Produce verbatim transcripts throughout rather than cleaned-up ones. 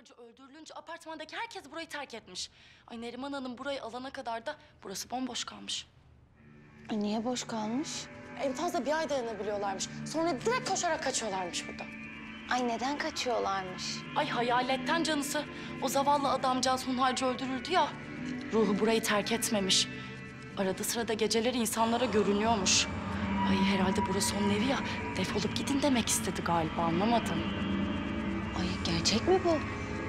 Ejderci öldürülünce apartmandaki herkes burayı terk etmiş. Ay Neriman Hanım burayı alana kadar da burası bomboş kalmış. E niye boş kalmış? En fazla bir ay dayanabiliyorlarmış. Sonra direkt koşarak kaçıyorlarmış buradan. Ay neden kaçıyorlarmış? Ay hayaletten canısı. O zavallı adamcağız hunharca öldürüldü ya. Ruhu burayı terk etmemiş. Arada sırada geceleri insanlara görünüyormuş. Ay herhalde burası onun evi ya. Defolup gidin demek istedi galiba, anlamadım. Ay gerçek mi bu?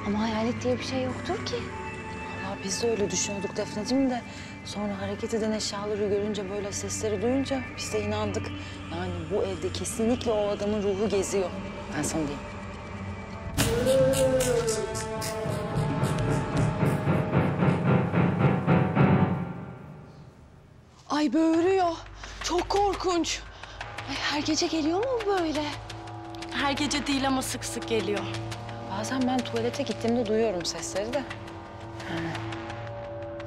Ama hayalet diye bir şey yoktur ki. Vallahi biz de öyle düşünüyorduk Defneciğim de. Sonra hareket eden eşyaları görünce, böyle sesleri duyunca biz de inandık. Yani bu evde kesinlikle o adamın ruhu geziyor. Ben sana diyeyim. Ay böğürüyor. Çok korkunç. Ay, her gece geliyor mu böyle? Her gece değil ama sık sık geliyor. Bazen ben tuvalete gittiğimde duyuyorum sesleri de. Ha.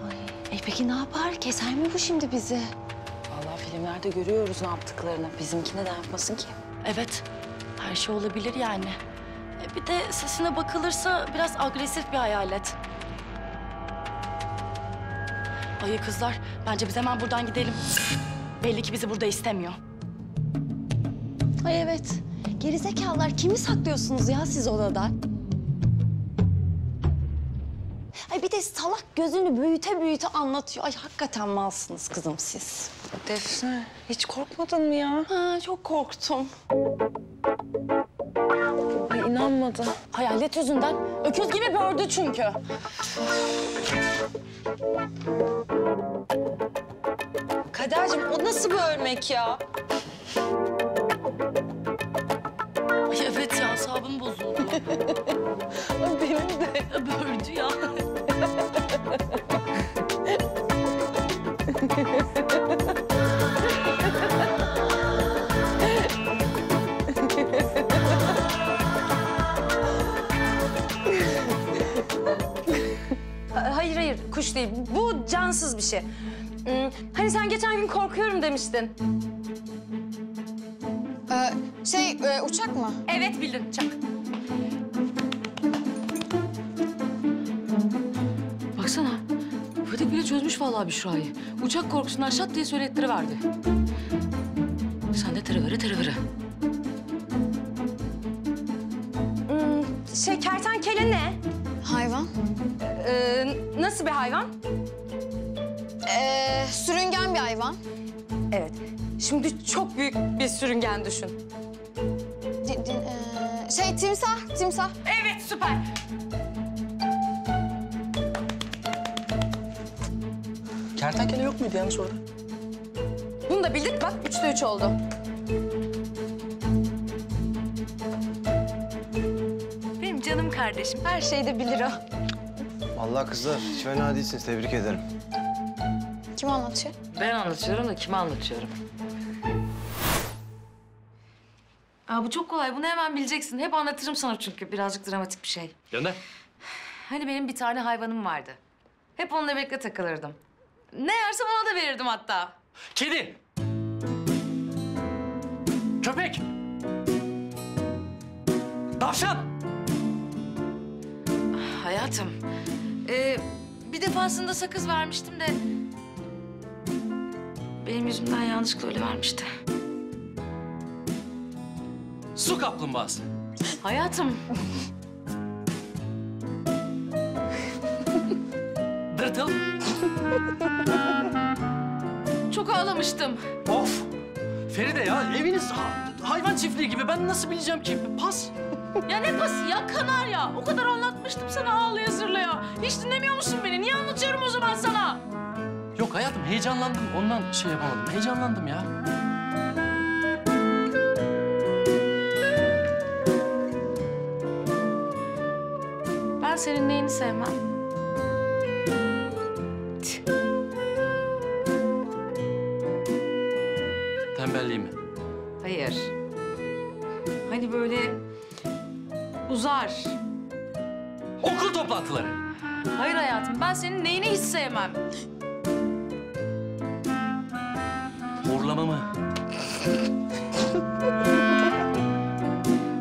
Ay, e peki ne yapar? Keser mi bu şimdi bizi? Vallahi filmlerde görüyoruz ne yaptıklarını. Bizimkine de yapmasın ki. Evet. Her şey olabilir yani. E, bir de sesine bakılırsa biraz agresif bir hayalet. Ay kızlar, bence biz hemen buradan gidelim. Belli ki bizi burada istemiyor. Ay evet. Gerizekalılar, kimi saklıyorsunuz ya siz odada? Ay bir de salak gözünü büyüte büyüte anlatıyor. Ay hakikaten malsınız kızım siz. Defne, hiç korkmadın mı ya? Ha, çok korktum. Ay inanmadım. Hayalet yüzünden. Öküz gibi bördü çünkü. Kaderciğim, o nasıl bir örmek ya? Ay evet ya, asabım bozuldu. Benim de böldü ya. Hayır hayır, kuş değil. Bu cansız bir şey. Hmm, hani sen geçen gün korkuyorum demiştin. Ee, şey, e, uçak mı? Evet, bildin, uçak. Baksana, Ferit bile çözmüş vallahi Büşra'yı. Uçak korkusundan şat diye söylettiriverdi. Sen de tırıvırı tırıvırı. Hmm, şey, kertenkele ne? Hayvan. Ee, nasıl bir hayvan? Ee, sürüngen bir hayvan. Evet. Şimdi çok büyük bir sürüngen düşün. D- d- e- şey timsah, timsah. Evet, süper. Kertenkele yok muydu yanlış orada? Bunu da bildik, bak üçte üç oldu. Benim canım kardeşim, her şeyi de bilir o. Vallahi kızlar, hiç fena değilsiniz, tebrik ederim. Kim anlatıyor? Ben anlatıyorum da kime anlatıyorum? Aa, bu çok kolay. Bunu hemen bileceksin. Hep anlatırım sana çünkü. Birazcık dramatik bir şey. Gönder. Hani benim bir tane hayvanım vardı. Hep onunla birlikte takılırdım. Ne yersem ona da verirdim hatta. Kedi. Köpek. Tavşan. Ah, hayatım. Ee, bir defasında sakız vermiştim de... Benim yüzümden yanlışlıkla öyle vermişti. Su kaplumbağası. Hayatım. Dırtıl. Çok ağlamıştım. Of! Feride ya, eviniz ha hayvan çiftliği gibi. Ben nasıl bileceğim ki? Pas. Ya ne pası ya? Kanarya. O kadar anlatmıştım sana ağlaya zırlaya. Hiç dinlemiyor musun beni? Niye anlatıyorum o zaman sana? Yok hayatım, heyecanlandım. Ondan şey yapamadım. Heyecanlandım ya. Ben senin neyini sevmem? Tembelliği mi? Hayır. Hani böyle uzar. Okul toplantıları. Hayır hayatım, ben senin neyini hiç sevmem. Horlama mı?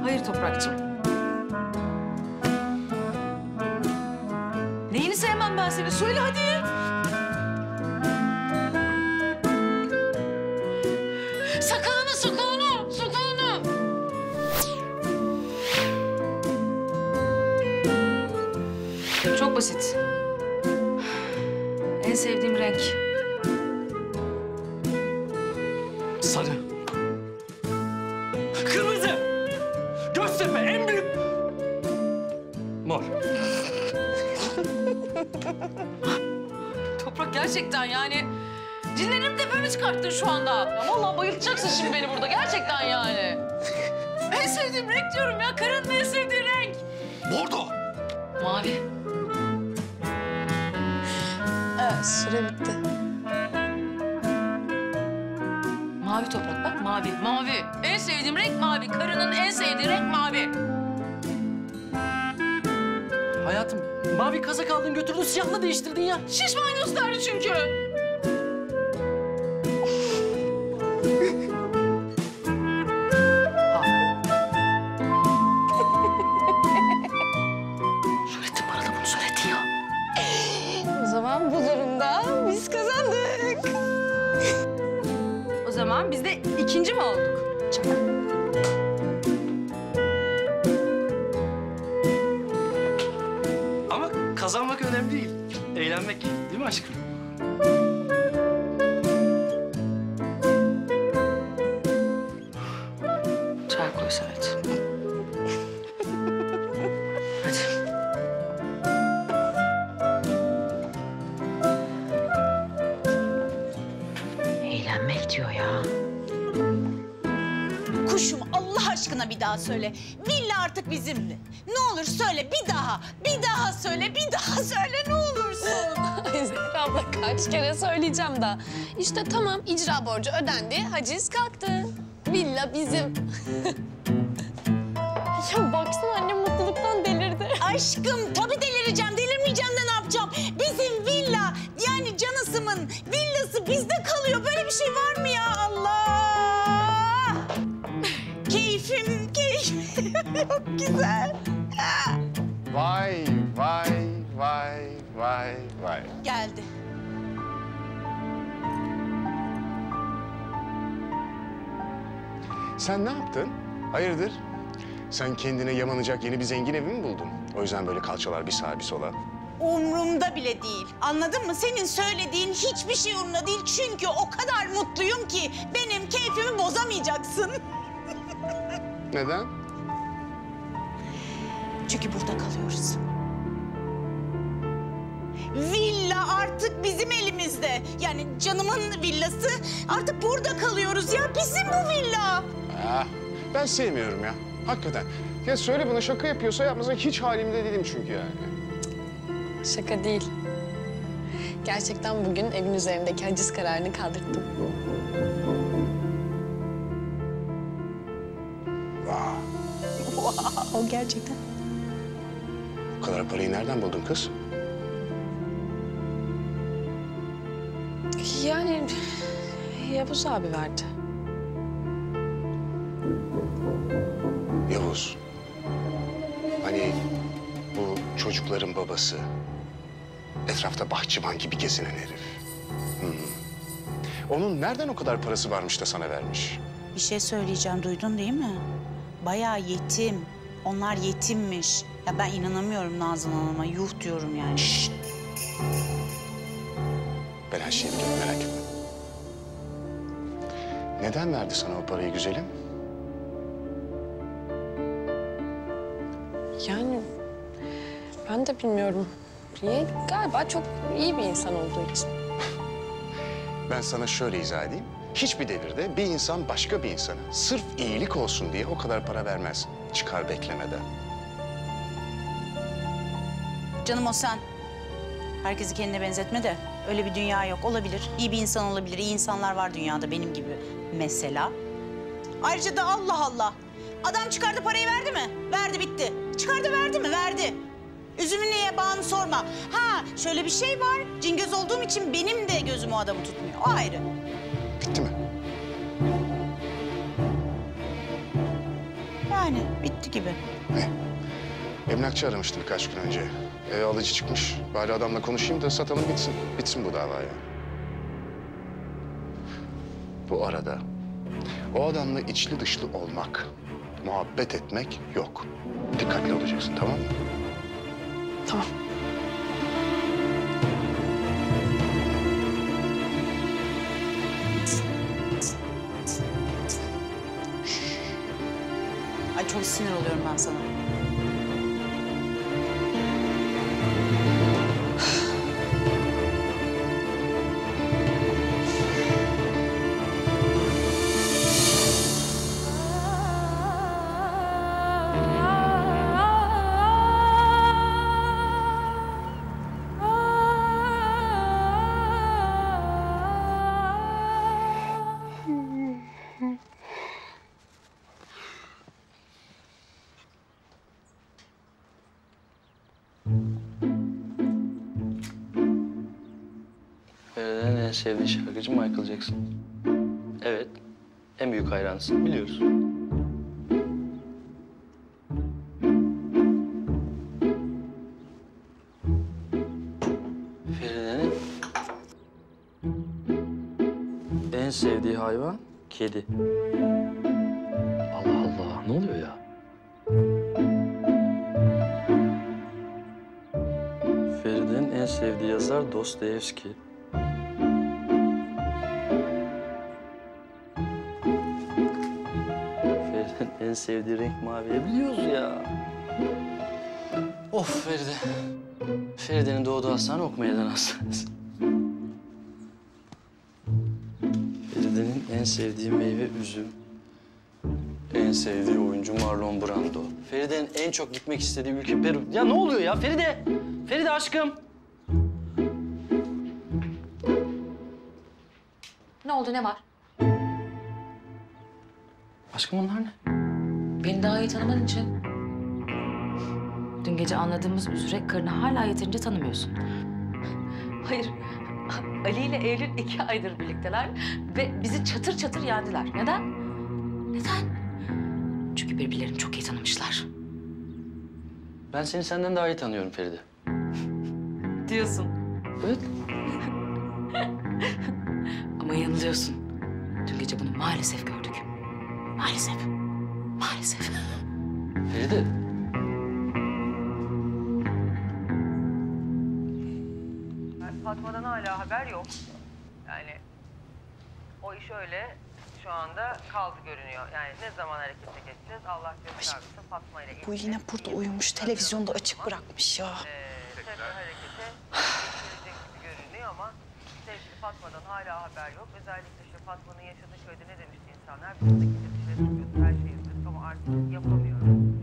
Hayır Toprakcığım. seni. Söyle hadi. Sakalını, sakalını, sakalını. Çok basit. En sevdiğim renk. Sarı. Kırmızı. Göztepe en büyük. Mor. Toprak gerçekten yani cinlerim tepemi çıkarttın şu anda. Ya vallahi bayıltacaksın şimdi beni burada gerçekten yani. En sevdiğim renk diyorum ya. Karının en sevdiği renk. Bordo. Mavi. Evet, süre bitti. Mavi Toprak bak mavi, mavi. En sevdiğim renk mavi. Karının en sevdiği renk mavi. Hayatım, mavi kazak aldın götürdün, siyahla değiştirdin ya. Şişman gösterdi çünkü. Nurettin bana da bunu söyledi ya. O zaman bu durumda biz kazandık. O zaman biz de ikinci mi olduk? Çabuk. Kazanmak önemli değil, eğlenmek değil mi aşkım? Çay koy Serhat. Hadi. Eğlenmek diyor ya. Kuşum Allah aşkına bir daha söyle. Villa artık bizimle. Ne olur söyle bir daha, bir daha söyle, bir daha söyle ne olursun. Zehra abla kaç kere söyleyeceğim daha. İşte tamam icra borcu ödendi, haciz kalktı. Villa bizim. Ya baksana annem mutluluktan delirdi. Aşkım tabii delireceğim, delirmeyeceğim de ne yapacağım? Bizim villa yani canısımın villası bizde kalıyor. Böyle bir şey var mı ya Allah? Keyfim, keyfim yok güzel. Vay, vay, vay, vay, vay. Geldi. Sen ne yaptın? Hayırdır? Sen kendine yamanacak yeni bir zengin evi mi buldun? O yüzden böyle kalçalar bir sağa bir sola. Umrumda bile değil. Anladın mı? Senin söylediğin hiçbir şey umrumda değil. Çünkü o kadar mutluyum ki benim keyfimi bozamayacaksın. Neden? Çünkü burada kalıyoruz. Villa artık bizim elimizde. Yani canımın villası artık burada kalıyoruz ya. Bizim bu villa. Ah, ben sevmiyorum ya. Hakikaten. Ya söyle bana şaka yapıyorsa yapmasın. Hiç halimde değilim çünkü yani. Şaka değil. Gerçekten bugün evin üzerindeki haciz kararını kaldırdım. Vah. Wow. O gerçekten. Bu kadar parayı nereden buldun kız? Yani Yavuz abi verdi. Yavuz. Hani bu çocukların babası. Etrafta bahçıvan gibi gezinen herif. Hmm. Onun nereden o kadar parası varmış da sana vermiş? Bir şey söyleyeceğim duydun değil mi? Bayağı yetim. Onlar yetimmiş. Ya ben inanamıyorum Nazan Hanım'a. Yuh diyorum yani. Şşt. Ben her şeyi biliyorum, merak etme. Neden verdi sana o parayı güzelim? Yani ben de bilmiyorum. Niye? Galiba çok iyi bir insan olduğu için. Ben sana şöyle izah edeyim. Hiçbir devirde bir insan başka bir insana sırf iyilik olsun diye o kadar para vermez. Çıkar beklemeden. Canım o sen. Herkesi kendine benzetme de öyle bir dünya yok. Olabilir. İyi bir insan olabilir. İyi insanlar var dünyada benim gibi mesela. Ayrıca da Allah Allah. Adam çıkardı parayı verdi mi? Verdi bitti. Çıkardı verdi mi? Verdi. Üzümü niye bağını sorma. Ha şöyle bir şey var. Cingöz olduğum için benim de gözüm o adamı tutmuyor. O ayrı. Bitti mi? Yani bitti gibi. Ne? Emlakçı aramıştı birkaç gün önce. Ev alıcı çıkmış. Bari adamla konuşayım da satalım bitsin. Bitsin bu davaya. Bu arada o adamla içli dışlı olmak, muhabbet etmek yok. Dikkatli olacaksın, tamam mı? Tamam. Ay çok sinir oluyorum ben sana. En sevdiğin şarkıcı Michael Jackson. Evet, en büyük hayranısın, biliyoruz. Feride'nin en sevdiği hayvan kedi. Allah Allah, ne oluyor ya? Feride'nin en sevdiği yazar Dostoyevski. En sevdiği renk maviye biliyoruz ya. Of Feride. Feride'nin doğduğu hastane Okmeydan Hastanesi. Feride'nin en sevdiği meyve üzüm. En sevdiği oyuncu Marlon Brando. Feride'nin en çok gitmek istediği ülke Peru. Ya ne oluyor ya Feride? Feride aşkım. Ne oldu, ne var? Aşkım onlar ne? Beni daha iyi tanıman için. Dün gece anladığımız üzere karını hala yeterince tanımıyorsun. Hayır, Ali ile Eylül iki aydır birlikteler ve bizi çatır çatır yendiler. Neden? Neden? Çünkü birbirlerini çok iyi tanımışlar. Ben seni senden daha iyi tanıyorum Feride. Diyorsun. Evet. Ama yanılıyorsun. Dün gece bunu maalesef gördük. Maalesef. Maalesef. Feride. Fatma'dan hala haber yok. Yani o iş öyle şu anda kaldı görünüyor. Yani ne zaman harekete geçeceğiz Allah göstermesin Fatma ile ilgili. Bu yine burada uyumuş, televizyonda açık bırakmış ya. Ee, tekrar harekete geçirecek gibi görünüyor ama sevgili Fatma'dan hala haber yok. Özellikle şu Fatma'nın yaşadığı köyde ne demişti insanlar? Buradaki bir şeyler tutuyordu, her şeyi. Artık yapamıyorum.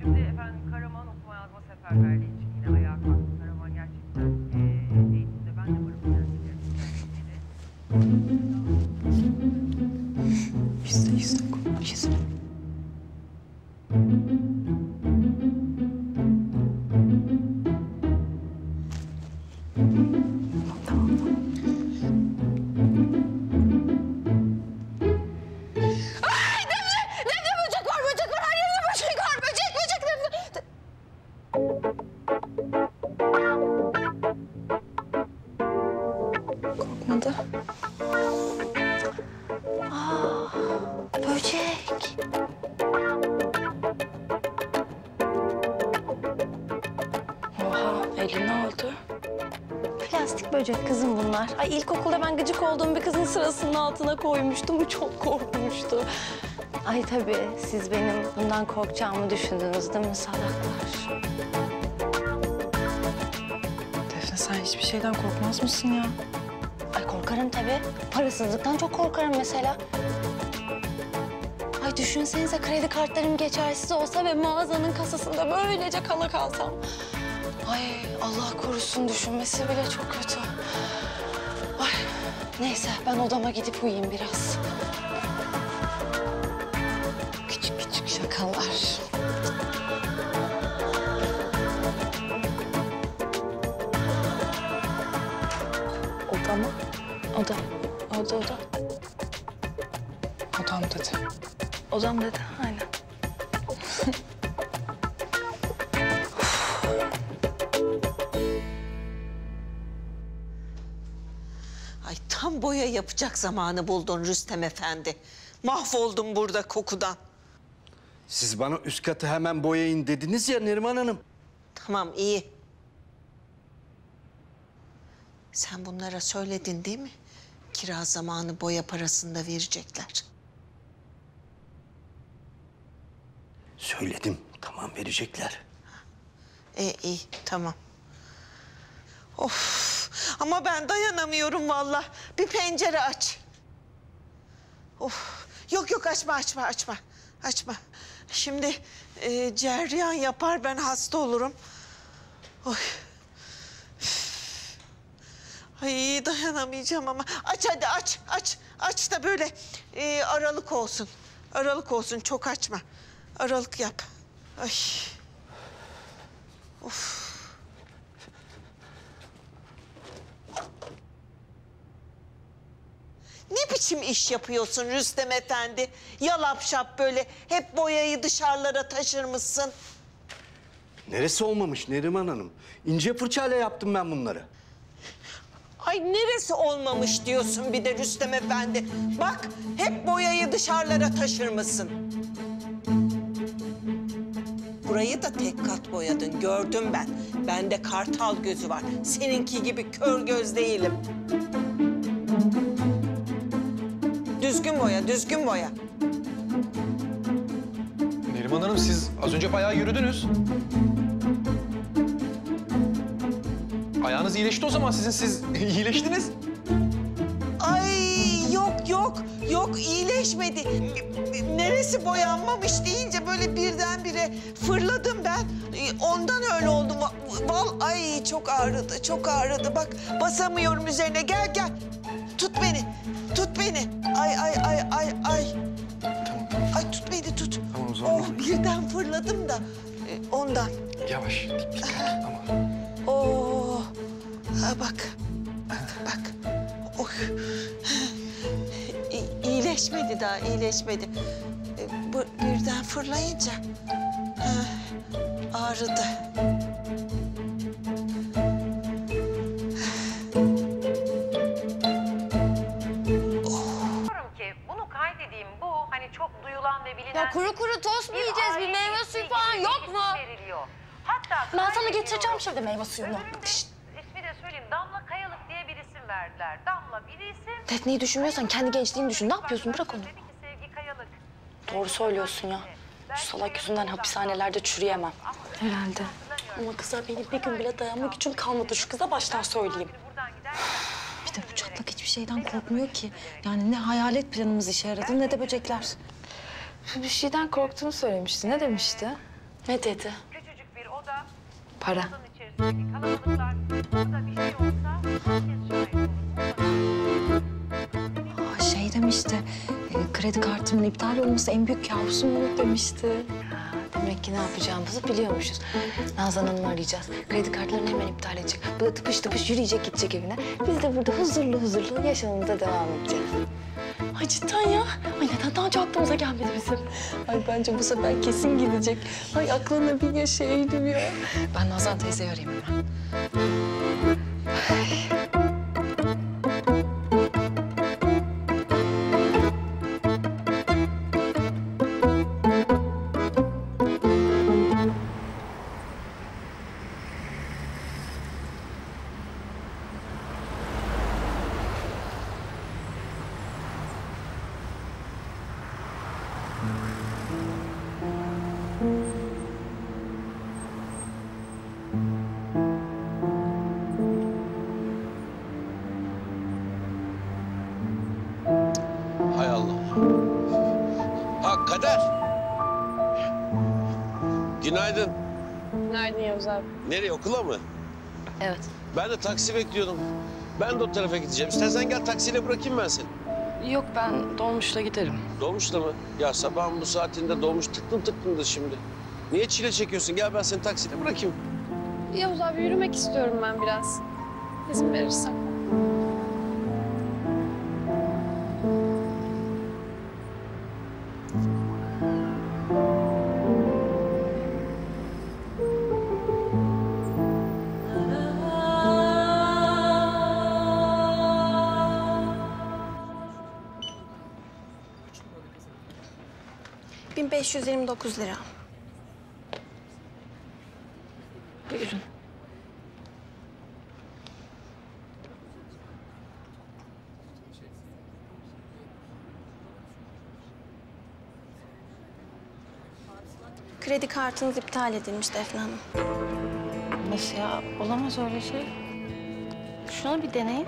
Şimdi efendim Karaman okuma yazma seferberliği için yine ayağa kalktı. Karaman gerçekten e, eğitimde ben de varım. Yüzde yüzde konuşacağız. Ay ilkokulda ben gıcık olduğum bir kızın sırasının altına koymuştum. Bu çok korkmuştu. Ay tabii siz benim bundan korkacağımı düşündünüz değil mi salaklar? Defne sen hiçbir şeyden korkmaz mısın ya? Ay korkarım tabii. Parasızlıktan çok korkarım mesela. Ay düşünsenize kredi kartlarım geçersiz olsa ve mağazanın kasasında böylece kala kalsam. Ay Allah korusun düşünmesi bile çok kötü. Neyse, ben odama gidip uyuyayım biraz. Küçük küçük şakalar. Oda mı? Oda. Oda, oda. Odam dedi. Odam dedi, aynen. boya yapacak zamanı buldun Rüstem Efendi. Mahvoldum burada kokudan. Siz bana üst katı hemen boyayın dediniz ya Neriman Hanım. Tamam, iyi. Sen bunlara söyledin değil mi? Kira zamanı boya parasını da verecekler. Söyledim. Tamam, verecekler. E, iyi, tamam. Of! Ama ben dayanamıyorum vallahi. Bir pencere aç. Of! Yok yok, açma, açma, açma. Açma. Şimdi e, ceryan yapar, ben hasta olurum. Oy. Ay, dayanamayacağım ama. Aç hadi, aç, aç. Aç da böyle e, aralık olsun. Aralık olsun, çok açma. Aralık yap. Ay. Of. Ne biçim iş yapıyorsun Rüstem Efendi? Yalap şap böyle hep boyayı dışarılara taşırmışsın. Neresi olmamış Neriman Hanım? İnce fırçayla yaptım ben bunları. Ay, neresi olmamış diyorsun bir de Rüstem Efendi? Bak, hep boyayı dışarılara taşırmışsın. Burayı da tek kat boyadın, gördüm ben. Bende kartal gözü var. Seninki gibi kör göz değilim. Düzgün boya, düzgün boya. Neriman Hanım, siz az önce bayağı yürüdünüz. Ayağınız iyileşti o zaman sizin, siz iyileştiniz. Ay, yok yok, yok iyileşmedi. Neresi boyanmamış deyince böyle birdenbire fırladım ben. Ondan öyle oldum. Val, ay çok ağrıdı, çok ağrıdı. Bak, basamıyorum üzerine. Gel, gel. Tut beni, tut beni. Ay, ay, ay, ay, ay. Tamam. Ay, tut beni, tut. Tamam, o zaman. Oh, birden fırladım da ondan. Yavaş, dikkat. Tamam. Oo, ha bak, bak, bak. Oh. İyileşmedi daha, iyileşmedi. Birden fırlayınca ağrıdı. Çok duyulan ve bilinen... Ya kuru kuru tost mu yiyeceğiz? Bir meyve suyu falan yok mu? Hatta ben sana getireceğim şimdi meyve suyunu. Şşt! İsmi de söyleyeyim. Damla Kayalık diye bir isim verdiler. Damla bir isim... Defne'yi düşünmüyorsan kendi gençliğini düşün. Ne yapıyorsun? Bırak onu. Doğru söylüyorsun ya. Şu salak yüzünden hapishanelerde çürüyemem. Herhalde. Ama kızlar benim bir gün bile dayanmak için kalmadı. Şu kıza baştan söyleyeyim. Bir de bu çatlak hiçbir şeyden korkmuyor ki. Yani ne hayalet planımız işe yaradı ne de böcekler. Bir şeyden korktuğunu söylemişti. Ne demişti? Ne dedi? Para. Aa, şey demişti, e, kredi kartımın iptal olması en büyük kabusum olur demişti. Demek ki ne yapacağımızı biliyormuşuz. Nazan Hanım'ı arayacağız. Kredi kartlarını hemen iptal edecek. Böyle tıpış tıpış yürüyecek, gidecek evine. Biz de burada huzurlu huzurlu yaşamımıza devam edeceğiz. Ay cidden ya. Ay neden daha önce aklımıza gelmedi bizim? Ay bence bu sefer kesin gidecek. Ay aklına bir yaşa Eylül ya. Ben Nazan teyzeyi arayayım hemen. Kader. Günaydın. Günaydın Yavuz abi. Nereye, okula mı? Evet. Ben de taksi bekliyordum. Ben de o tarafa gideceğim. İstersen gel taksiyle bırakayım ben seni. Yok, ben dolmuşla giderim. Dolmuşla mı? Ya sabahın bu saatinde dolmuş tıktım tıktımdır şimdi. Niye çile çekiyorsun? Gel ben seni taksiyle bırakayım. Yavuz abi, yürümek istiyorum ben biraz. İzin verirsen. bin beş yüz yirmi dokuz lira. Buyurun. Kredi kartınız iptal edilmiş Defne Hanım. Nasıl ya? Olamaz öyle şey. Şunu bir deneyin.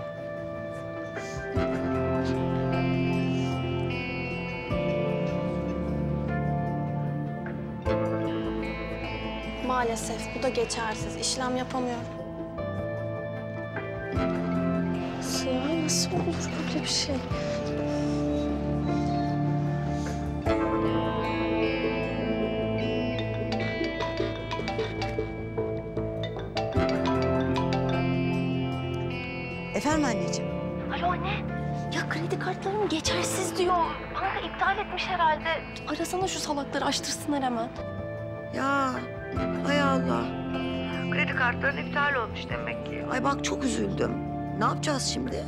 Maalesef bu da geçersiz. İşlem yapamıyorum. Nasıl ya? Nasıl olur böyle bir şey? Efendim anneciğim? Alo anne. Ya kredi kartlarım geçersiz diyor. Banka iptal etmiş herhalde. Arasana şu salakları, açtırsınlar hemen. Ya hay Allah. Kredi kartların iptal olmuş demek ki. Ay bak çok üzüldüm. Ne yapacağız şimdi?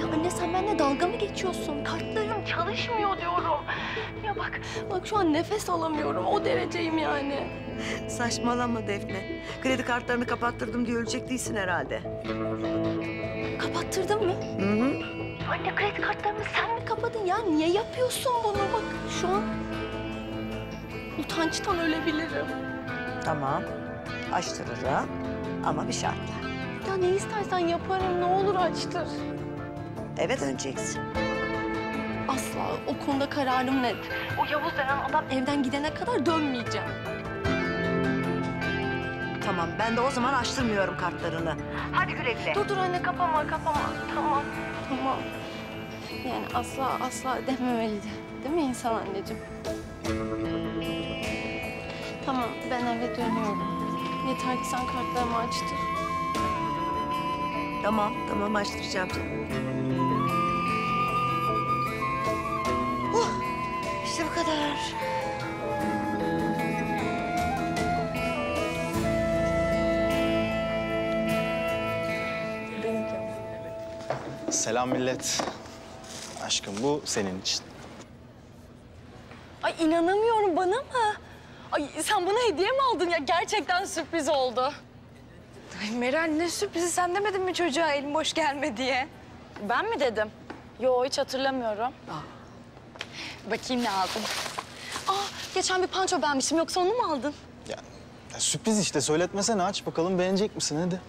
Ya anne sen benimle dalga mı geçiyorsun? Kartlarım çalışmıyor diyorum. Ya bak, bak şu an nefes alamıyorum. O dereceyim yani. Saçmalama Defne. Kredi kartlarını kapattırdım diye ölecek değilsin herhalde. Kapattırdın mı? Hı hı. Anne kredi kartlarımı sen mi kapadın ya? Niye yapıyorsun bunu? Bak şu an utançtan ölebilirim. Tamam. Açtırırım ama bir şartla. Ya ne istersen yaparım. Ne olur açtır. Eve döneceksin. Asla. O konuda kararım net. O Yavuz denen adam evden gidene kadar dönmeyeceğim. Tamam, ben de o zaman açtırmıyorum kartlarını. Hadi güle güle. Dur dur anne, kapama, kapama. Tamam, tamam. Yani asla, asla dememeliydi. Değil mi insan anneciğim? Tamam, ben eve dönüyorum. Yeter ki sen kartlarımı açtır. Tamam, tamam açtıracağım. Oh, işte bu kadar. Selam millet. Aşkım bu senin için. Ay inanamıyorum, bana mı? Ay sen bana hediye mi aldın ya? Gerçekten sürpriz oldu. Ay Meral ne sürprizi, sen demedin mi çocuğa elim boş gelme diye? Ben mi dedim? Yo hiç hatırlamıyorum. Aa. Bakayım ne aldım. Aa geçen bir panço beğenmiştim, yoksa onu mu aldın? Ya, ya sürpriz işte, söyletmesene, aç bakalım beğenecek misin hadi.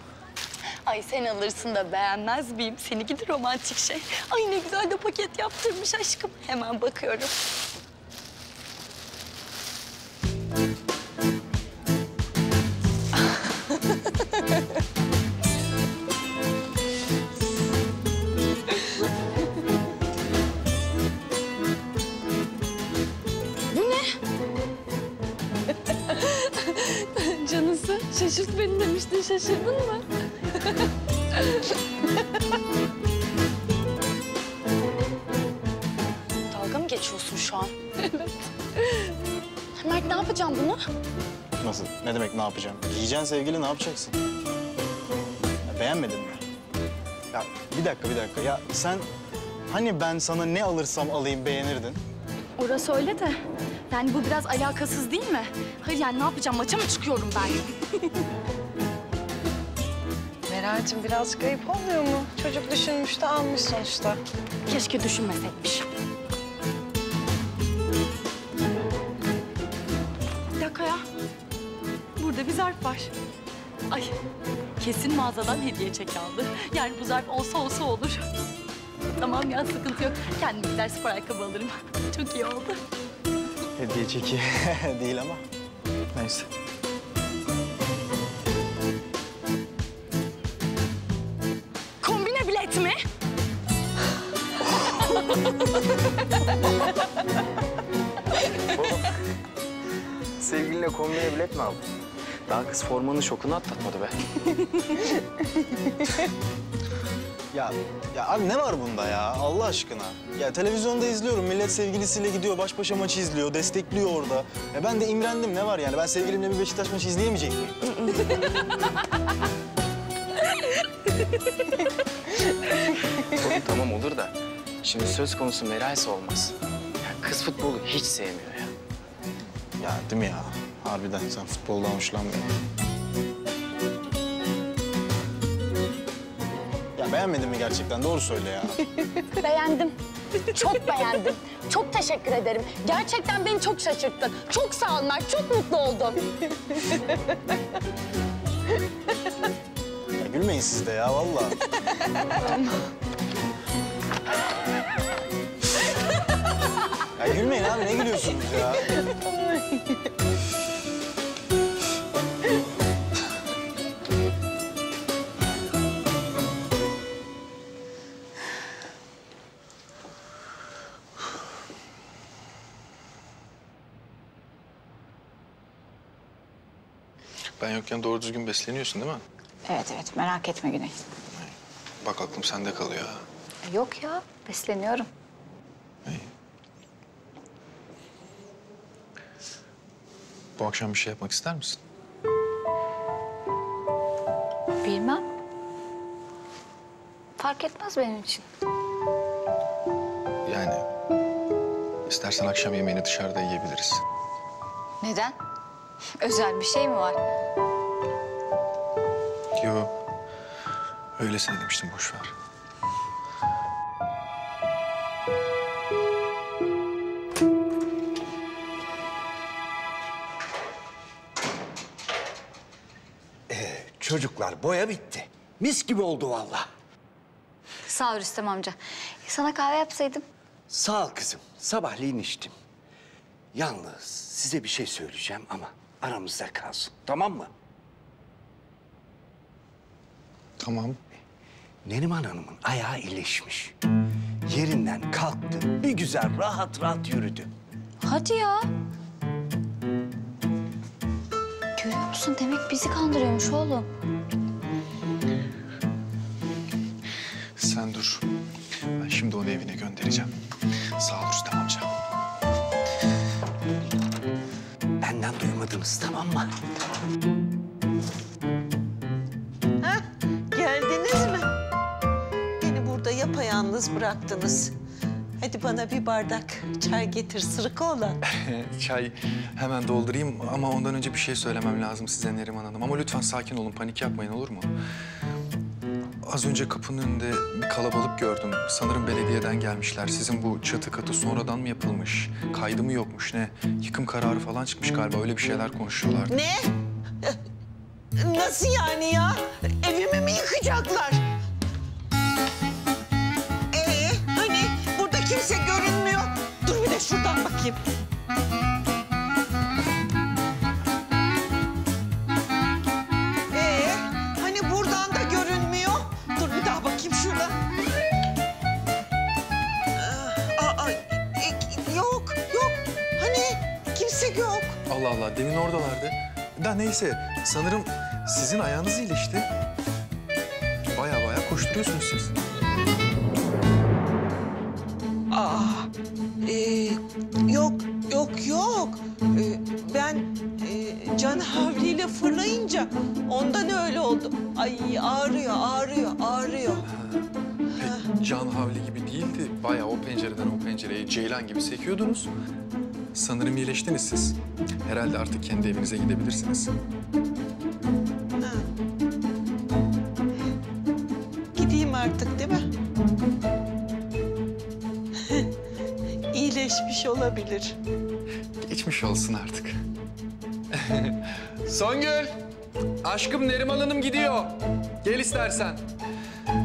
Ay sen alırsın da beğenmez miyim? Seninki de romantik şey. Ay ne güzel de paket yaptırmış aşkım. Hemen bakıyorum. Bu ne? Canısı şaşırt beni demiştin. Şaşırdın mı? Dalga mı geçiyorsun şu an? Evet. Mert ne yapacağım bunu? Nasıl? Ne demek ne yapacağım? Giyeceksin sevgili, ne yapacaksın? Ya, beğenmedin mi? Ya bir dakika bir dakika ya sen hani ben sana ne alırsam alayım beğenirdin. Orası öyle de yani bu biraz alakasız değil mi? Hayır yani ne yapacağım, maça mı çıkıyorum ben? Meral'cığım birazcık ayıp olmuyor mu? Çocuk düşünmüş de almış sonuçta. Keşke düşünmeseymiş. Bir dakika ya. Burada bir zarf var. Ay kesin mağazadan hediye çeki aldı. Yani bu zarf olsa olsa olur. Tamam ya sıkıntı yok. Kendim gider spor ayakkabı alırım. Çok iyi oldu. Hediye çeki değil ama neyse. Mi? Sevgilinle kombine bilet mi aldın? Daha kız formanın şokunu atlatmadı be. ya, ya abi ne var bunda ya Allah aşkına? Ya televizyonda izliyorum, millet sevgilisiyle gidiyor, baş başa maçı izliyor, destekliyor orada. E ben de imrendim, ne var yani? Ben sevgilimle bir Beşiktaş maçı izleyemeyecek miyim? Oğlum, tamam olur da şimdi söz konusu Meral'se olmaz. Ya kız futbolu hiç sevmiyor ya. Ya değil mi ya? Harbiden sen futboldan hoşlanmıyorsun. Ya beğenmedin mi gerçekten? Doğru söyle ya. Beğendim. Çok beğendim. Çok teşekkür ederim. Gerçekten beni çok şaşırttın. Çok sağ ol Mert. Çok mutlu oldum. Ya gülmeyin siz de ya vallahi. Ya gülmeyin abi, ne gülüyorsunuz ya? Ben yokken doğru düzgün besleniyorsun değil mi? Evet evet, merak etme Güney. Bak aklım sende kalıyor ha. Yok ya, besleniyorum. İyi. Bu akşam bir şey yapmak ister misin? Bilmem. Fark etmez benim için. Yani istersen akşam yemeğini dışarıda yiyebiliriz. Neden? Özel bir şey mi var? Yo. Öylesine demiştim, boş ver. Çocuklar, boya bitti. Mis gibi oldu vallahi. Sağ ol Rüstem amca. Sana kahve yapsaydım. Sağ ol kızım. Sabahleyin içtim. Yalnız size bir şey söyleyeceğim ama aramızda kalsın. Tamam mı? Tamam. Neriman Hanım'ın ayağı iyileşmiş. Yerinden kalktı. Bir güzel rahat rahat yürüdü. Hadi ya. Görüyor musun? Demek bizi kandırıyormuş oğlum. Sen dur. Ben şimdi onu evine göndereceğim. Sağ ol Rüstem amca. Benden duymadınız, tamam mı? Hah, geldiniz mi? Beni burada yapayalnız bıraktınız. Hadi bana bir bardak çay getir sırık oğlan. Çay hemen doldurayım ama ondan önce bir şey söylemem lazım size Neriman Hanım. Ama lütfen sakin olun, panik yapmayın olur mu? Az önce kapının önünde bir kalabalık gördüm. Sanırım belediyeden gelmişler. Sizin bu çatı katı sonradan mı yapılmış? Kaydı mı yokmuş ne? Yıkım kararı falan çıkmış galiba, öyle bir şeyler konuşuyorlardı. Ne? Nasıl yani ya? Evimi mi yıkacaklar? Kimse görünmüyor. Dur bir de şuradan bakayım. Ee, hani buradan da görünmüyor. Dur bir daha bakayım şuradan. Aa, aa, e, yok, yok. Hani kimse yok. Allah Allah, demin oradalardı. Da neyse, sanırım sizin ayağınız iyileşti. Baya baya koşturuyorsunuz siz. Aa, e, yok, yok, yok. E, ben e, can havliyle fırlayınca ondan öyle oldu. Ay ağrıyor, ağrıyor, ağrıyor. Ha, pek can havli gibi değildi. Bayağı o pencereden o pencereye ceylan gibi sekiyordunuz. Sanırım iyileştiniz siz. Herhalde artık kendi evinize gidebilirsiniz. Ha. Gideyim artık değil mi? Geçmiş olabilir. Geçmiş olsun artık. Songül, aşkım Neriman Hanım gidiyor. Gel istersen.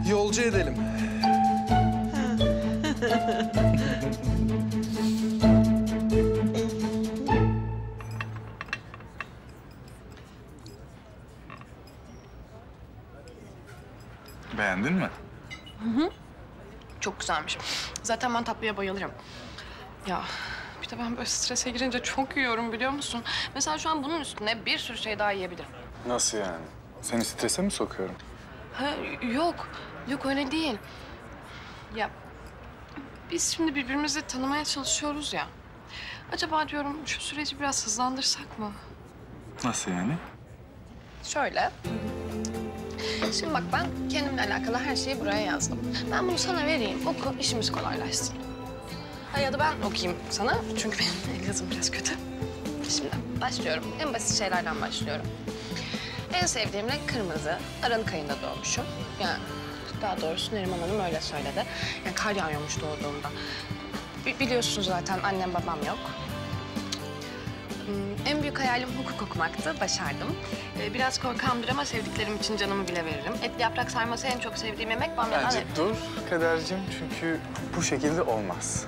Yolcu edelim. Beğendin mi? Hı hı. Çok güzelmiş. Zaten ben tatlıya bayılırım. Ya bir de ben böyle strese girince çok yiyorum biliyor musun? Mesela şu an bunun üstüne bir sürü şey daha yiyebilirim. Nasıl yani? Seni strese mi sokuyorum? Ha, yok, yok öyle değil. Ya biz şimdi birbirimizi tanımaya çalışıyoruz ya. Acaba diyorum şu süreci biraz hızlandırsak mı? Nasıl yani? Şöyle. Şimdi bak ben kendimle alakalı her şeyi buraya yazdım. Ben bunu sana vereyim, oku, işimiz kolaylaşsın. Ha ya da ben okuyayım sana çünkü benim el yazım biraz kötü. Şimdi başlıyorum. En basit şeylerden başlıyorum. En sevdiğim renk kırmızı. Aralık ayında doğmuşum. Yani daha doğrusu Neriman Hanım öyle söyledi. Yani kar yağıyormuş doğduğumda. B- biliyorsunuz zaten annem babam yok. En büyük hayalim hukuk okumaktı, başardım. Ee, biraz korkamdır ama sevdiklerim için canımı bile veririm. Etli yaprak sarması en çok sevdiğim yemek. Ben Bence hani... dur Kaderciğim, çünkü bu şekilde olmaz.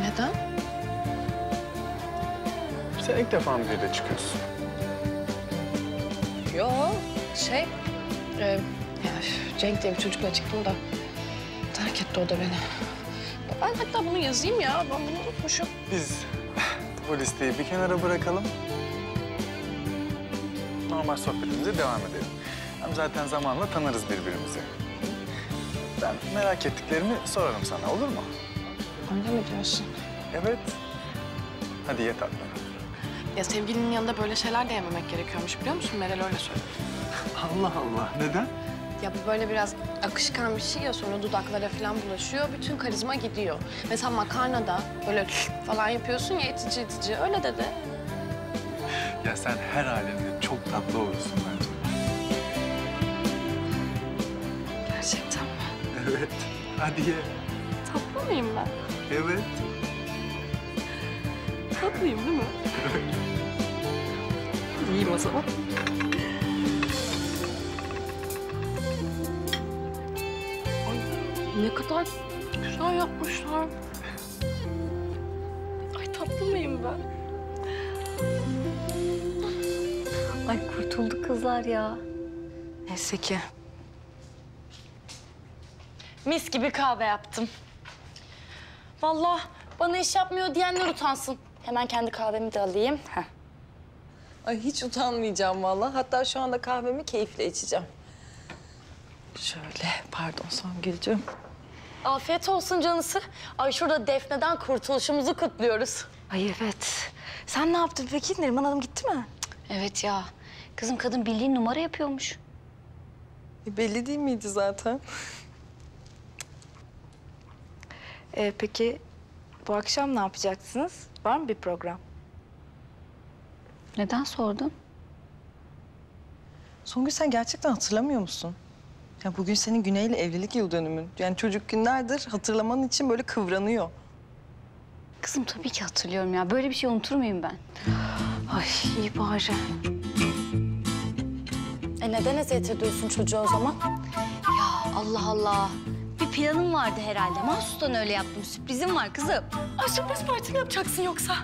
Neden? Sen ilk defa mı bir de çıkıyorsun? Yo, şey... E, ya, Cenk diye bir çocukla çıktım da... terk etti o da beni. Ben hatta bunu yazayım ya, ben bunu unutmuşum. Biz... Bu listeyi bir kenara bırakalım. Normal sohbetimize devam edelim. Hem zaten zamanla tanırız birbirimizi. Ben merak ettiklerimi sorarım sana, olur mu? Öyle mi diyorsun? Evet. Hadi ye tatlım. Ya sevgilinin yanında böyle şeyler de yememek gerekiyormuş biliyor musun? Meral öyle söyledi. Allah Allah, neden? Ya bu böyle biraz akışkan bir şey ya, sonra dudaklara falan bulaşıyor, bütün karizma gidiyor. Mesela makarnada böyle falan yapıyorsun ya, itici itici, öyle dedi. Ya sen her halinde çok tatlı olursun bence. Gerçekten mi? Evet, hadi ye. Tatlı mıyım ben? Evet. Tatlıyım değil mi? Evet. İyiyim o zaman. Ne kadar güzel yapmışlar. Ay tatlı mıyım ben? Ay kurtulduk kızlar ya. Neyse ki. Mis gibi kahve yaptım. Vallahi bana iş yapmıyor diyenler utansın. Hemen kendi kahvemi de alayım. Heh. Ay hiç utanmayacağım vallahi. Hatta şu anda kahvemi keyifle içeceğim. Şöyle, pardon Songül'cüğüm. Afiyet olsun canısı. Ay şurada Defne'den kurtuluşumuzu kutluyoruz. Ay evet. Sen ne yaptın peki? Neriman Hanım gitti mi? Cık, evet ya. Kızım kadın bildiğin numara yapıyormuş. E, belli değil miydi zaten? e, peki bu akşam ne yapacaksınız? Var mı bir program? Neden sordun? Songül sen gerçekten hatırlamıyor musun? Ya bugün senin Güney'le evlilik yıl dönümün. Yani çocuk günlerdir hatırlaman için böyle kıvranıyor. Kızım tabii ki hatırlıyorum ya. Böyle bir şey unutur muyum ben? Ay iyi bari. E neden eziyet ediyorsun çocuğu o zaman? Ya Allah Allah. Bir planım vardı herhalde. Mahsustan öyle yaptım. Sürprizim var kızım. Ay sürpriz partimi yapacaksın yoksa?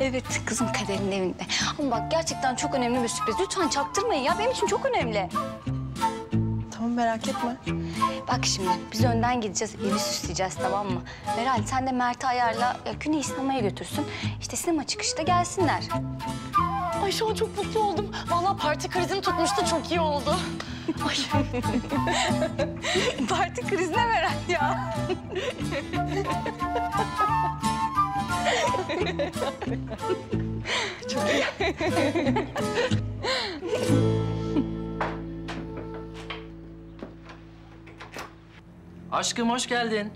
Evet kızım Kader'in evinde. Ama bak gerçekten çok önemli bir sürpriz. Lütfen çaktırmayın ya. Benim için çok önemli. Tamam, merak etme. Bak şimdi, biz önden gideceğiz, evi süsleyeceğiz, tamam mı? Meral, sen de Mert'i ayarla, Güney'i sinemaya götürsün. İşte sinema çıkışta gelsinler. Ay şu an çok mutlu oldum. Vallahi parti krizini tutmuştu, çok iyi oldu. Ay. Parti krizine Meral ya. Çok iyi. Aşkım hoş geldin.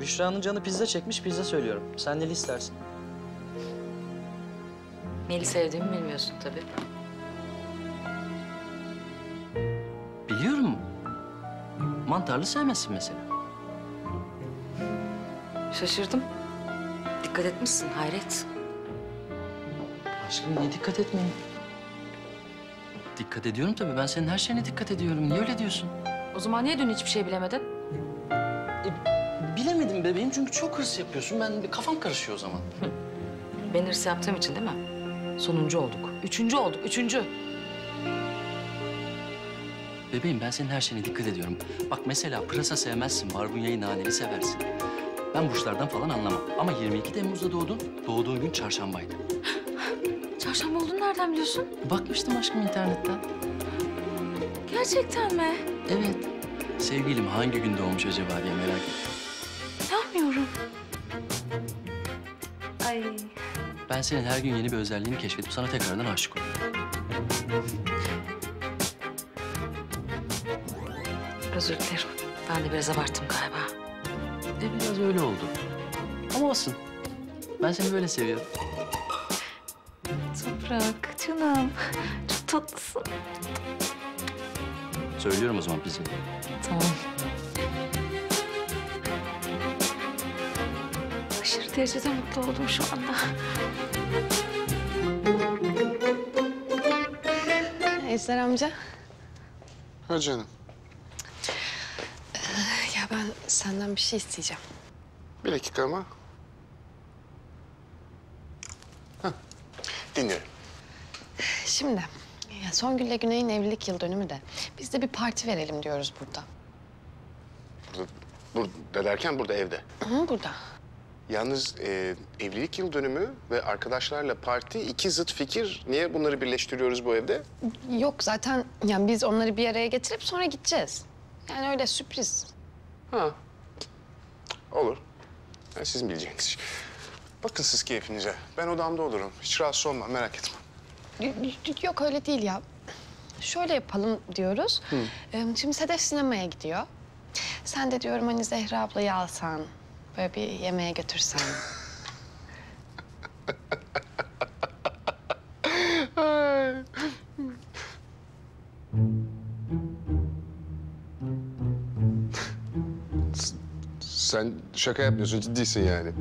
Büşra'nın canı pizza çekmiş, pizza söylüyorum. Sen neli istersin? Neli sevdiğimi bilmiyorsun tabii. Biliyorum. Mantarlı sevmezsin mesela. Şaşırdım. Dikkat etmişsin, hayret. Aşkım niye dikkat etmeyeyim? Dikkat ediyorum tabii. Ben senin her şeyine dikkat ediyorum. Niye öyle diyorsun? O zaman niye dün hiçbir şey bilemedin? E, bilemedim bebeğim çünkü çok hırs yapıyorsun. Ben kafam karışıyor o zaman. Hı. Ben hırs yaptığım için değil mi? Sonuncu olduk. Üçüncü olduk. Üçüncü. Bebeğim ben senin her şeyine dikkat ediyorum. Bak mesela pırasa sevmezsin. Barbunyayı, naneli seversin. Ben burçlardan falan anlamam. Ama yirmi iki Temmuz'da doğdun. Doğduğun gün çarşambaydı. Çarşamba olduğunu nereden biliyorsun? Bakmıştım aşkım internetten. Gerçekten mi? Evet. Sevgilim hangi gün doğmuş acaba diye merak ettim. İnanmıyorum. Ay. Ben senin her gün yeni bir özelliğini keşfedip sana tekrardan aşık oldum. Özür dilerim. Ben de biraz abarttım galiba. E biraz öyle oldu. Ama olsun. Ben seni böyle seviyorum. Toprak, canım. Çok tatlısın. Söylüyorum o zaman bizi. Tamam. Aşırı derecede mutlu oldum şu anda. Ejder amca. Ha canım. Ee, ya ben senden bir şey isteyeceğim. Bir dakika ama. Hah. Dinliyorum. Şimdi. Ya Songül'le Güney'in evlilik yıl dönümü de biz de bir parti verelim diyoruz burada. Burada, burada derken burada evde. Hı, burada. Yalnız e, evlilik yıl dönümü ve arkadaşlarla parti iki zıt fikir. Niye bunları birleştiriyoruz bu evde? Yok zaten yani biz onları bir araya getirip sonra gideceğiz. Yani öyle sürpriz. Ha. Olur. Yani sizin bileceğiniz. Bakın siz keyfinize. Ben odamda olurum. Hiç rahatsız olmam, merak etme. Yok öyle değil ya. Şöyle yapalım diyoruz. Hı. Şimdi Sedef sinemaya gidiyor. Sen de diyorum hani Zehra ablayı alsan, böyle bir yemeğe götürsen. Sen şaka yapmıyorsun, ciddisin yani.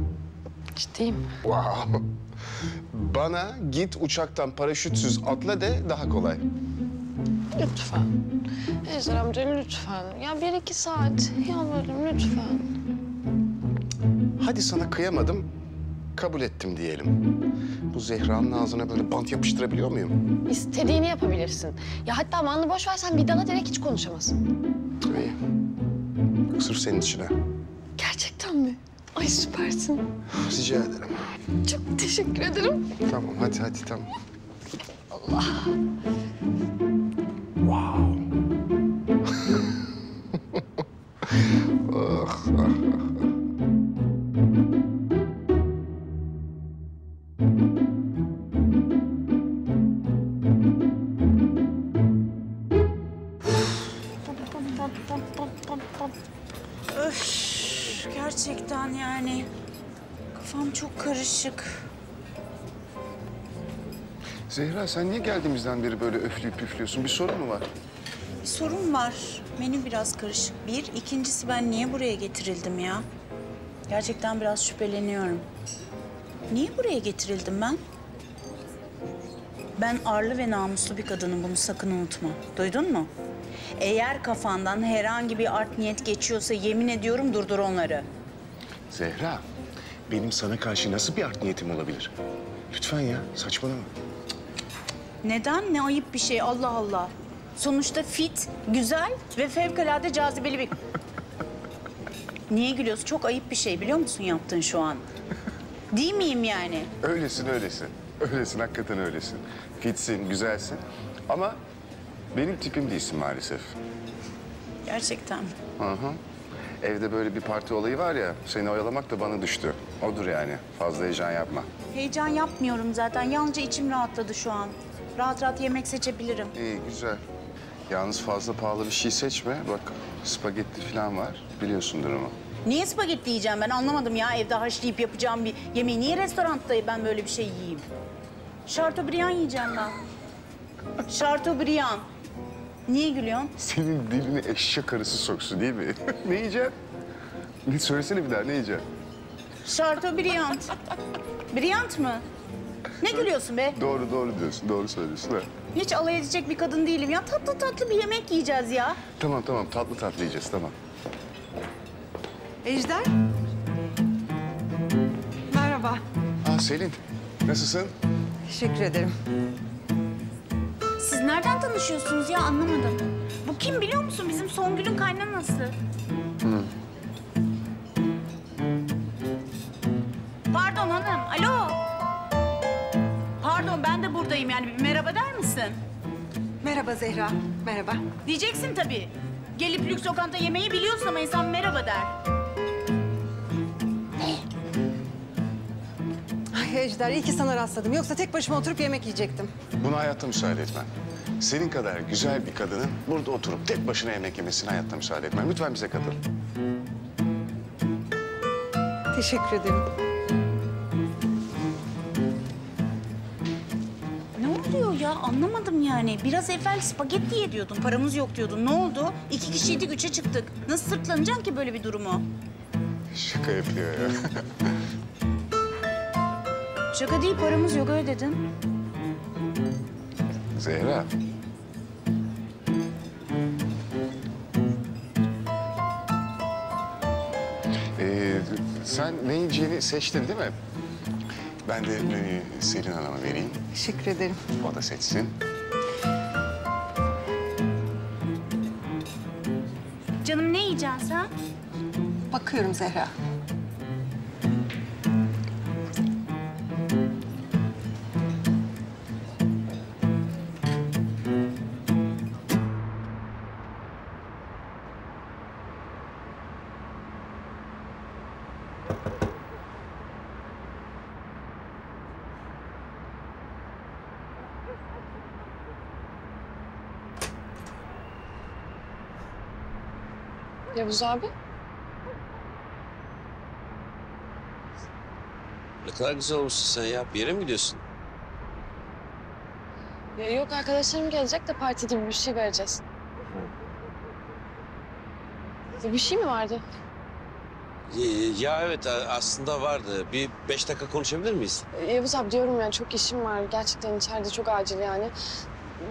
Ciddiyim. Wow. Bana git uçaktan paraşütsüz atla de daha kolay. Lütfen. Ejder amca lütfen. Ya bir iki saat yalvarırım lütfen. Hadi sana kıyamadım, kabul ettim diyelim. Bu Zehra'nın ağzına böyle bant yapıştırabiliyor muyum? İstediğini yapabilirsin. Ya hatta manlı boş versen bir dana direkt hiç konuşamazsın. İyi. Sırf senin için ha. Gerçekten mi? Ay süpersin. Rica ederim. Çok teşekkür ederim. Tamam hadi hadi tamam. Allah. Wow. Oh, oh, oh. Gerçekten yani kafam çok karışık. Zehra sen niye geldiğimizden beri böyle öfleyip püflüyorsun? Bir sorun mu var? Bir sorun var. Menü biraz karışık bir. İkincisi ben niye buraya getirildim ya? Gerçekten biraz şüpheleniyorum. Niye buraya getirildim ben? Ben arlı ve namuslu bir kadının, bunu sakın unutma. Duydun mu? Eğer kafandan herhangi bir art niyet geçiyorsa yemin ediyorum durdur onları. Zehra, benim sana karşı nasıl bir art niyetim olabilir? Lütfen ya, saçmalama. Neden? Ne ayıp bir şey, Allah Allah. Sonuçta fit, güzel ve fevkalade cazibeli bir... Niye gülüyorsun? Çok ayıp bir şey biliyor musun yaptığın şu an? Değil miyim yani? Öylesin, öylesin. Öylesin, hakikaten öylesin. Fitsin, güzelsin ama... Benim tipim değilsin maalesef. Gerçekten mi? Hı hı. Evde böyle bir parti olayı var ya, seni oyalamak da bana düştü. Odur yani, fazla heyecan yapma. Heyecan yapmıyorum zaten, yalnızca içim rahatladı şu an. Rahat rahat yemek seçebilirim. İyi, güzel. Yalnız fazla pahalı bir şey seçme. Bak, spagetti falan var, biliyorsundur onu. Niye spagetti yiyeceğim ben anlamadım ya. Evde haşlayıp yapacağım bir yemeği. Niye restoranda ben böyle bir şey yiyeyim? Şartöbriyan yiyeceğim ben. Şartöbriyan. Niye gülüyorsun? Senin diline eşek arısı soksun değil mi? Ne yiyeceksin? Bir söylesene bir daha, ne yiyeceksin? Şartöbriyan. Briyant mı? Ne gülüyorsun be? Doğru, doğru diyorsun. Doğru söylüyorsun. Ha. Hiç alay edecek bir kadın değilim ya. Tatlı tatlı bir yemek yiyeceğiz ya. Tamam, tamam. Tatlı tatlı yiyeceğiz, tamam. Ejder. Merhaba. Aa, Selin. Nasılsın? Teşekkür ederim. Siz nereden tanışıyorsunuz ya anlamadım. Bu kim biliyor musun? Bizim Songül'ün kaynanası. Hı. Pardon hanım. Alo. Pardon ben de buradayım yani. Bir merhaba der misin? Merhaba Zehra. Merhaba. Diyeceksin tabii. Gelip lüks lokanta yemeği biliyorsun ama insan merhaba der. Ay Ejder iyi ki sana rastladım. Yoksa tek başıma oturup yemek yiyecektim. Buna hayatta müsaade etmem. Senin kadar güzel bir kadının burada oturup tek başına yemek yemesine hayatta müsaade etmem. Lütfen bize katıl. Teşekkür ederim. anlamadım yani. Biraz evvel spagetti ye diyordun, paramız yok diyordun. Ne oldu? İki kişiydik, üçe çıktık. Nasıl sırtlanacaksın ki böyle bir durumu? Şaka yapıyor ya. Şaka değil, paramız yok öyle dedin. Zehra. Ee, sen ne yiyeceğini seçtin değil mi? Ben de menüyü Selin Hanım'a vereyim. Teşekkür ederim. O da seçsin. Canım ne yiyeceksin sen? Bakıyorum Zehra. Yavuz abi. Ne kadar güzel olmuşsun sen ya. Bir yere mi gidiyorsun? Ya yok, arkadaşlarım gelecek de parti gibi bir şey vereceğiz. Ya bir şey mi vardı? Ya, ya evet aslında vardı. Bir beş dakika konuşabilir miyiz? Yavuz abi diyorum yani çok işim var. Gerçekten içeride çok acil yani.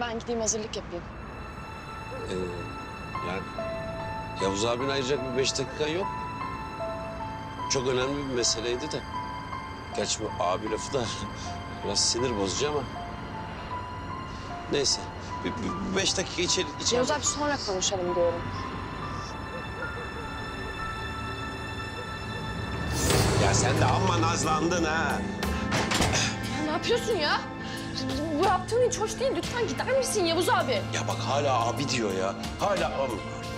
Ben gideyim hazırlık yapayım. Ee, yani... Yavuz abinin ayıracak bir beş dakika yok. Çok önemli bir meseleydi de. Gerçi bu abi lafı da biraz sinir bozucu ama. Neyse, bir, bir beş dakika içeri... içeri... Yavuz abi sonra konuşalım diyorum. Ya sen de amma nazlandın ha. Ne yapıyorsun ya? Bu yaptığın hiç hoş değil. Lütfen gider misin Yavuz abi? Ya bak hala abi diyor ya. Hala abi.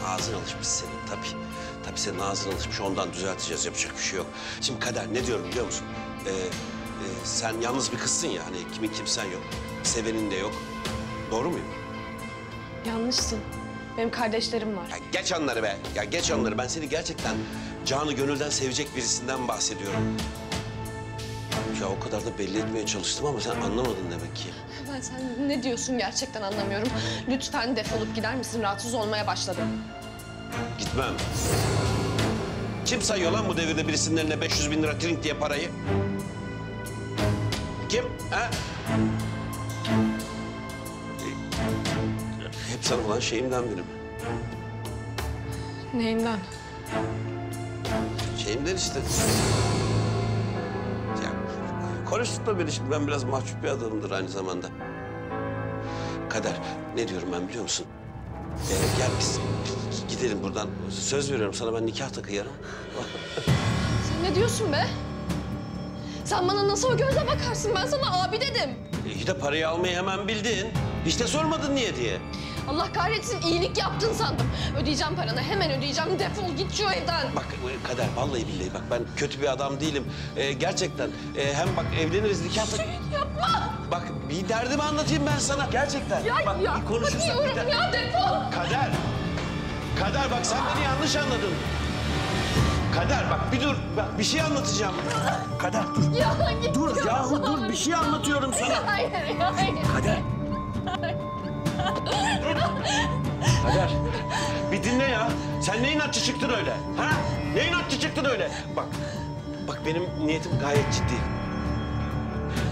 Ağzın alışmış senin tabii. Tabii senin ağzın alışmış, ondan düzelteceğiz. Yapacak bir şey yok. Şimdi Kader ne diyorum biliyor musun? Ee, e, sen yalnız bir kızsın ya, hani kimin kimsen yok. Sevenin de yok. Doğru muyum? Yanlışsın. Benim kardeşlerim var. Ya geç onları be. Ya geç onları. Ben seni gerçekten canı gönülden sevecek birisinden bahsediyorum. Ya o kadar da belli etmeye çalıştım ama sen anlamadın demek ki. Ben sen ne diyorsun gerçekten anlamıyorum. Lütfen defolup gider misin? Rahatsız olmaya başladım. Gitmem. Kim sayıyor lan bu devirde birisinin eline beş yüz bin lira trink diye parayı? Kim? Ha? Hep sana olan şeyimden biri mi? Neyimden? Şeyimden işte. Konuşturma beni şimdi, ben biraz mahcup bir adamımdır aynı zamanda. Kader, ne diyorum ben biliyor musun? Ee, gel biz gidelim buradan. Söz veriyorum sana, ben nikah takıyorum. Sen ne diyorsun be? Sen bana nasıl o gözle bakarsın? Ben sana abi dedim. İyi de parayı almayı hemen bildin. Hiç de sormadın niye diye. Allah kahretsin, iyilik yaptın sandım. Ödeyeceğim paranı, hemen ödeyeceğim. Defol git şu evden. Bak Kader, vallahi billahi bak ben kötü bir adam değilim. Ee, gerçekten ee, hem bak evleniriz nikah... Yapma! Bak bir derdimi anlatayım ben sana. Gerçekten. Ya bak, ya, konuşursak bir de... ya defol! Kader! Kader bak sen beni yanlış anladın. Kader bak bir dur, bak bir şey anlatacağım. Kader dur. Ya, dur yahu dur, bir şey anlatıyorum sana. Hayır, hayır. Kader. Kader, bir dinle ya. Sen ne inatçı çıktın öyle? Ha? Ne inatçı çıktın öyle? Bak, bak benim niyetim gayet ciddi.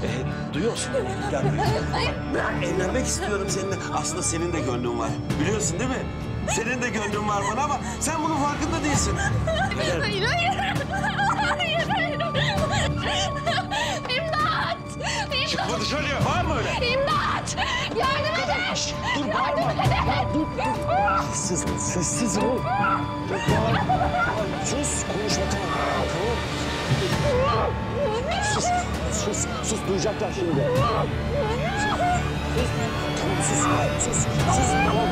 Ee, duyuyorsun beni evlenmek istiyorum. Ben evlenmek istiyorum seninle. Aslında senin de gönlün var. Biliyorsun değil mi? Senin de gönlün var bana ama sen bunun farkında değilsin. Kader. Hayır, hayır. Hayır, hayır. İmdat! İmdat! Çıkma dışarıya, bağırma öyle. İmdat! Yardım edin! Şşt, dur bağırma! Yardım edin! Ya, dur, dur! Sessiz, sessiz ol! Sus, konuşma tamam. Sus, sus, sus, duyacaklar şimdi. Sus, tamam sus, sus, sus, tamam.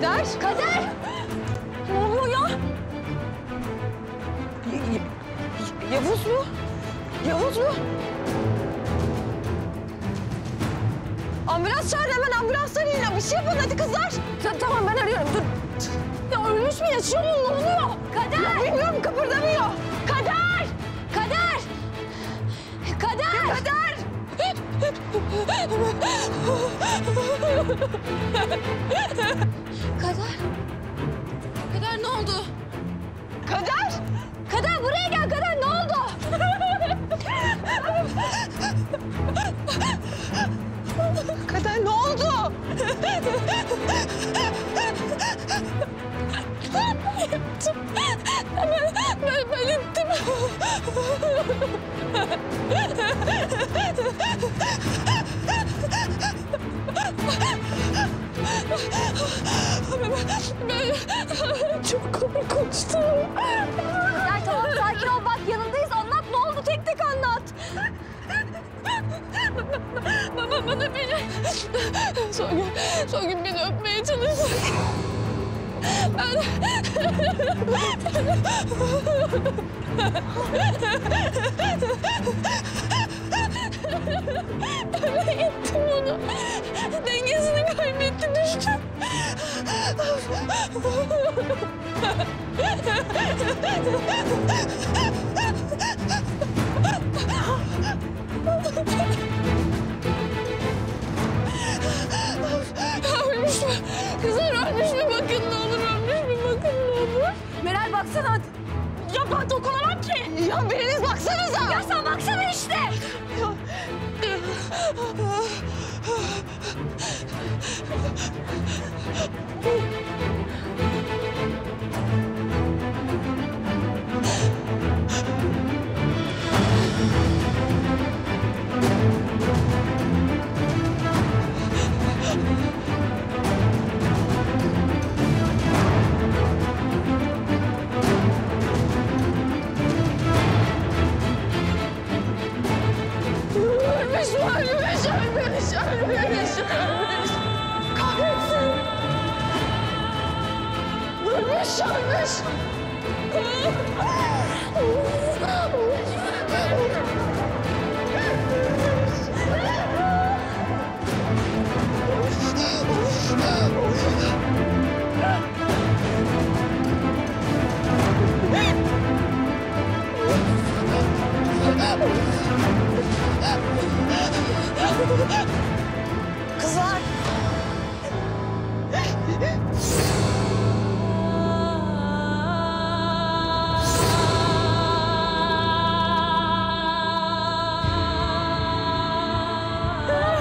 Kader! Kader! Ne oluyor ya? Yavuz mu? Yavuz mu? Ambulans çağır hemen, ambulans arayın. Bir şey yapın hadi kızlar. Ya, tamam ben arıyorum, dur. Ya ölmüş mü, yaşıyor mu? Ne oluyor? Kader! Ya bilmiyorum, kıpırdamıyor. Kader! Kader! Kader! Ya, Kader! Kader! Kader ne oldu? Kader! Kader buraya gel Kader, ne oldu? Kader ne oldu? Ben, ben ettim. Ben çok korkmuştum. Ya tamam sakin ol, bak yanındayız, anlat ne oldu, tek tek anlat. Babam bana beni... Songül, Songül beni öpmeye çalıştı. Ben... Ben ettim onu. Dengesini kaybetti, düştü. Ölmüş mü? Kızlar ölmüş mü? Bakın ne olur, ölmüş mü? Bakın ne olur. Meral baksana. Ya ben dokunamam ki. Ya biriniz baksanıza. Ya sen baksana işte. Kızlar!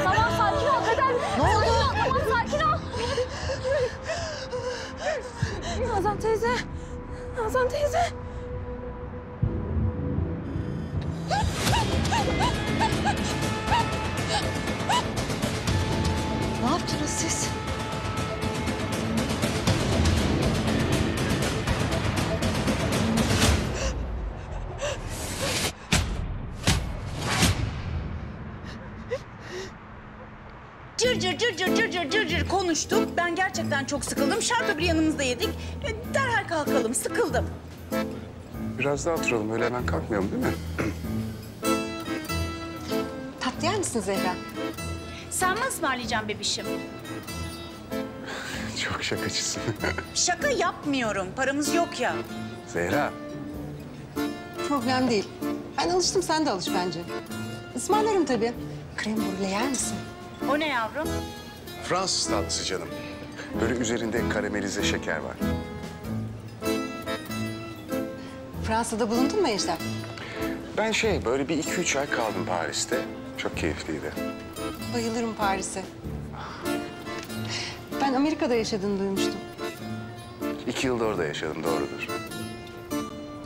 Tamam sakin ol Kader. Ne oldu? Tamam sakin ol. Nazan teyze. Nazan teyze. Ne yaptınız siz? Cır cır cır cır cır cır cır cır konuştuk. Ben gerçekten çok sıkıldım. Şarkı bir yanımızda yedik. Derhal kalkalım. Sıkıldım. Biraz daha oturalım. Öyle hemen kalkmayalım değil mi? Tatlı yer misin Zehra? Sen mi ısmarlayacaksın bebişim? Çok şakacısın. Şaka yapmıyorum. Paramız yok ya. Zehra. Problem değil. Ben alıştım, sen de alış bence. Ismarlarım tabii. Krem brûlée yer misin? O ne yavrum? Fransız tatlısı canım. Böyle üzerinde karamelize şeker var. Fransa'da bulundun mu Ejder? Ben şey, böyle bir iki üç ay kaldım Paris'te. Çok keyifliydi. Bayılırım Paris'e. Ben Amerika'da yaşadığını duymuştum. İki yılda orada yaşadım, doğrudur.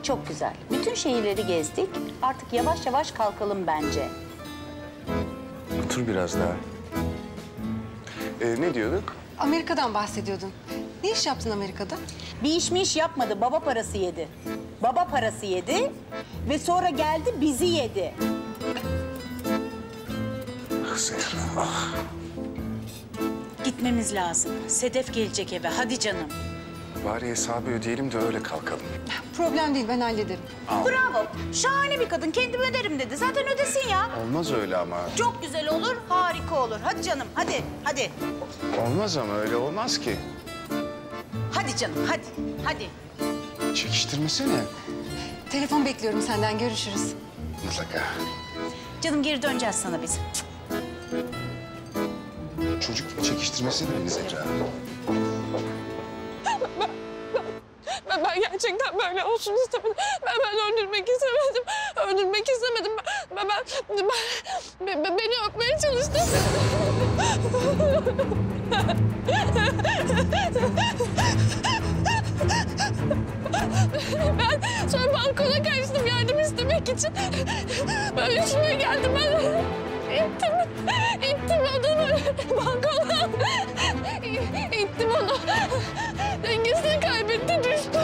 Çok güzel. Bütün şehirleri gezdik. Artık yavaş yavaş kalkalım bence. Otur biraz daha. Ee, ne diyorduk? Amerika'dan bahsediyordun. Ne iş yaptın Amerika'da? Bir iş mi iş yapmadı, baba parası yedi. Baba parası yedi ve sonra geldi bizi yedi. Ah Zehra, ah. gitmemiz lazım. Sedef gelecek eve, hadi canım. Bari hesabı ödeyelim de öyle kalkalım. Problem değil, ben hallederim. Aa. Bravo, şahane bir kadın. Kendim öderim dedi. Zaten ödesin ya. Olmaz öyle ama. Çok güzel olur, harika olur. Hadi canım, hadi, hadi. Olmaz ama, öyle olmaz ki. Hadi canım, hadi, hadi. Çekiştirmesene. Telefon bekliyorum senden, görüşürüz. Mutlaka. Canım, geri döneceğiz sana biz. Çocuk çekiştirmesene beni Zehra. Ben, ben gerçekten böyle olsun istemedim. Ben, ben öldürmek istemedim. Öldürmek istemedim. Ben, ben, ben, ben, ben beni öpmeye çalıştı. Ben sonra balkona kaçtım yardım istemek için. Ben üstüme geldim. Ben ittim. İttim adamı balkona. İttim onu. Dengesini kaybetti, düştü.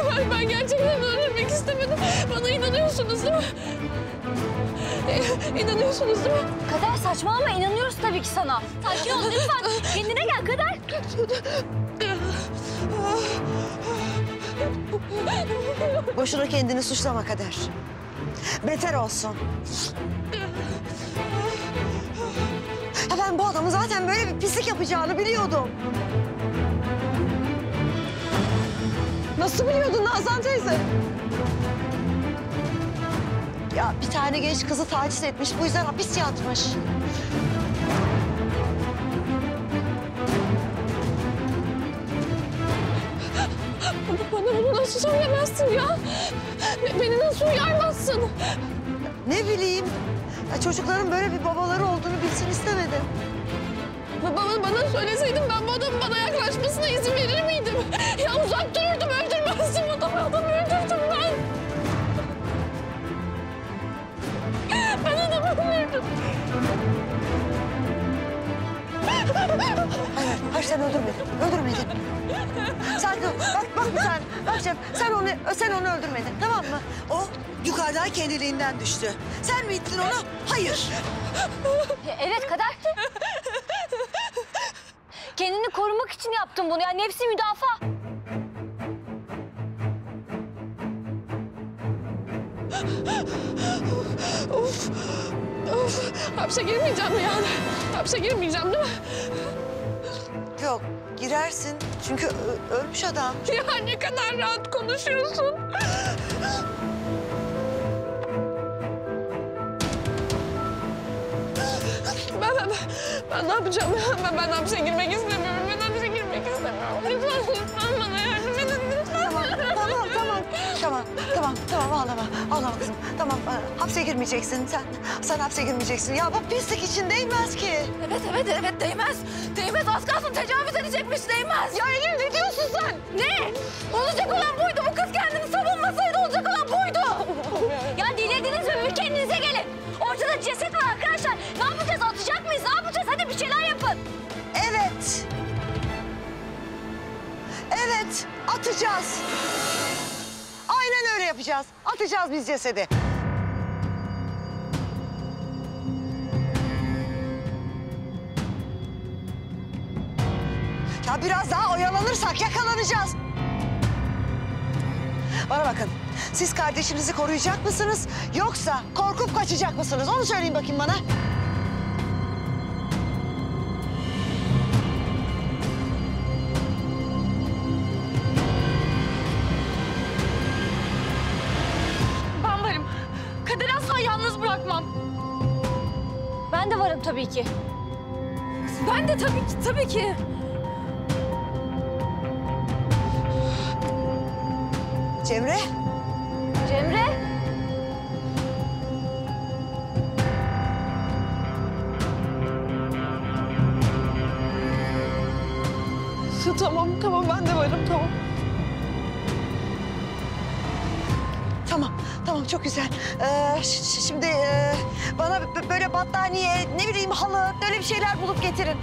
Ben, ben gerçekten öldürmek istemedim. Bana inanıyorsunuz değil mi? İnanıyorsunuz değil mi? Kader saçmalama, inanıyoruz tabii ki sana. Sakin ol lütfen. Kendine gel Kader. Boşuna kendini suçlama Kader. Beter olsun. Ya ben bu adamın zaten böyle bir pislik yapacağını biliyordum. Nasıl biliyordun Nazan teyze? Ya bir tane genç kızı taciz etmiş, bu yüzden hapis yatmış. Bana bunu nasıl söylemezsin ya? Beni nasıl uyarmazsın? Ne bileyim. Ya çocukların böyle bir babaları olduğunu bilsin istemedim. Babam bana söyleseydin ben bu adamın bana yaklaşmasına izin verir miydim? Ya uzak dururdum, öldürmezdim adamı. Adamı öldürdüm ben. Ben adamı öldürdüm. Hayır, hayır sen öldürmedin, öldürmedin. Sen bak, bak bir tane, bak canım, sen onu, sen onu öldürmedin, tamam mı? O yukarıdan kendiliğinden düştü. Sen mi ittin onu? Hayır. Evet Kader. Kendini korumak için yaptın bunu, yani nefsi müdafaa. Of. Of, hapse girmeyeceğim mi yani? Hapse girmeyeceğim değil mi? Yok, girersin. Çünkü ölmüş adam. Ya ne kadar rahat konuşuyorsun. Ben, ben, ben ne yapacağım? Ben, ben hapse girmek istemiyorum. Ben hapse girmek istemiyorum. Lütfen, lütfen bana yardım edin. Lütfen. Tamam, tamam, tamam. Tamam, tamam, tamam ağlama, ağlama kızım. Tamam, hapse girmeyeceksin sen. Sen hapse girmeyeceksin. Ya bu pislik için değmez ki. Evet, evet, evet değmez. Değmez, az kalsın tecavüz edecekmiş, değmez. Ya Eylül ne diyorsun sen? Ne? Olacak olan buydu. Bu kız kendini savunmasaydı olacak olan buydu. Ya delirdiniz mi? Bir kendinize gelin. Ortada ceset var arkadaşlar. Ne yapacağız? Atacak mıyız? Ne yapacağız? Hadi bir şeyler yapın. Evet. Evet, atacağız. Aynen öyle yapacağız. Atacağız biz cesedi. Ya biraz daha oyalanırsak yakalanacağız. Bana bakın, siz kardeşinizi koruyacak mısınız? Yoksa korkup kaçacak mısınız? Onu söyleyin bakayım bana. Tabii ki. Ben de tabii ki, tabii ki. Cemre? Cemre? Tamam, tamam. Ben de varım, tamam. Tamam, tamam. Çok güzel. Ee, şimdi... E... Bana böyle battaniye, ne bileyim halı, böyle bir şeyler bulup getirin.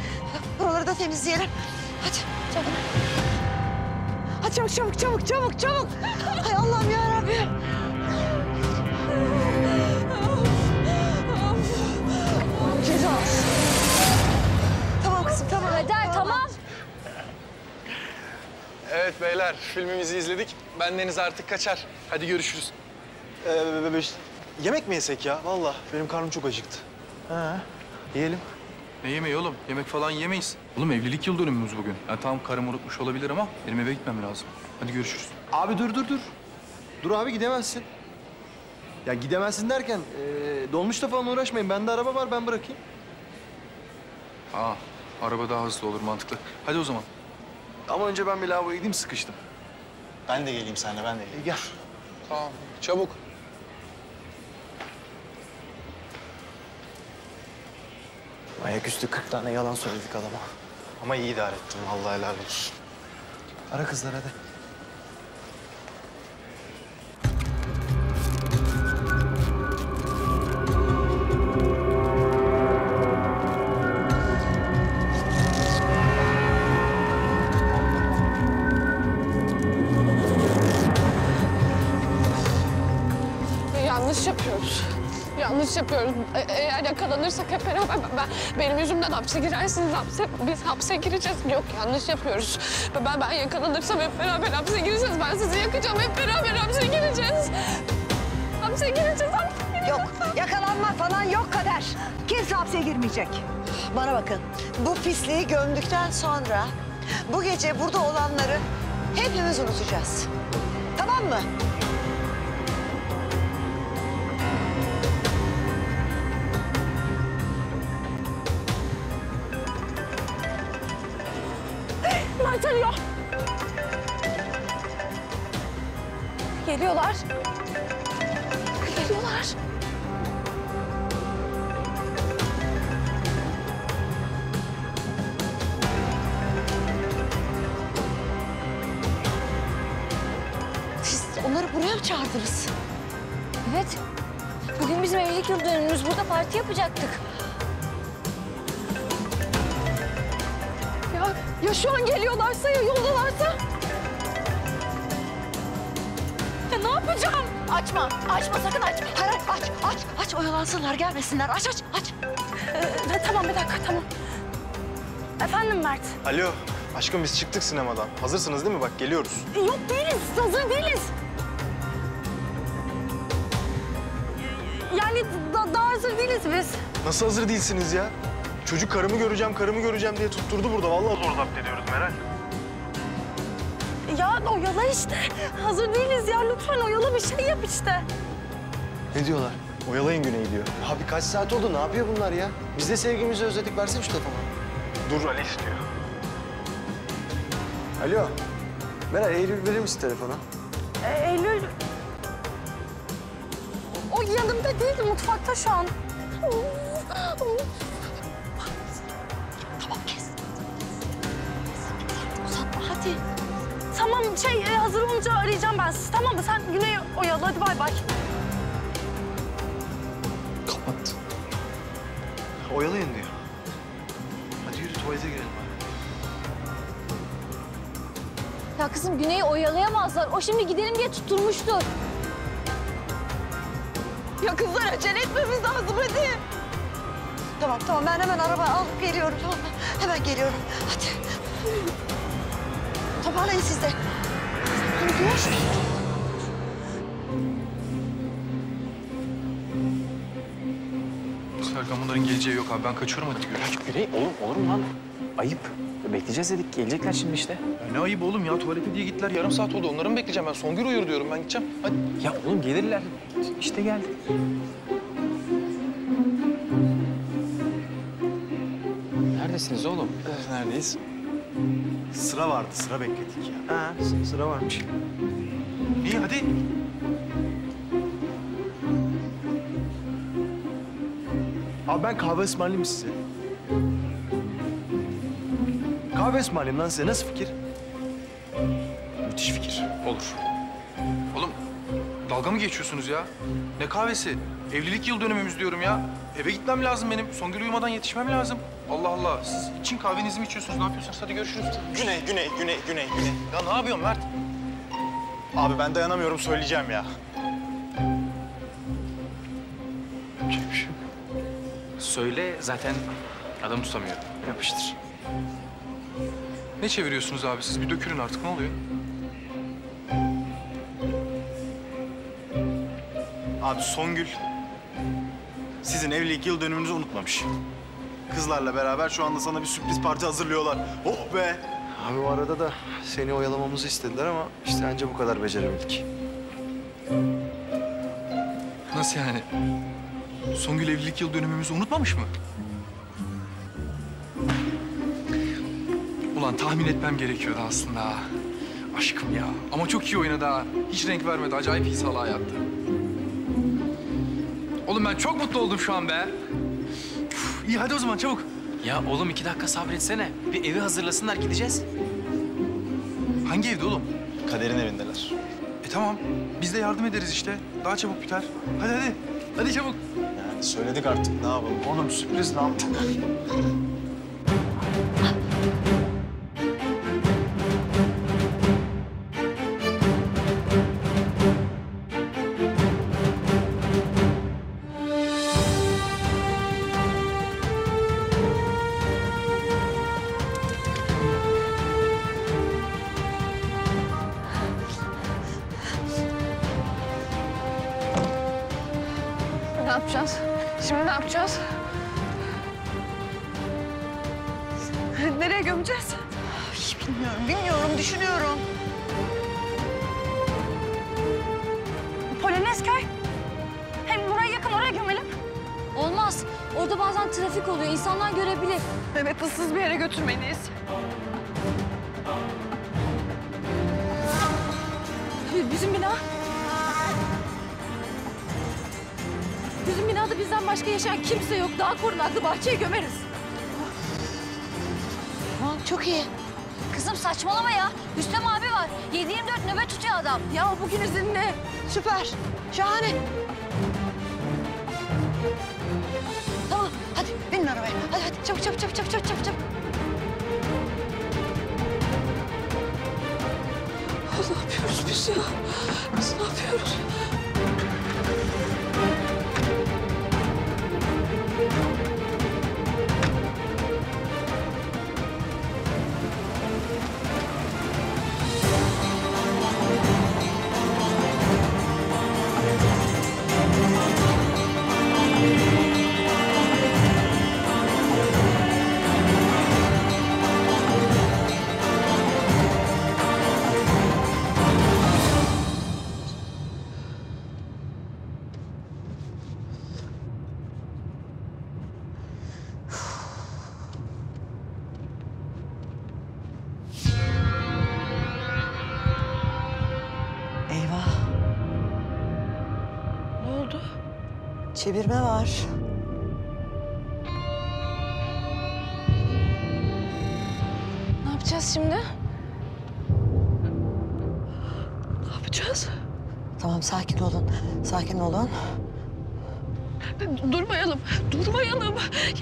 Buraları da temizleyelim. Hadi çabuk. Hadi çabuk, çabuk, çabuk, çabuk, çabuk. Hay Allah'ım yarabbim. Evet beyler, filmimizi izledik. Bendeniz artık kaçar. Hadi görüşürüz. Ee, yemek mi yesek ya? Vallahi benim karnım çok acıktı. Ha, yiyelim. Ne yemeği oğlum? Yemek falan yemeyiz. Oğlum evlilik yıl dönümümüz bugün. Yani tam karım unutmuş olabilir ama benim eve gitmem lazım. Hadi görüşürüz. Abi dur dur dur. Dur abi gidemezsin. Ya gidemezsin derken e, dolmuşla falan uğraşmayın. Bende araba var, ben bırakayım. Aa, araba daha hızlı olur, mantıklı. Hadi o zaman. Ama önce ben bir lavaboya gideyim, sıkıştım. Ben de geleyim seninle, ben de geleyim. E, gel. Tamam, çabuk. Ayaküstü kırk tane yalan söyledik adama. Ama iyi idare ettim, vallahi helal olsun. Ara kızlar hadi. Yapıyoruz. E eğer yakalanırsak hep beraber ben, ben, benim yüzümden hapse girersiniz. Hapse, biz hapse gireceğiz. Yok, yanlış yapıyoruz. Ben, ben yakalanırsam hep beraber hapse gireceğiz. Ben sizi yakacağım. Hep beraber hapse gireceğiz. Hapse gireceğiz. Hapse gireceğiz. Yok, yakalanma falan yok Kader. Kimse hapse girmeyecek. Bana bakın, bu pisliği gömdükten sonra bu gece burada olanları hepimiz unutacağız. Tamam mı? Geliyor. Geliyorlar. Geliyorlar. Siz onları buraya mı çağırdınız? Evet. Bugün bizim evlilik yıl dönümümüz. Burada parti yapacaktık. Ya şu an geliyorlarsa, ya yoldalarsa? Ya ne yapacağım? Açma, açma sakın açma. Hayır, aç, aç, aç. Oyalansınlar, gelmesinler. Aç, aç, aç. Ee, tamam, bir dakika, tamam. Efendim Mert? Alo, aşkım biz çıktık sinemadan. Hazırsınız değil mi? Bak, geliyoruz. Yok değiliz, hazır değiliz. Yani da, daha hazır değiliz biz. Nasıl hazır değilsiniz ya? Çocuk karımı göreceğim, karımı göreceğim diye tutturdu burada. Vallahi zor zapt ediyoruz Meral. Ya oyala işte. Hazır değiliz ya. Lütfen oyala bir şey yap işte. Ne diyorlar? Oyalayın Güney diyor. Abi kaç saat oldu? Ne yapıyor bunlar ya? Biz de sevgimizi özledik. Versene şu telefonu. Dur Ali istiyor. Alo. Meral, Eylül verir misin telefona? E, Eylül... O yanımda değil. Mutfakta şu an. Tamam, şey hazır olunca arayacağım ben sizi, tamam mı? Sen Güney'i oyalı, hadi bay bay. Kapat. Oyalayın diyor. Hadi yürü, tuvalete girelim. Ya kızım, Güney'i oyalayamazlar. O şimdi gidelim diye tutturmuştur. Ya kızlar, acele etmemiz lazım, hadi. Tamam, tamam. Ben hemen araba alıp geliyorum, tamam mı? Hemen geliyorum, hadi. Toparlayın siz de. Serkan, bunların geleceği yok abi. Ben kaçıyorum, hadi görüşürüz. Güney, oğlum olur mu lan? Ayıp. Bekleyeceğiz dedik. Gelecekler şimdi işte. Ya ne ayıp oğlum ya? Tuvalete diye gittiler. Yarım saat oldu. Onları mı bekleyeceğim ben? Songül uyur diyorum. Ben gideceğim. Hadi. Ya oğlum gelirler. İşte geldi. Neredesiniz oğlum? Ee, neredeyiz? Sıra vardı, sıra bekledik ya. Ha, sıra varmış. İyi, hadi. Abi ben kahve ısmarlayayım mı size? Kahve ısmarlayayım lan size. Nasıl fikir? Müthiş fikir. Olur. Oğlum, dalga mı geçiyorsunuz ya? Ne kahvesi? Evlilik yıl dönümümüz diyorum ya. Eve gitmem lazım benim. Songül uyumadan yetişmem lazım. Allah Allah. Siz için kahvenizi mi içiyorsunuz? Ne yapıyorsunuz? Hadi görüşürüz. Güney, Güney, Güney, Güney, Güney. Ya ne yapıyorsun Mert? Abi ben dayanamıyorum. Söyleyeceğim ya. Kimmiş? Söyle. Zaten adam tutamıyor. Yapıştır. Ne çeviriyorsunuz abi siz? Bir dökülün artık, ne oluyor? Abi Songül sizin evlilik yıl dönümünüzü unutmamış. Kızlarla beraber şu anda sana bir sürpriz parti hazırlıyorlar. Oh be! Abi o arada da seni oyalamamızı istediler ama işte anca bu kadar becerebildik. Nasıl yani? Songül evlilik yıl dönümümüzü unutmamış mı? Ulan tahmin etmem gerekiyordu aslında. Aşkım ya. Ama çok iyi oynadı ha. Hiç renk vermedi. Acayip iyi salağa yattı. Oğlum ben çok mutlu oldum şu an be. Üf, iyi hadi o zaman çabuk. Ya oğlum iki dakika sabretsene. Bir evi hazırlasınlar, gideceğiz. Hangi evde oğlum? Kader'in evindeler. E tamam. Biz de yardım ederiz işte. Daha çabuk biter. Hadi hadi. Hadi çabuk. Yani söyledik artık, ne yapalım? Oğlum sürpriz ne yaptık? Korunaklı bahçeye gömeriz. Tamam, çok iyi. Kızım saçmalama ya. Rüstem abi var. yedi yirmi dört nöbet tutuyor adam. Ya bugün izinli. Süper. Şahane. Tamam, hadi binin arabaya. Hadi hadi çabuk çabuk çabuk çabuk çabuk çabuk. Ne yapıyoruz biz ya? Biz ne yapıyoruz? Çevirme var. Ne yapacağız şimdi? Ne yapacağız? Tamam, sakin olun. Sakin olun. Durmayalım. Durmayalım.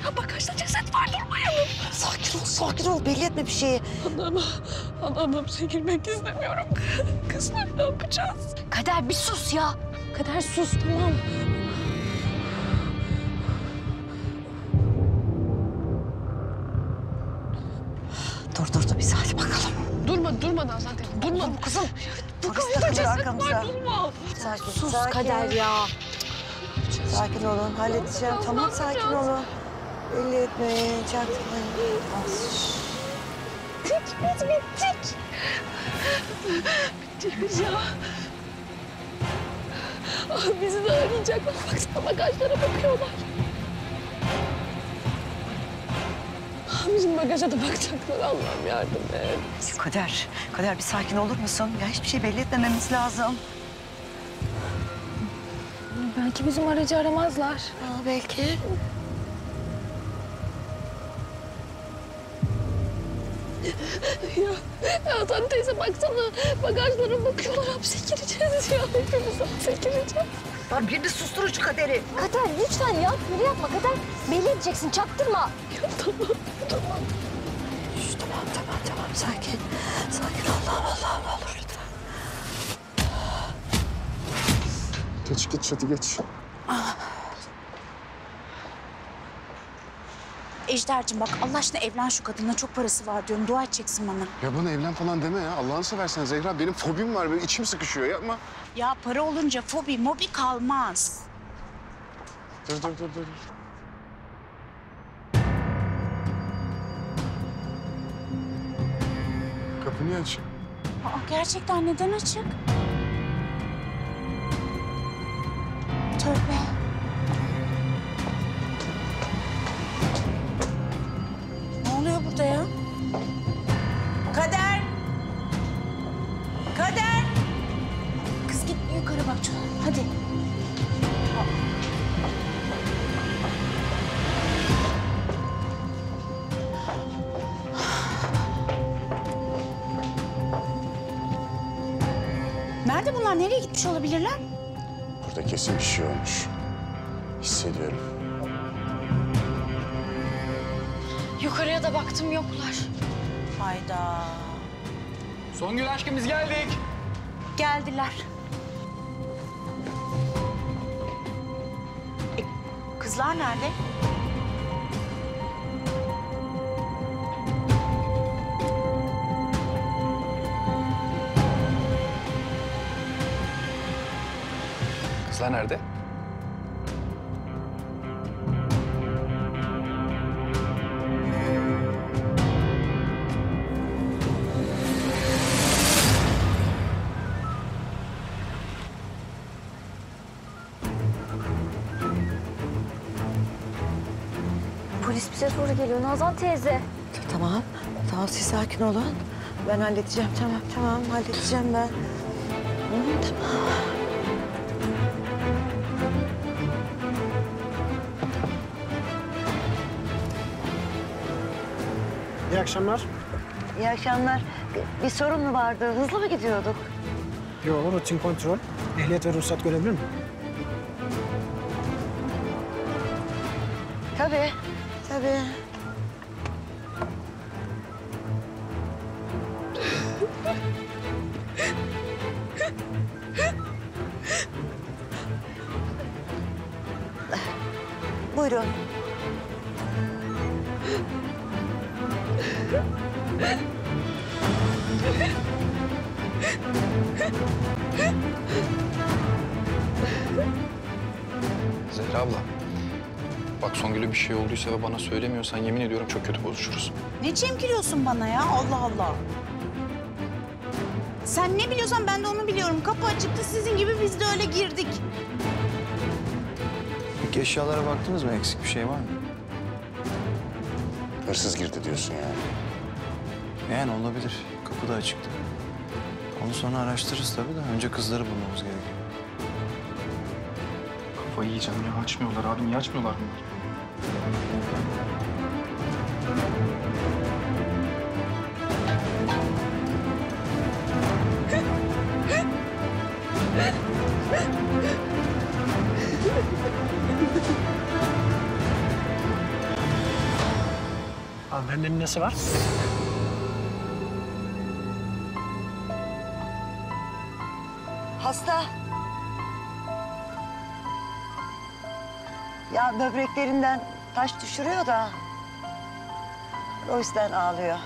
Ya bak kaç tane ceset var, durmayalım. Sakin ol, sakin ol. Belli etme bir şeyi. Anam, anam çekilmek istemiyorum. Kızlar ne yapacağız? Kader bir sus ya. Kader sus, tamam. Durmadan zaten. Durma bu kızım. Bu kızda ceset var. Durma. Sakin, sus sakin. Kader ya. Sakin olun. Halledeceğim. Tamam, tamam sakin olun. Belli etmeyin. Çaktırmayın. Bittik biz bittik. Bittik biz ya. Ah, bizi de arayacaklar. Baksana bagajlara bakıyorlar. Bizim bagaja da bakacaklar. Allah'ım yardım et. Kader, Kader bir sakin olur musun? Ya hiçbir şey belli etmememiz lazım. Belki bizim aracı aramazlar. Aa, belki. Ya, ya sen teyze baksana. Bagajlara bakıyorlar. Hapse gireceğiz ya. Hepimiz hapse gireceğiz. Lan birini sustur şu Kader'i. Kader lütfen ya. Bunu yapma Kader. Belli edeceksin. Çaktırma. Ya tamam. Tamam. Şş, tamam tamam tamam. Sakin. Sakin. Allah'ım Allah'ım ne olur lütfen. Geç geç hadi geç. Aa. Ejder'cim bak Allah aşkına evlen şu kadınla, çok parası var diyorum. Dua edeceksin bana. Ya bana evlen falan deme ya. Allah'ını seversen Zehra, benim fobim var. Böyle içim sıkışıyor, yapma. Ya para olunca fobi mobi kalmaz. Dur dur dur dur. Kapı niye açık? Aa, gerçekten neden açık? Tövbe. Ne oluyor burada ya? Kader! Kader! Kız git yukarı bak çocuğa. Hadi. Nerede bunlar? Nereye gitmiş olabilirler? Burada kesin bir şey olmuş. Hissediyorum. Yukarıya da baktım, yoklar. Hayda. Songül aşkım biz geldik. Geldiler. E, kızlar nerede? Kızlar nerede? Polis bize doğru geliyor Nazan teyze. Tamam, tamam siz sakin olun. Ben halledeceğim, tamam, tamam halledeceğim ben. Tamam. İyi akşamlar. İyi akşamlar. Bir, bir sorun mu vardı? Hızlı mı gidiyorduk? Yok, rutin kontrol. Ehliyet ve ruhsat görebilir miyim? Tabii, tabii. Buyurun. Zehra abla, bak Songül'e bir şey olduysa ve bana söylemiyorsan yemin ediyorum çok kötü bozuşuruz. Ne çemkiliyorsun bana ya? Allah Allah. Sen ne biliyorsan ben de onu biliyorum. Kapı açıktı, sizin gibi biz de öyle girdik. Peki eşyalara baktınız mı? Eksik bir şey var mı? Hırsız girdi diyorsun yani. Yani olabilir. Kapı da açıktı. Onu sonra araştırırız tabii de önce kızları bulmamız gerekiyor. Kafayı yiyeceğim ya, açmıyorlar abi. Niye açmıyorlar bunlar? Hanımefendinin nesi var? Hasta. Ya böbreklerinden taş düşürüyor da o yüzden ağlıyor.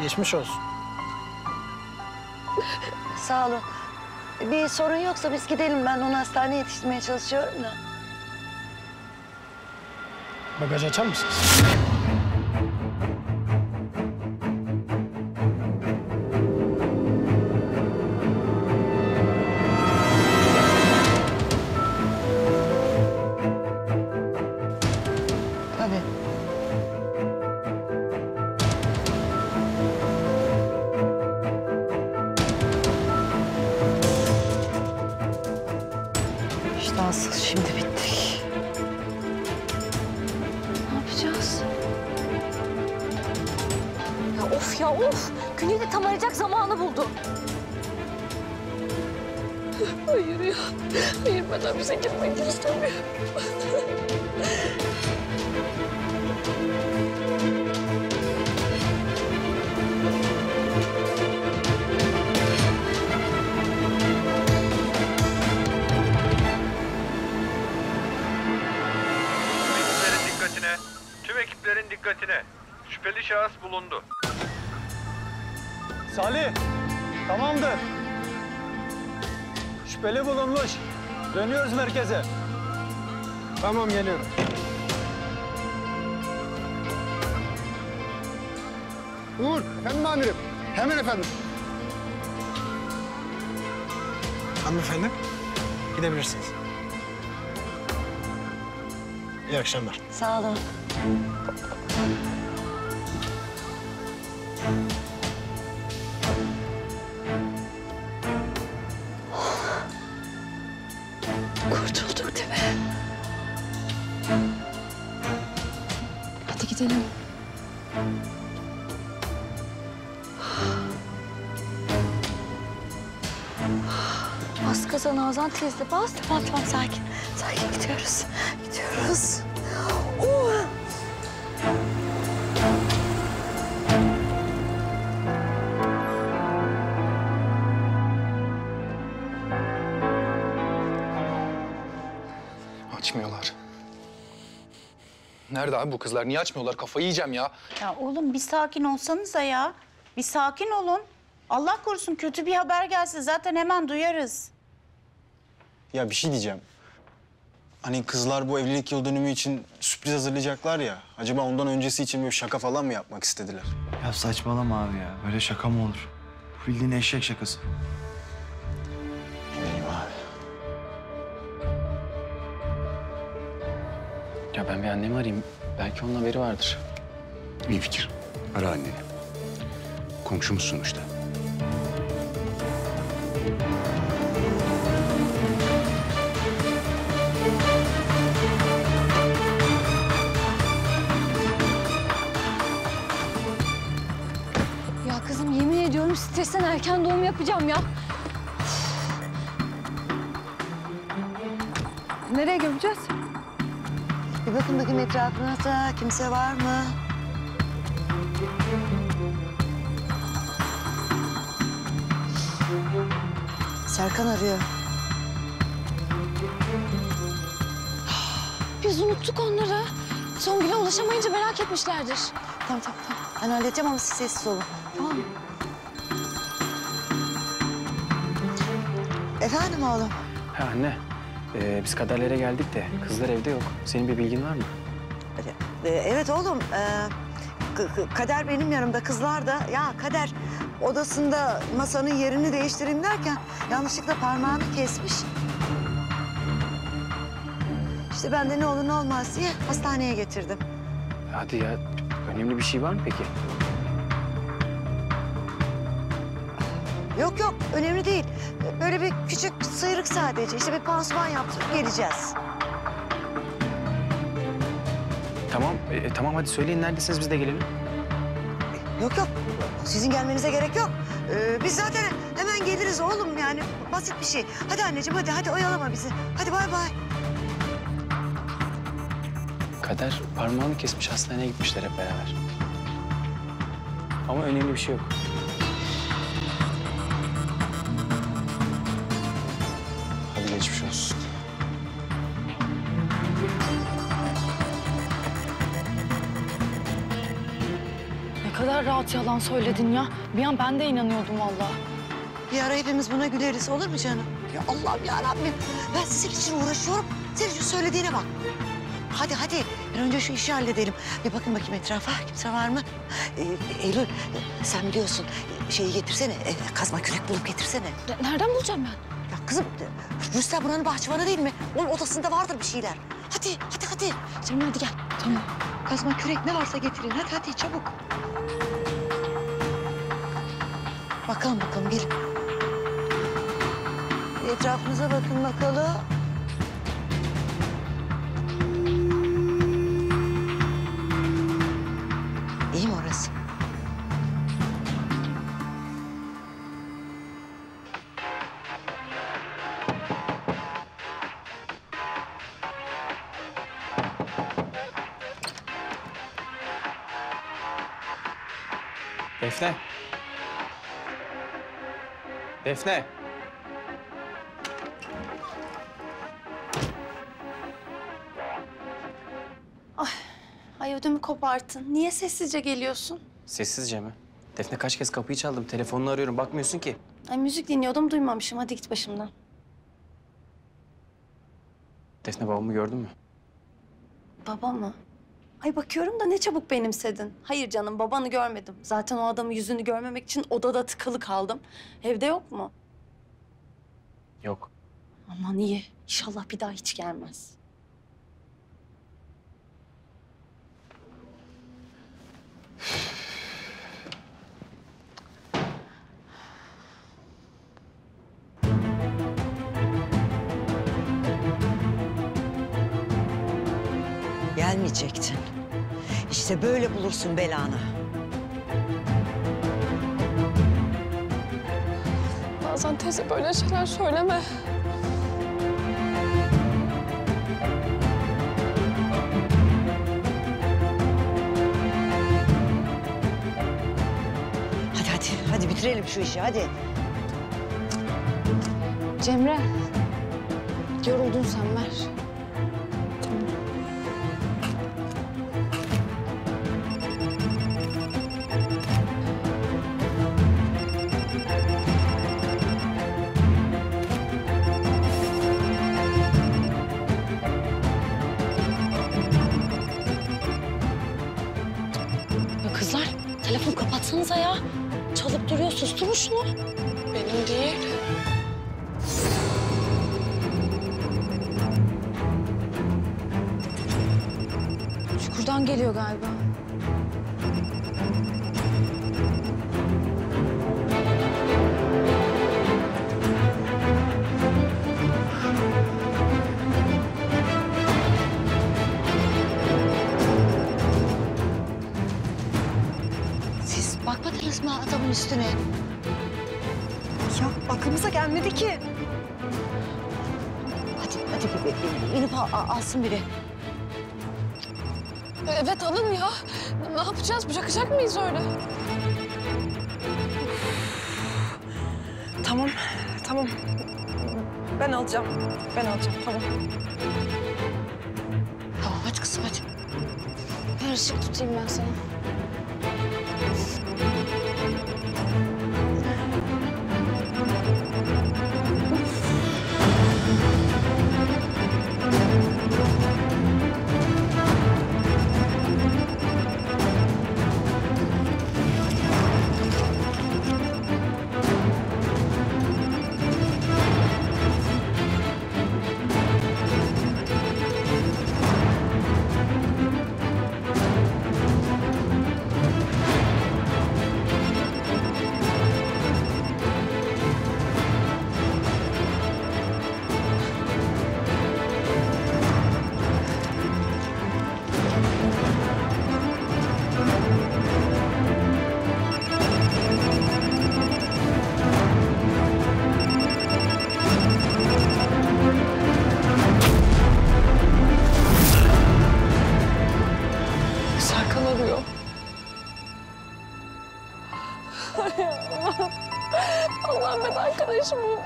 Geçmiş olsun. Sağ olun. Bir sorun yoksa biz gidelim. Ben onu hastaneye yetiştirmeye çalışıyorum da. Bagajı açar mısınız? Vicdansız, şimdi bittik. Ne yapacağız? Ya of ya of! Güney de tam arayacak zamanı buldu. Hayır ya. Hayır, ben abi sen gitmek istemiyorum. emniyetine. Şüpheli şahıs bulundu. Salih, tamamdır. Şüpheli bulunmuş. Dönüyoruz merkeze. Tamam, geliyorum. Uğur, efendim amirim. Hemen efendim. Hanımefendi, gidebilirsiniz. İyi akşamlar. Sağ olun. Kurtulduk değil mi? Hadi gidelim. Bas gaza Nazan teyze, bas. Tamam tamam, sakin. Sakin gidiyoruz. Gidiyoruz. Oh. Açmıyorlar. Nerede abi bu kızlar? Niye açmıyorlar? Kafayı yiyeceğim ya. Ya oğlum bir sakin olsanıza ya. Bir sakin olun. Allah korusun kötü bir haber gelse zaten hemen duyarız. Ya bir şey diyeceğim. Hani kızlar bu evlilik yıldönümü için sürpriz hazırlayacaklar ya. Acaba ondan öncesi için böyle şaka falan mı yapmak istediler? Ya saçmalama abi ya. Böyle şaka mı olur? Bu bildiğin eşek şakası. Ne bileyim abi. Ya ben bir annemi arayayım. Belki onun haberi vardır. İyi fikir. Ara anneni. Komşumuz sonuçta. Stresten erken doğum yapacağım ya. Nereye gömeceğiz? Bir bakın bakayım etrafınıza. Kimse var mı? Serkan arıyor. Biz unuttuk onları. Songül'e ulaşamayınca merak etmişlerdir. Tamam tamam tamam. Ben halledeceğim ama siz sessiz olun. Tamam. Efendim oğlum? Ha anne, ee, biz Kaderlere geldik de kızlar evde yok. Senin bir bilgin var mı? Evet oğlum, ee, Kader benim yanımda, kızlar da. Ya Kader odasında masanın yerini değiştireyim derken yanlışlıkla parmağını kesmiş. İşte ben de ne olur ne olmaz diye hastaneye getirdim. Hadi ya, önemli bir şey var mı peki? Yok yok, önemli değil. Böyle bir küçük sıyrık sadece. İşte bir pansuman yaptırıp geleceğiz. Tamam, e, tamam hadi söyleyin neredesiniz, biz de gelelim. Yok yok, sizin gelmenize gerek yok. Ee, biz zaten hemen geliriz oğlum yani. Basit bir şey. Hadi anneciğim hadi, hadi oyalama bizi. Hadi bay bay. Kader parmağını kesmiş, hastaneye gitmişler hep beraber. Ama önemli bir şey yok. Geçmiş olsun. Ne kadar rahat yalan söyledin ya. Bir an ben de inanıyordum vallahi. Bir ara hepimiz buna güleriz, olur mu canım? Ya Allah'ım ya Rabbim. Ben sizin için uğraşıyorum. Senin şu söylediğine bak. Hadi hadi. Bir önce şu işi halledelim. Bir bakın bakayım etrafa. Kimse var mı? Ee, Eylül sen biliyorsun. Şeyi getirsene. Kazma kürek bulup getirsene. Nereden bulacağım ben? Kızım, Rüstem buranın bahçıvanı değil mi? Onun odasında vardır bir şeyler. Hadi, hadi, hadi. Cemre hadi gel. Tamam. Kazma, kürek ne varsa getirin. Hadi, hadi çabuk. Bakalım, bakalım. Gelin. Etrafınıza bakın bakalım. İyi mi orası? Defne. Defne. Ay, ay ödümü kopartın. Niye sessizce geliyorsun? Sessizce mi? Defne kaç kez kapıyı çaldım. Telefonunu arıyorum. Bakmıyorsun ki. Ay müzik dinliyordum, duymamışım. Hadi git başımdan. Defne babamı gördün mü? Baba mı? Ay bakıyorum da ne çabuk benimsedin. Hayır canım, babanı görmedim. Zaten o adamın yüzünü görmemek için odada tıkalı kaldım. Evde yok mu? Yok. Aman iyi. İnşallah bir daha hiç gelmez. Gelmeyecektin. İşte böyle bulursun belanı. Nazan teyze böyle şeyler söyleme. Hadi hadi, hadi bitirelim şu işi, hadi. Cemre, yoruldun sen, ver. Kapatsanıza ya. Çalıp duruyor, susturun şunu. Benim değil. Çukurdan geliyor galiba. Bakmadınız mı adamın üstüne? Ya aklımıza gelmedi ki. Hadi, hadi bir inip al, alsın biri. Evet alın ya. Ne yapacağız? Bırakacak mıyız öyle? Tamam, tamam. Ben alacağım, ben alacağım. Tamam. Tamam, hadi kızım hadi. Ver ışık tutayım ben sana.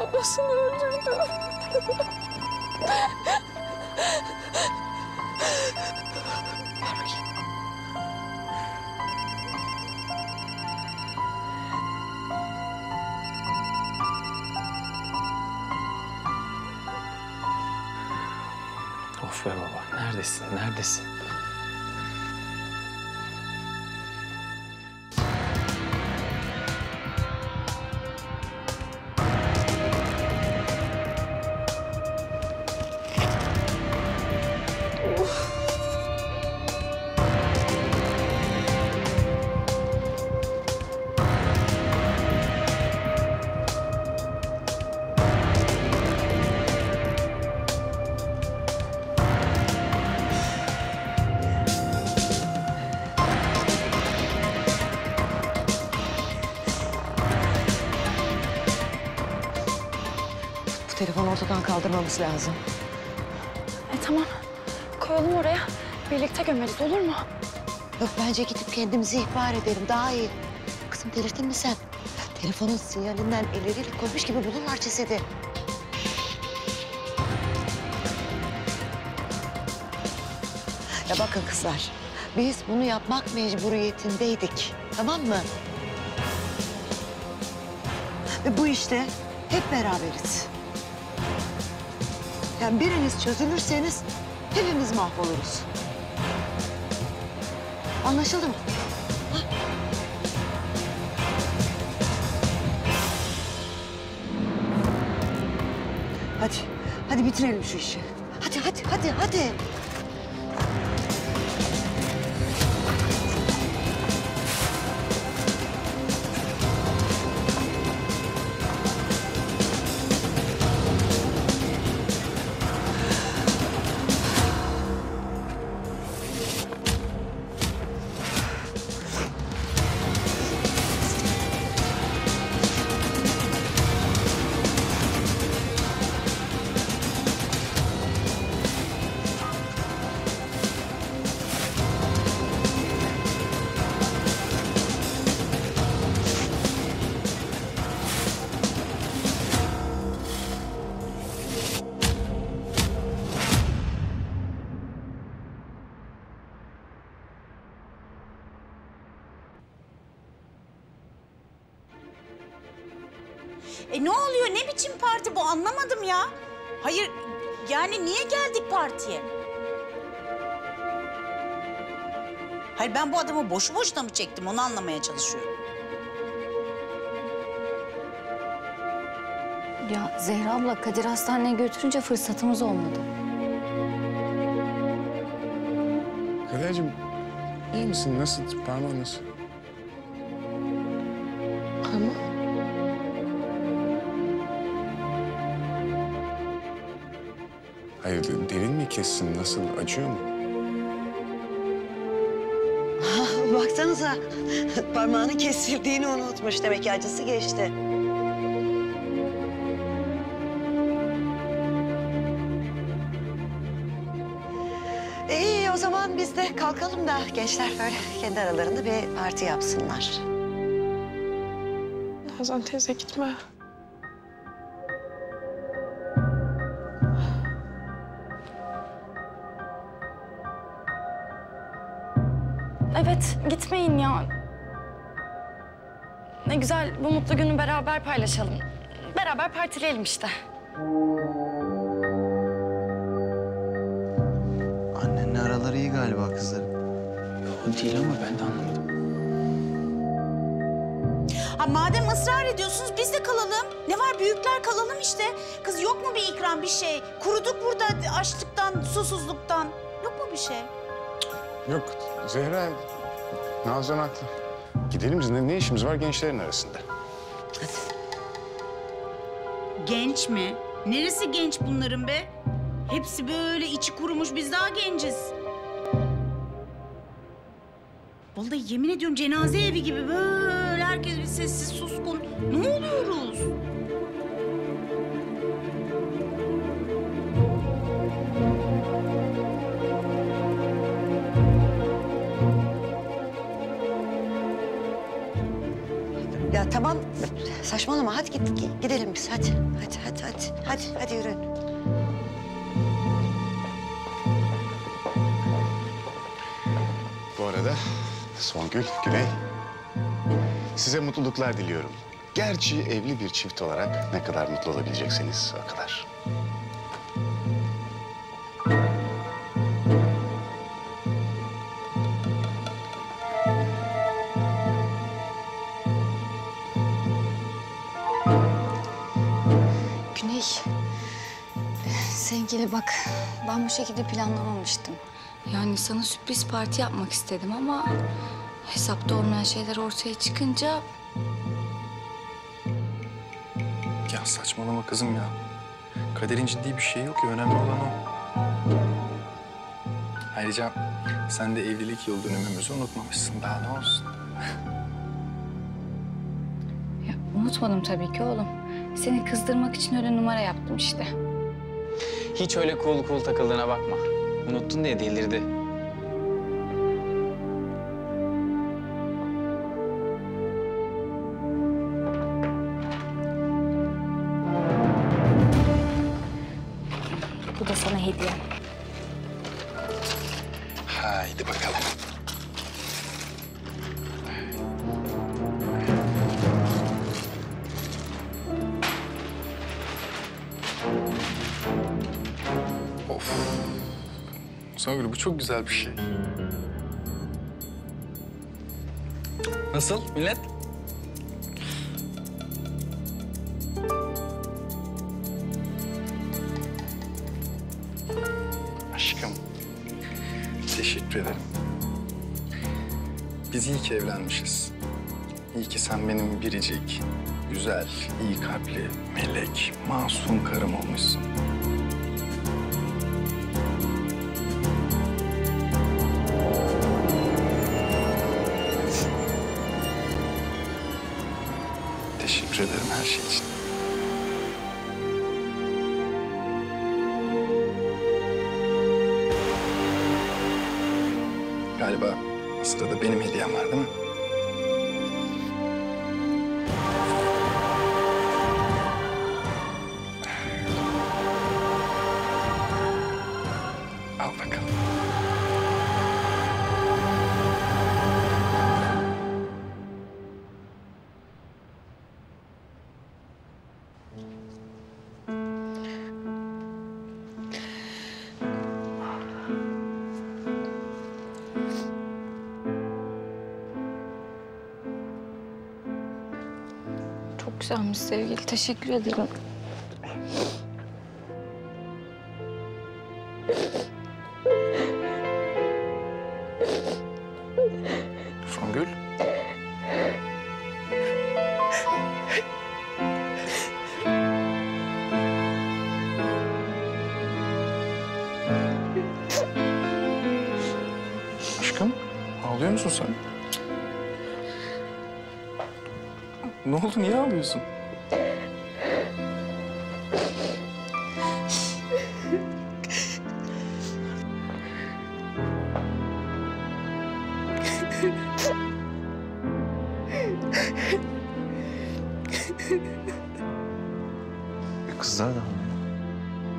Babasını öldürdü. Of be baba, neredesin, neredesin? Telefonu ortadan kaldırmamız lazım. E tamam. Koyalım oraya. Birlikte gömeriz, olur mu? Yok, bence gidip kendimizi ihbar edelim. Daha iyi. Kızım delirdin mi sen? Telefonun sinyalinden elleriyle koymuş gibi bulurlar cesedi. Ya bakın kızlar. Biz bunu yapmak mecburiyetindeydik. Tamam mı? Ve bu işte hep beraberiz. Yani biriniz çözülürseniz hepimiz mahvoluruz. Anlaşıldı mı? Ha? Hadi, hadi bitirelim şu işi. Hadi, hadi, hadi, hadi. Anlamadım ya. Hayır, yani niye geldik partiye? Hayır, ben bu adamı boşu boşuna mı çektim? Onu anlamaya çalışıyorum. Ya Zehra abla, Kadir hastaneye götürünce fırsatımız olmadı. Kaderciğim, iyi misin? Nasıl? Parmağı nasıl? Parmağı? Hayır, derin mi kessin? Nasıl? Acıyor mu? Ha, baksanıza, parmağını kesildiğini unutmuş. Demek ki acısı geçti. İyi, o zaman biz de kalkalım da gençler böyle kendi aralarında bir parti yapsınlar. Nazan teyze gitme. Evet, gitmeyin ya. Ne güzel, bu mutlu günü beraber paylaşalım. Beraber partileyelim işte. Annenle araları iyi galiba kızların. O değil ama ben de anlamadım. Ha, madem ısrar ediyorsunuz biz de kalalım. Ne var, büyükler kalalım işte. Kız, yok mu bir ikram, bir şey? Kuruduk burada açlıktan, susuzluktan. Yok mu bir şey? Yok Zehra, Nazan haklı. Gidelim, ne, ne işimiz var gençlerin arasında? Hadi. Genç mi? Neresi genç bunların be? Hepsi böyle içi kurumuş, biz daha genciz. Vallahi yemin ediyorum cenaze evi gibi böyle herkes bir sessiz suskun. Ne oluyoruz? Ya tamam, saçmalama. Hadi git, gidelim biz. Hadi, hadi, hadi, hadi, hadi, hadi yürü. Bu arada Songül, Güney, size mutluluklar diliyorum. Gerçi evli bir çift olarak ne kadar mutlu olabilecekseniz o kadar. Sevgili bak, ben bu şekilde planlamamıştım. Yani sana sürpriz parti yapmak istedim ama hesapta olmayan şeyler ortaya çıkınca... Ya saçmalama kızım ya. Kaderin ciddi bir şey yok ki, önemli olan o. Ayrıca sen de evlilik yıl dönümümüzü unutmamışsın, daha ne olsun. Ya unutmadım tabii ki oğlum. Seni kızdırmak için öyle numara yaptım işte. Hiç öyle cool cool takıldığına bakma. Unuttun diye delirdi. Bu da sana hediye. Haydi bakalım. Songül, bu çok güzel bir şey. Nasıl millet? Aşkım, teşekkür ederim. Biz iyi ki evlenmişiz. İyi ki sen benim biricik, güzel, iyi kalpli, melek, masum karım olmuşsun. Teşekkür ederim her şey için. Galiba sırada benim hediyem var, değil mi? Güzelmiş sevgili, teşekkür ederim. Songül. Aşkım, ağlıyor musun sen? Ne oldu, niye ağlıyorsun? Kızlar da ağlıyor.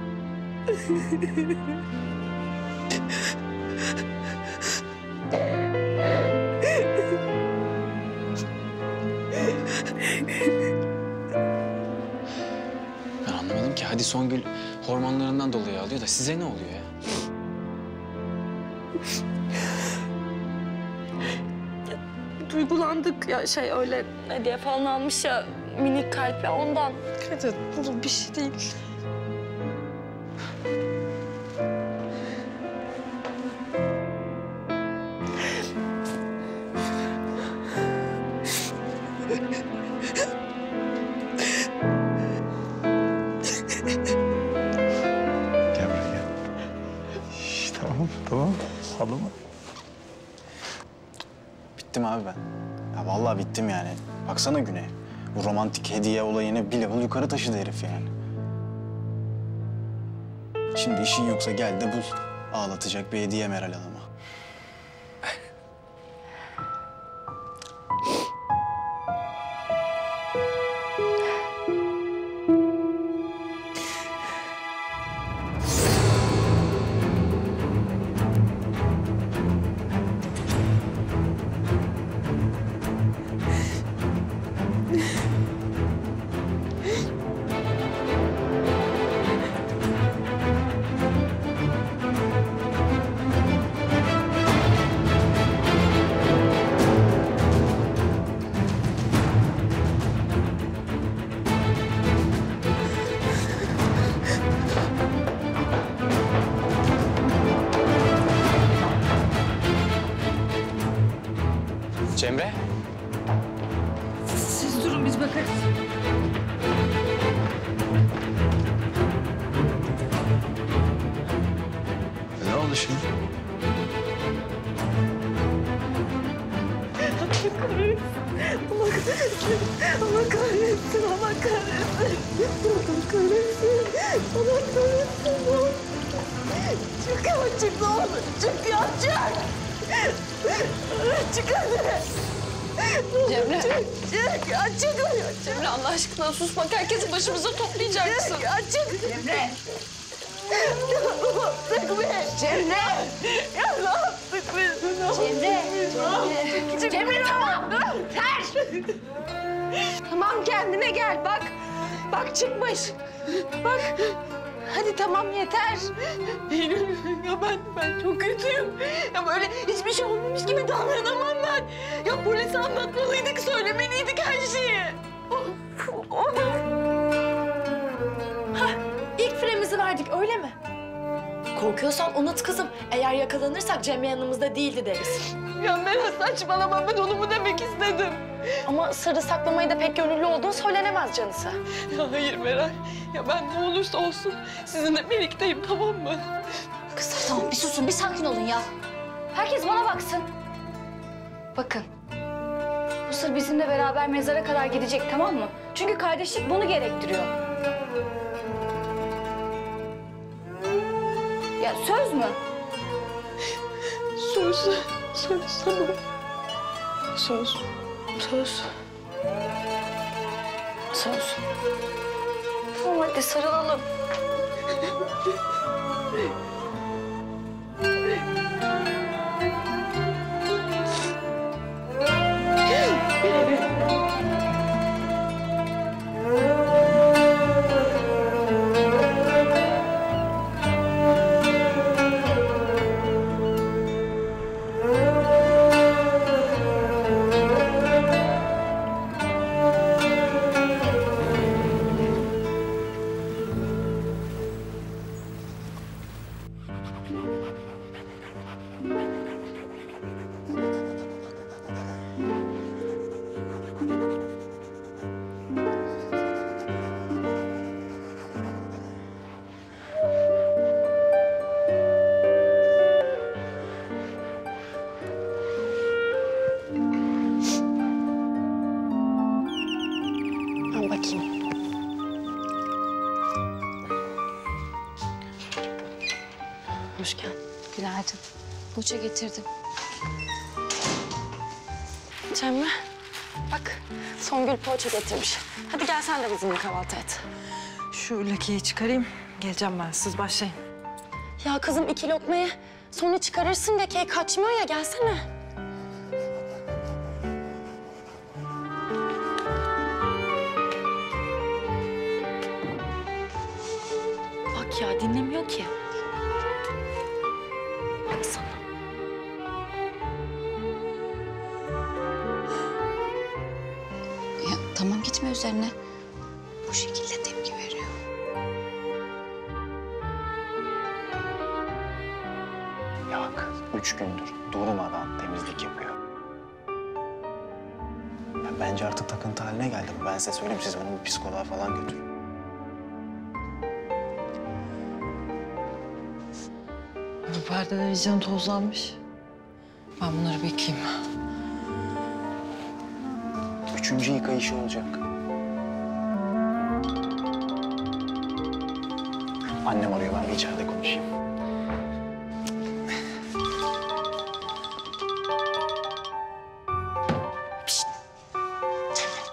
Hadi Songül hormonlarından dolayı ağlıyor da size ne oluyor ya? Duygulandık ya, şey öyle hediye falan almış ya, minik kalp ya, ondan. Kader, bu bir şey değil. Bittim yani. Baksana Güney. Bu romantik hediye olayını bir level yukarı taşıdı herif yani. Şimdi işin yoksa gel de bul. Ağlatacak bir hediye Meral Hanım'a. Cemre? Siz durun, biz bakarız. Ne oldu şimdi? Allah kahretsin. Allah kahretsin. Allah kahretsin. Allah kahretsin. Allah kahretsin. Allah kahretsin. Çık ya, çık ne olur. Çık ya, çık. Çık hadi. Cemre. Çık, çık. Açık. Cemre, Allah aşkına sus bak. Herkesi başımıza toplayacaksın. Çık, açık. Cemre. Ne yaptık biz? Cemre. Ya ne yaptık biz? Cemre. Cemre. Cemre tamam. Ter. Tamam, kendine gel. Bak. Bak çıkmış. Bak. Hadi tamam yeter. Eylül ya ben, ben çok kötüyüm. Ya böyle hiçbir şey olmamış gibi davranamam ben. Ya polise anlatmalıydık, söylemeliydik her şeyi. Olur. Hah, ilk firemizi verdik öyle mi? Korkuyorsan unut kızım. Eğer yakalanırsak Cemre yanımızda değildi deriz. Ya Meral saçmalama, ben onu mu demek istedim? Ama sırrı saklamayı da pek gönüllü olduğunu söylenemez canısı. Ya hayır Meral, ya ben ne olursa olsun sizinle birlikteyim, tamam mı? Kızlar tamam, bir susun, bir sakin olun ya. Herkes bana baksın. Bakın, bu sır bizimle beraber mezara kadar gidecek, tamam mı? Çünkü kardeşlik bunu gerektiriyor. Ya söz mü? Söz, söz tamam. Söz. Söz. Söz. Tamam hadi sarılalım. Boça getirdim. Cemre, bak Songül poğaça getirmiş. Hadi gel sen de bizimle kahvaltı et. Şu lakiyi çıkarayım, geleceğim ben. Siz başlayın. Ya kızım iki lokmaya sonra çıkarırsın, lakiye kaçmıyor ya, gelsene. Bak ya dinlemiyor ki. Üzerine bu şekilde tepki veriyor. Ya bak, üç gündür durmadan temizlik yapıyor. Ya bence artık takıntı haline geldi bu. Ben size söyleyeyim, siz bunu bir psikoloğa falan götürün. Bu perdeden iyice tozlanmış. Ben bunları bekleyeyim. Üçüncü yıkayışı olacak. Annem arıyor, ben bir içeride konuşayım. Pişt! Cemre.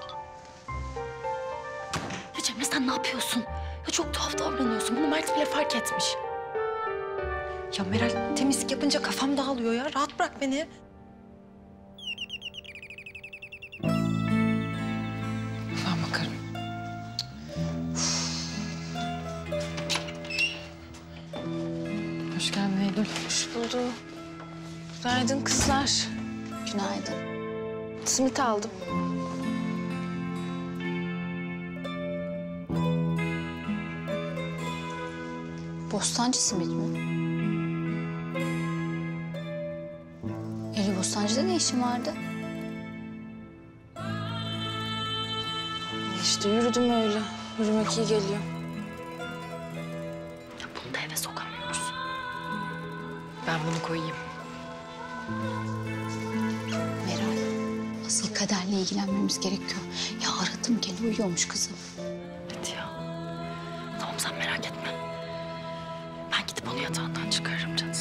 Cemre sen ne yapıyorsun? Ya çok tuhaf davranıyorsun. Bunu Mert bile fark etmiş. Ya Meral temizlik yapınca kafam dağılıyor ya. Rahat bırak beni. Günaydın kızlar. Günaydın. Simit aldım. Bostancı simit mi? Eli Bostancı'da ne işin vardı? İşte yürüdüm öyle. Yürümek iyi geliyor. Ya bunu da eve sokamıyoruz. Ben bunu koyayım. Meral, asıl Kader'le ilgilenmemiz gerekiyor. Ya aradım gene uyuyormuş kızım. Hadi ya. Tamam sen merak etme. Ben gidip onu yatağından çıkarırım canım.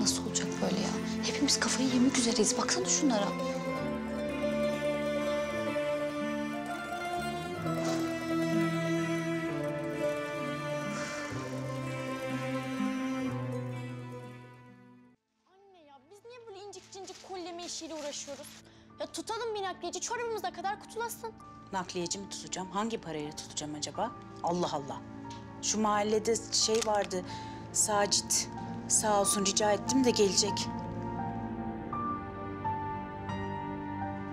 Nasıl olacak böyle ya? Hepimiz kafayı yemek üzereyiz. Baksana şunlara. Ya tutalım bir nakliyeci, Çorum'umuza kadar kutulasın. Nakliyeci mi tutacağım? Hangi parayla tutacağım acaba? Allah Allah. Şu mahallede şey vardı, Sacit. Sağ olsun rica ettim de gelecek.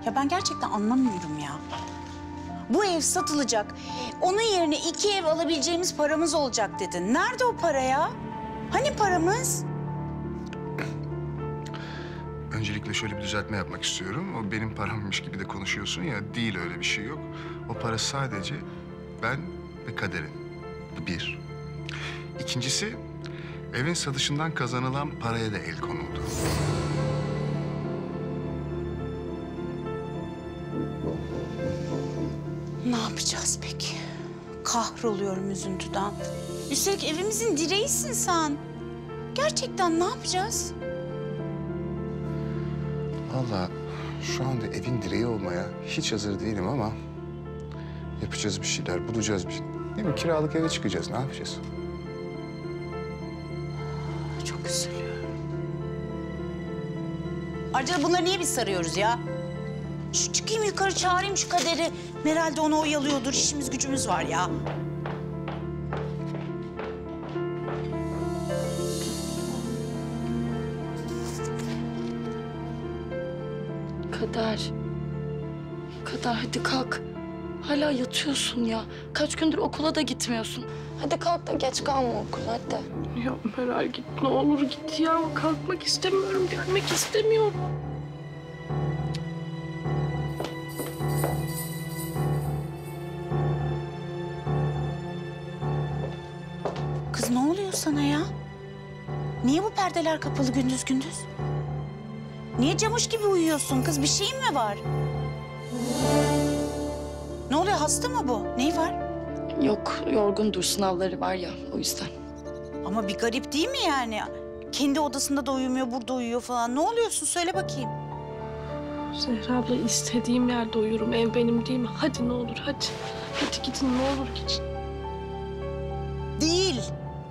Ya ben gerçekten anlamıyorum ya. Bu ev satılacak. Onun yerine iki ev alabileceğimiz paramız olacak dedin. Nerede o para ya? Hani paramız? Öncelikle şöyle bir düzeltme yapmak istiyorum. O benim parammış gibi de konuşuyorsun ya. Değil, öyle bir şey yok. O para sadece ben ve Kader'in. Bu bir. İkincisi, evin satışından kazanılan paraya da el konuldu. Ne yapacağız peki? Kahroluyorum üzüntüden. Üstelik evimizin direğisin sen. Gerçekten ne yapacağız? Vallahi şu anda evin direği olmaya hiç hazır değilim ama yapacağız bir şeyler, bulacağız bir şey. Değil mi? Kiralık eve çıkacağız. Ne yapacağız? Çok üzülüyorum. Ayrıca bunları niye biz sarıyoruz ya? Şu çıkayım yukarı, çağırayım şu Kader'i. Meral de onu oyalıyordur. İşimiz gücümüz var ya. Kader. Kader hadi kalk. Hala yatıyorsun ya. Kaç gündür okula da gitmiyorsun. Hadi kalk da geç kalma okula hadi. Ya Meral git ne olur git ya. Kalkmak istemiyorum, gelmek istemiyorum. Kız ne oluyor sana ya? Niye bu perdeler kapalı gündüz gündüz? Niye camış gibi uyuyorsun kız? Bir şeyin mi var? Ne oluyor? Hasta mı bu? Neyi var? Yok, yorgundur. Sınavları var ya, o yüzden. Ama bir garip değil mi yani? Kendi odasında da uyumuyor, burada uyuyor falan. Ne oluyorsun? Söyle bakayım. Zehra abla, istediğim yerde uyurum. Ev benim değil mi? Hadi ne olur, hadi. Hadi gidin, ne olur gidin. Değil.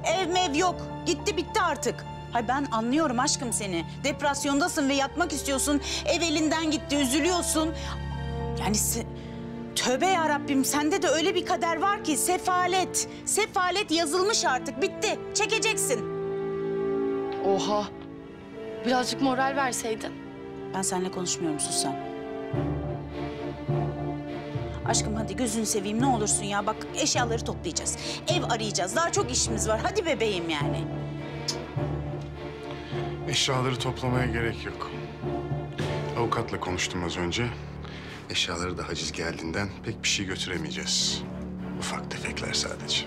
Ev mev yok. Gitti, bitti artık. Hay ben anlıyorum aşkım seni. Depresyondasın ve yatmak istiyorsun. Ev elinden gitti, üzülüyorsun. Yani se... Tövbe ya Rabbim, sende de öyle bir kader var ki sefalet. Sefalet yazılmış artık, bitti. Çekeceksin. Oha. Birazcık moral verseydin. Ben seninle konuşmuyorum, sus sen. Aşkım hadi gözünü seveyim ne olursun ya. Bak eşyaları toplayacağız. Ev arayacağız, daha çok işimiz var. Hadi bebeğim yani. Eşyaları toplamaya gerek yok. Avukatla konuştum az önce. Eşyaları da haciz geldiğinden pek bir şey götüremeyeceğiz. Ufak tefekler sadece.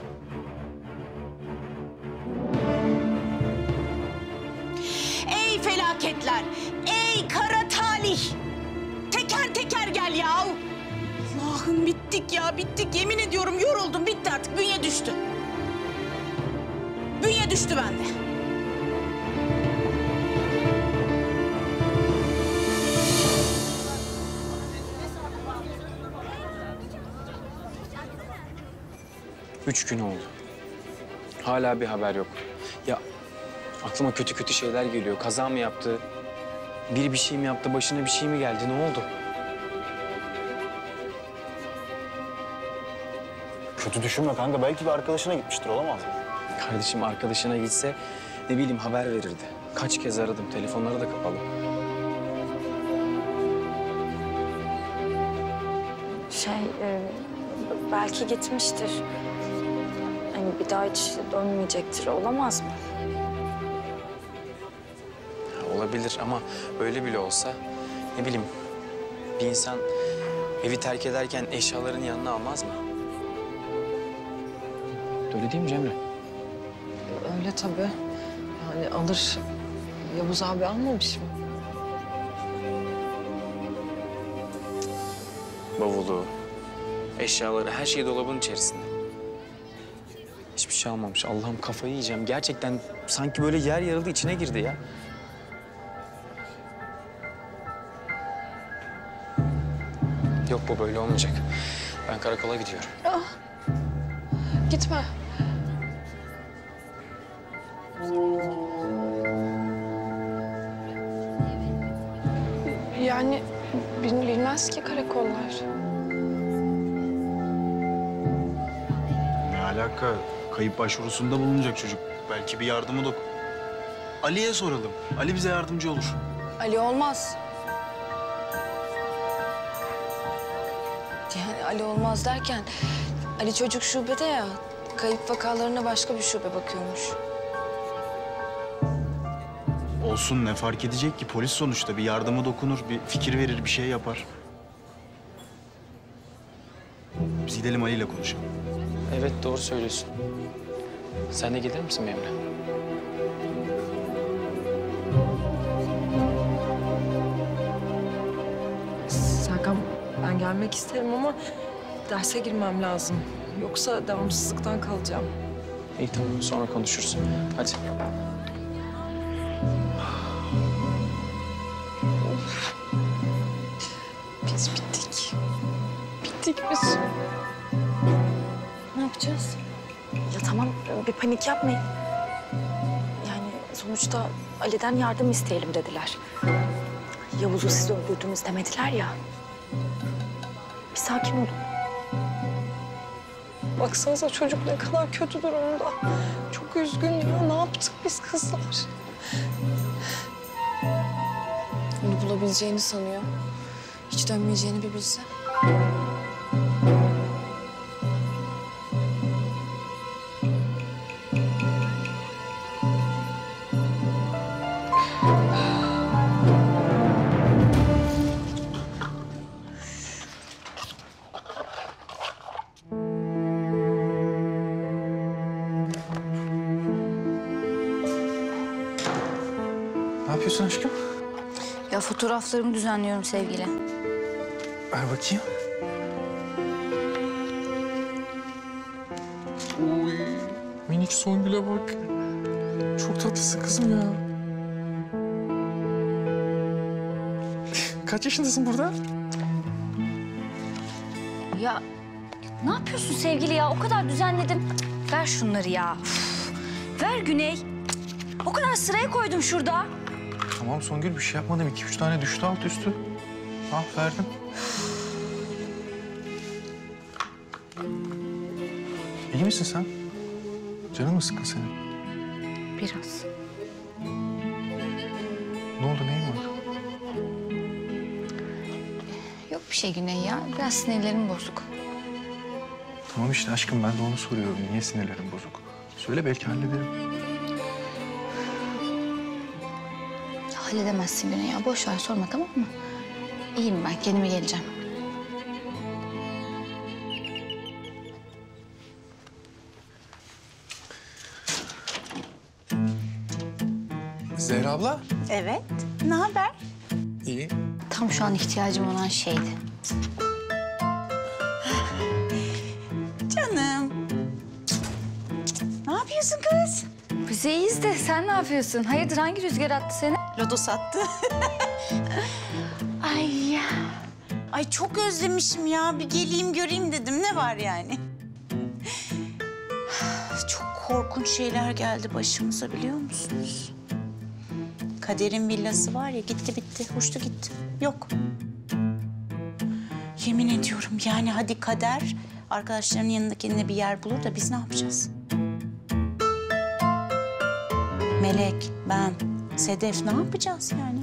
Ey felaketler! Ey kara talih! Teker teker gel ya! Allah'ım bittik ya, bittik. Yemin ediyorum yoruldum, bitti artık. Bünye düştü. Bünye düştü bende. Üç gün oldu. Hala bir haber yok. Ya aklıma kötü kötü şeyler geliyor. Kaza mı yaptı? Biri bir şey mi yaptı? Başına bir şey mi geldi? Ne oldu? Kötü düşünme kanka. Belki bir arkadaşına gitmiştir. Olamaz mı? Kardeşim arkadaşına gitse ne bileyim haber verirdi. Kaç kez aradım. Telefonları da kapalı. Şey, e, belki gitmiştir. Bir daha hiç dönmeyecektir. Olamaz mı? Ya, olabilir ama öyle bile olsa ne bileyim bir insan evi terk ederken eşyaların yanına almaz mı? Öyle değil mi Cemre? Öyle tabii. Yani alır. Yavuz abi almamış mı? Bavulu, eşyaları, her şey dolabın içerisinde. Hiçbir şey almamış. Allah'ım kafayı yiyeceğim. Gerçekten sanki böyle yer yarıldı, içine girdi ya. Yok bu böyle olmayacak. Ben karakola gidiyorum. Aa, gitme. Yani Bilmez ki karakollar. Ne alaka? Kayıp başvurusunda bulunacak çocuk. Belki bir yardımı da... Ali'ye soralım. Ali bize yardımcı olur. Ali olmaz. Yani Ali olmaz derken... Ali çocuk şubede ya. Kayıp vakalarına başka bir şube bakıyormuş. Olsun, ne fark edecek ki? Polis sonuçta bir yardımı dokunur, bir fikir verir, bir şey yapar. Biz gidelim, Ali ile konuşalım. Evet, doğru söylüyorsun. Sen de gider misin benimle? Serkan, ben gelmek isterim ama derse girmem lazım. Yoksa devamsızlıktan kalacağım. İyi, tamam. Sonra konuşuruz. Hadi. Biz bittik. Bittik biz. Ne yapacağız? Ya tamam, bir panik yapmayın. Yani sonuçta Ali'den yardım isteyelim dediler. Yavuz'u siz öldürdünüz demediler ya. Bir sakin olun. Baksanıza çocuk ne kadar kötü durumda. Çok üzgün ya. Ne yaptık biz kızlar? Onu bulabileceğini sanıyor. Hiç dönmeyeceğini bir bilse. Ne yapıyorsun aşkım? Ya fotoğraflarımı düzenliyorum sevgili. Ver bakayım. Oy, minik Songül'e bak. Çok tatlısın kızım ya. Kaç yaşındasın burada? Ya ne yapıyorsun sevgili ya? O kadar düzenledim. Ver şunları ya. Uf, ver Güney. O kadar sıraya koydum şurada. Tamam Songül, bir şey yapmadım. İki üç tane düştü alt üstü. Ah, verdim. İyi misin sen? Canın mı sıkkın senin? Biraz. Ne oldu, neyin var? Yok bir şey Güney ya. Biraz sinirlerim bozuk. Tamam işte aşkım, ben de onu soruyorum. Niye sinirlerim bozuk? Söyle, belki hallederim. Ya, halledemezsin Güney ya. Boş ver, sorma, tamam mı? İyiyim ben, kendime geleceğim. Zehra abla. Evet, ne haber? İyi. Tam şu an ihtiyacım olan şeydi. Canım. Ne yapıyorsun kız? Biz iyiyiz de sen ne yapıyorsun? Hayırdır, hangi rüzgar attı seni? Lodo sattı. Ay ya. Ay çok özlemişim ya. Bir geleyim göreyim dedim. Ne var yani? Çok korkunç şeyler geldi başımıza, biliyor musunuz? Kader'in villası var ya, gitti bitti. Uçtu gitti. Yok. Yemin ediyorum yani, hadi Kader arkadaşlarının yanında kendine bir yer bulur da biz ne yapacağız? Melek, ben, Sedef ne yapacağız yani?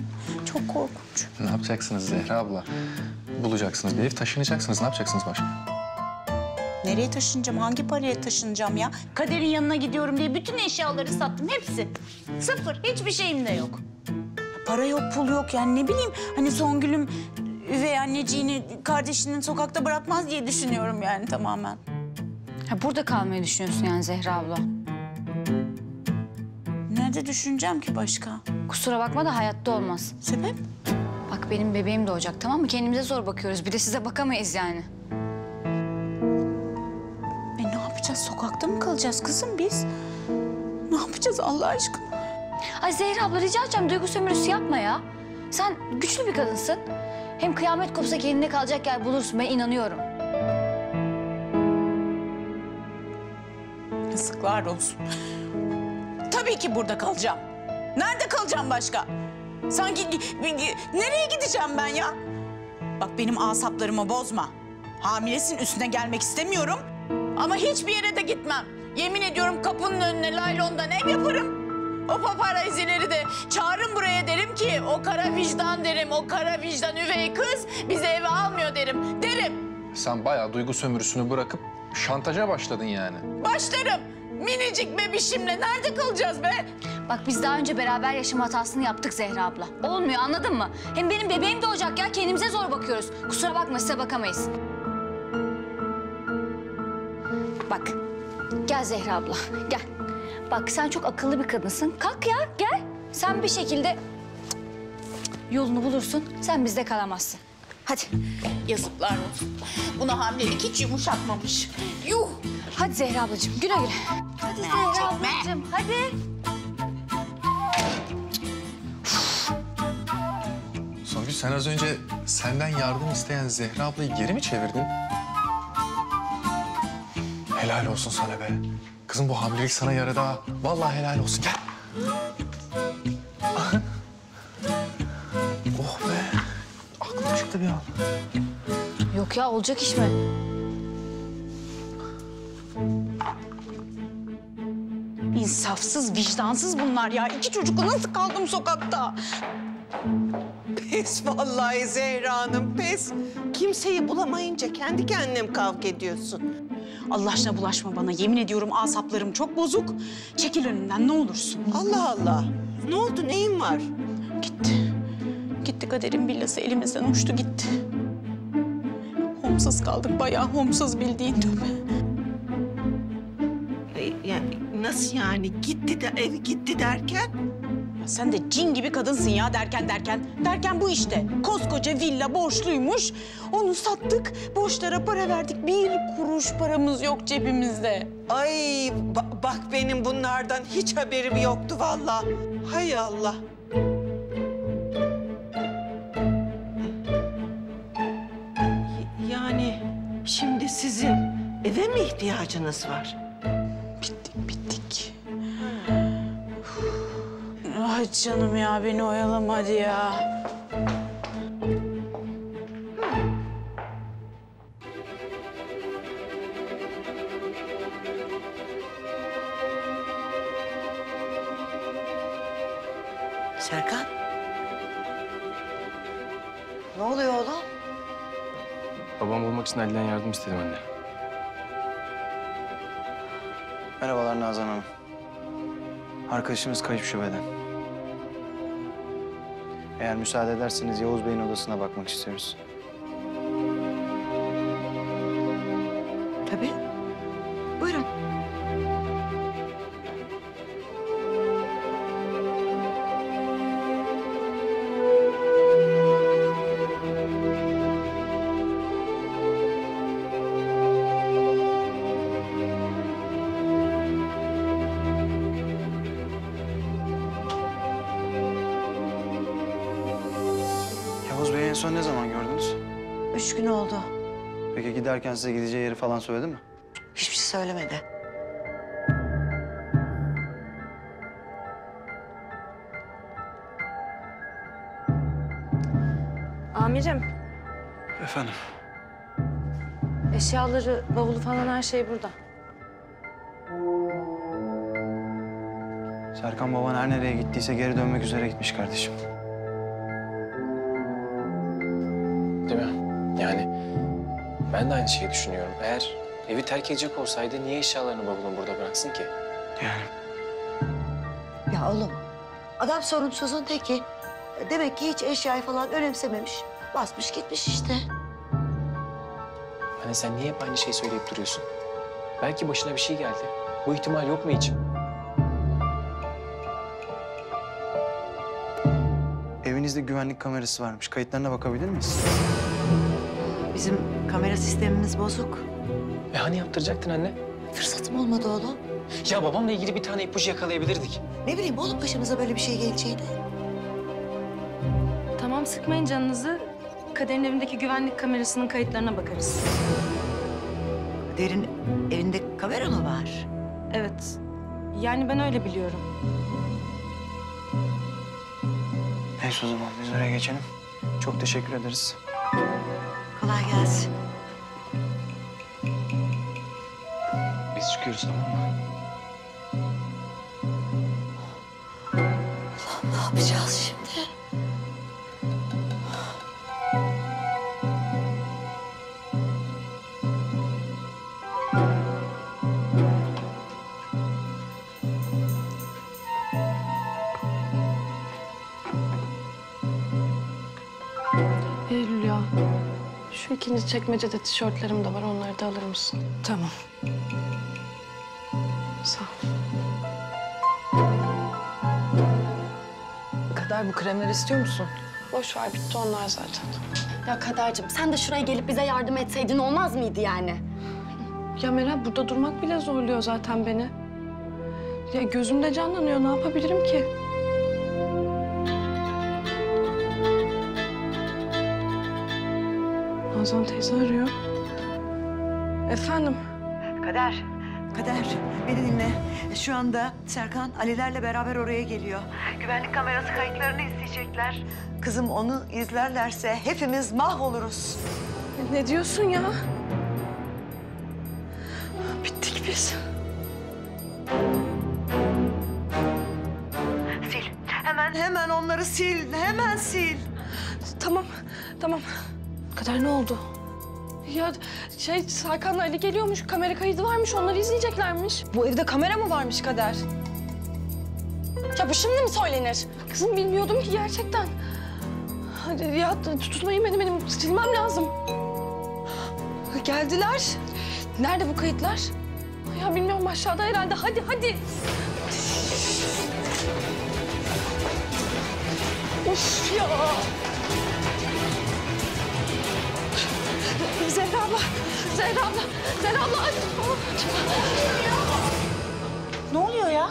Çok korkunç. Ne yapacaksınız Zehra abla? Bulacaksınız bir ev, taşınacaksınız. Ne yapacaksınız başka? Nereye taşınacağım? Hangi paraya taşınacağım ya? Kader'in yanına gidiyorum diye bütün eşyaları sattım. Hepsi. Sıfır. Hiçbir şeyim de yok. Para yok, pul yok. Yani ne bileyim, hani Songül'üm üvey anneciğini, kardeşinin sokakta bırakmaz diye düşünüyorum yani tamamen. Ha, burada kalmayı düşünüyorsun yani Zehra abla. Nerede düşüneceğim ki başka? Kusura bakma da hayatta olmaz. Sebep? Bak benim bebeğim doğacak, tamam mı? Kendimize zor bakıyoruz. Bir de size bakamayız yani. E ne yapacağız? Sokakta mı kalacağız kızım biz? Ne yapacağız Allah aşkına? Ay Zehra abla rica edeceğim, duygu sömürüsü yapma ya. Sen güçlü bir kadınsın. Hem kıyamet kopsa kendine kalacak yer bulursun. Ben inanıyorum. Yazıklar olsun. Tabii ki burada kalacağım. Nerede kalacağım başka? Sanki nereye gideceğim ben ya? Bak benim asaplarımı bozma. Hamilesin, üstüne gelmek istemiyorum. Ama hiçbir yere de gitmem. Yemin ediyorum kapının önüne laylondan ev yaparım. O paparazileri de çağırın buraya derim ki o kara vicdan derim. O kara vicdan üvey kız bizi eve almıyor derim. Derim. Sen bayağı duygu sömürüsünü bırakıp şantaja başladın yani. Başlarım. Minicik bebişimle nerede kalacağız be? Bak biz daha önce beraber yaşam hatasını yaptık Zehra abla. Olmuyor, anladın mı? Hem benim bebeğim de olacak ya, kendimize zor bakıyoruz. Kusura bakma, size bakamayız. Bak gel Zehra abla gel. Bak sen çok akıllı bir kadınsın. Kalk ya gel. Sen bir şekilde yolunu bulursun. Sen bizde kalamazsın. Hadi. Yazıklar olsun. Buna hamilelik hiç yumuşatmamış. Yuh. Hadi Zehra ablacığım, güle güle. Hadi Zehra çekme. ablacığım hadi. Songül sen az önce senden yardım isteyen Zehra ablayı geri mi çevirdin? Helal olsun sana be. Kızım bu hamilelik sana yaradı ha. Vallahi helal olsun. Gel. Oh be. Aklım çıktı bir an. Yok ya, olacak iş mi? İnsafsız, vicdansız bunlar ya. İki çocukla nasıl kaldım sokakta? Pes vallahi Zehra Hanım, pes. Kimseyi bulamayınca kendi kendine kavga ediyorsun. Allah aşkına bulaşma bana. Yemin ediyorum asaplarım çok bozuk. Çekil önümden ne olursun. Allah Allah. Ne oldu? Neyin var? Gitti. Gitti kaderin billası, elimizden uçtu gitti. Homsuz kaldık bayağı. Homsuz bildiğin döbe. E, yani nasıl yani? Gitti de evi gitti derken? Ya sen de cin gibi kadınsın ya, derken derken. Derken bu işte. Koskoca villa borçluymuş. Onu sattık, borçlara para verdik. Bir kuruş paramız yok cebimizde. Ay ba bak benim bunlardan hiç haberim yoktu vallahi. Hay Allah. Y yani şimdi sizin eve mi ihtiyacınız var? Bittik, bittik. Ay canım ya, beni oyalama hadi ya. Serkan. Ne oluyor oğlum? Babamı bulmak için Ali'den yardım istedim anne. Merhabalar Nazan Hanım. Arkadaşımız kayıp şubeden. Eğer müsaade ederseniz Yavuz Bey'in odasına bakmak istiyoruz. Tabii. Buyurun. Son ne zaman gördünüz? Üç gün oldu. Peki giderken size gideceği yeri falan söyledi mi? Hiçbir şey söylemedi. Amirim. Efendim? Eşyaları, bavulu falan her şey burada. Serkan baban her nereye gittiyse geri dönmek üzere gitmiş kardeşim. Değil mi? Yani ben de aynı şeyi düşünüyorum. Eğer evi terk edecek olsaydı niye eşyalarını babulun burada bıraksın ki? Yani. Ya oğlum, adam sorumsuzun teki. Demek ki hiç eşyayı falan önemsememiş. Basmış gitmiş işte. Hani sen niye hep aynı şeyi söyleyip duruyorsun? Belki başına bir şey geldi. Bu ihtimal yok mu hiç? Evinizde güvenlik kamerası varmış. Kayıtlarına bakabilir miyiz? Bizim kamera sistemimiz bozuk. E hani yaptıracaktın anne? Fırsatım olmadı oğlum. Ya babamla ilgili bir tane ipucu yakalayabilirdik. Ne bileyim oğlum başımıza böyle bir şey geleceğini. Tamam, sıkmayın canınızı. Kader'in evindeki güvenlik kamerasının kayıtlarına bakarız. Kader'in evinde kamera mı var? Evet. Yani ben öyle biliyorum. Neyse o zaman biz oraya geçelim. Çok teşekkür ederiz. Kolay gelsin. Biz çıkıyoruz, tamam mı? Ulan ne yapacağız şimdi? İkinci çekmecede tişörtlerim de var, onları da alır mısın? Tamam. Sağ ol. Kader, bu kremleri istiyor musun? Boş ver, bitti onlar zaten. Ya Kader'cığım, sen de şuraya gelip bize yardım etseydin olmaz mıydı yani? Ya Meral, burada durmak bile zorluyor zaten beni. Ya gözüm de canlanıyor, ne yapabilirim ki? Nazan teyze arıyor. Efendim? Kader, Kader beni dinle. Şu anda Serkan Ali'lerle beraber oraya geliyor. Güvenlik kamerası kayıtlarını izleyecekler. Kızım, onu izlerlerse hepimiz mahvoluruz. Ne diyorsun ya? Bittik biz. Sil, hemen hemen onları sil, hemen sil. Tamam, tamam. Kader, ne oldu? Ya şey, Serkan'la Ali geliyormuş, kamera kaydı varmış, onları izleyeceklermiş. Bu evde kamera mı varmış Kader? Ya bu şimdi mi söylenir? Kızım, bilmiyordum ki gerçekten. Hadi ya, tutmayın beni, benim silmem lazım. Geldiler. Nerede bu kayıtlar? Ya bilmiyorum, aşağıda herhalde. Hadi, hadi. Of ya! Zehra abla, Zehra abla, Zehra abla aç. Ne oluyor ya?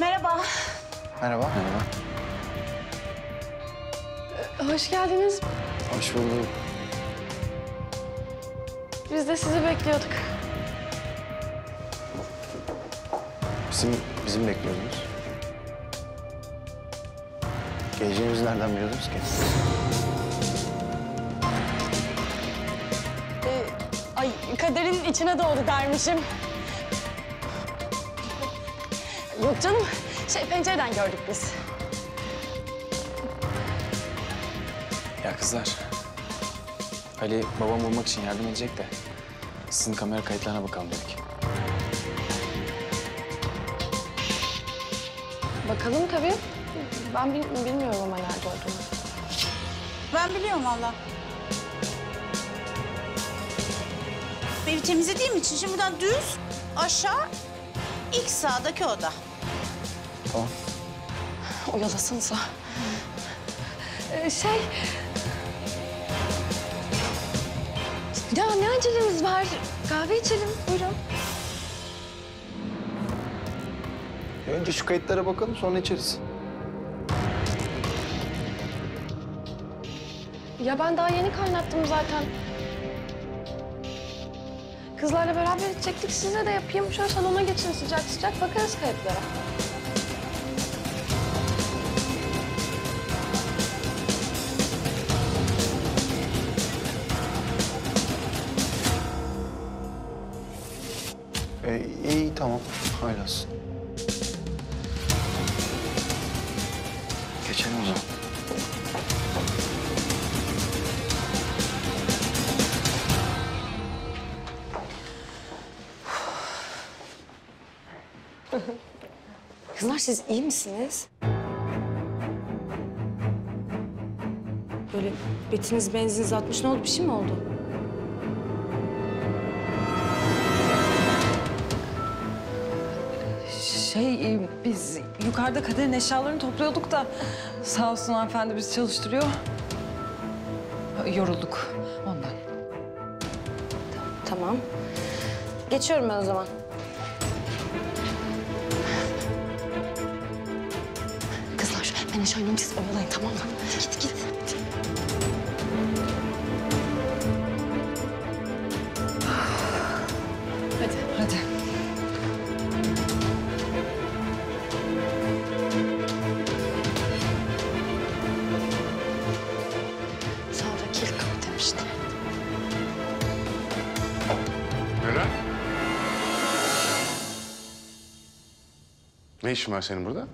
Merhaba. Merhaba. Merhaba. Hoş geldiniz. Hoş bulduk. Biz de sizi bekliyorduk. Bizim, bizim bekliyordunuz. Geleceğimizi nereden biliyordunuz ki? Ee, ay, kaderin içine doğru dermişim. Yok canım, şey, pencereden gördük biz. Ya kızlar, Ali babam bulmak için yardım edecek de sizin kamera kayıtlarına bakalım dedik. Bakalım tabii. Ben bil bilmiyorum ama nerede olduğunu. Ben biliyorum valla. Evi temizlediğim için şimdi buradan düz aşağı ilk sağdaki oda. Tamam. Oyalasınsa. Ee, şey... Ya ne acelemiz var? Kahve içelim, buyurun. Önce şu kayıtlara bakalım, sonra içeriz. Ya ben daha yeni kaynattım zaten. Kızlarla beraber içecektik, size de yapayım. Şöyle salona geçin, sıcak sıcak bakarız kayıtlara. Ee, iyi, tamam. Hayırlısı. Geçelim o zaman. Kızlar, siz iyi misiniz? Böyle betiniz, benziniz atmış. Ne oldu? Bir şey mi oldu? Şey, biz yukarıda Kader'in eşyalarını topluyorduk da sağ olsun hanımefendi bizi çalıştırıyor. Yorulduk ondan. Tamam. Geçiyorum ben o zaman. Ben eşyalarımı siz oyalayın, tamam mı? Git, git. Hadi. Hadi. Ne işin var senin burada?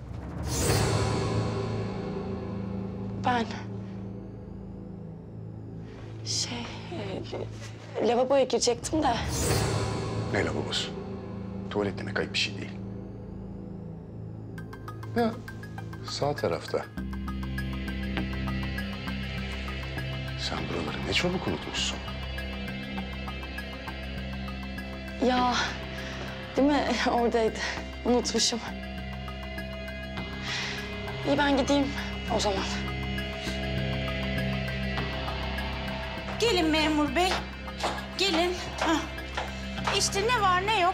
Ben... Şey... E, lavaboya girecektim de. Ne lavabosu? Tuvalet demek ayıp bir şey değil. Ya, sağ tarafta. Sen buraları ne çabuk unutmuşsun. Ya... Değil mi? Oradaydı. Unutmuşum. İyi, ben gideyim o zaman. Gelin memur bey. Gelin. Hah. İşte ne var ne yok.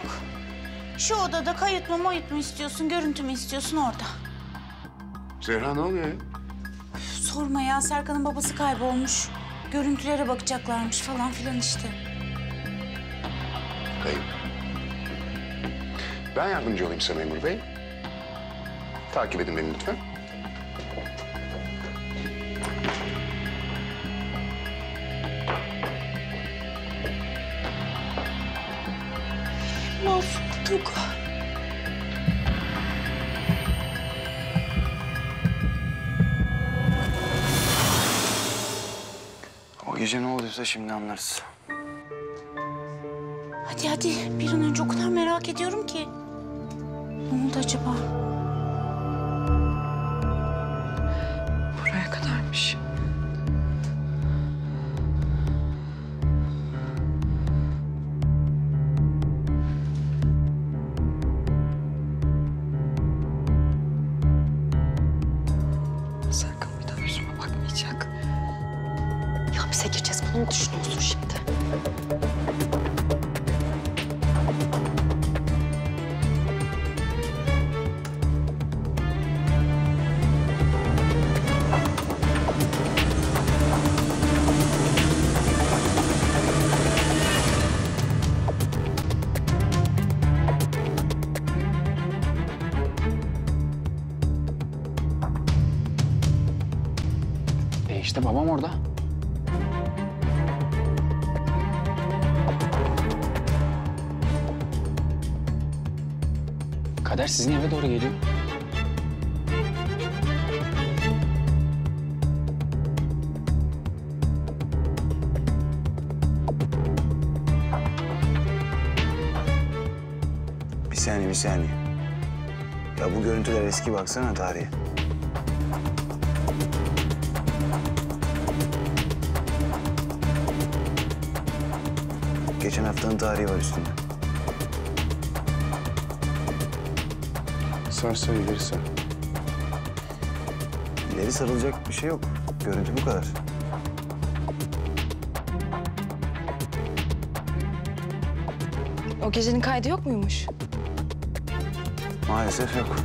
Şu odada kayıt mı moyut mu istiyorsun, görüntü mü istiyorsun orada. Zehra ne oluyor ya? Üf, sorma ya, Serkan'ın babası kaybolmuş. Görüntülere bakacaklarmış falan filan işte. Kayıp. Ben yardımcı olayım size memur bey. Takip edin beni lütfen. Mahvolduk. O gece ne olduysa şimdi anlarız. Hadi hadi, bir an önce, o kadar merak ediyorum ki. Ne oldu acaba? Buraya kadarmış. Serkan bir daha yüzüme bakmayacak. Ya hapse gireceğiz, bunu mu düşünüyorsun şimdi? İşte babam orada. Kader sizin eve doğru geliyor. Bir saniye, bir saniye. Ya bu görüntüler eski, baksana tarihe. Geçen haftanın tarihi var üstünde. Sarsa ileri sar. İleri sarılacak bir şey yok. Görüntü bu kadar. O gecenin kaydı yok muymuş? Maalesef yok.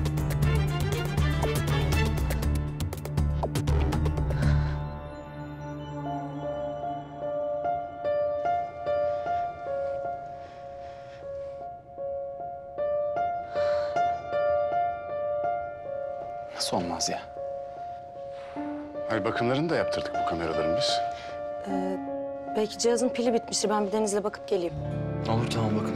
Nasıl olmaz ya? Hayır, bakımlarını da yaptırdık bu kameraların biz. Ee, belki cihazın pili bitmiştir. Ben bir Deniz'le bakıp geleyim. Olur, tamam bakın.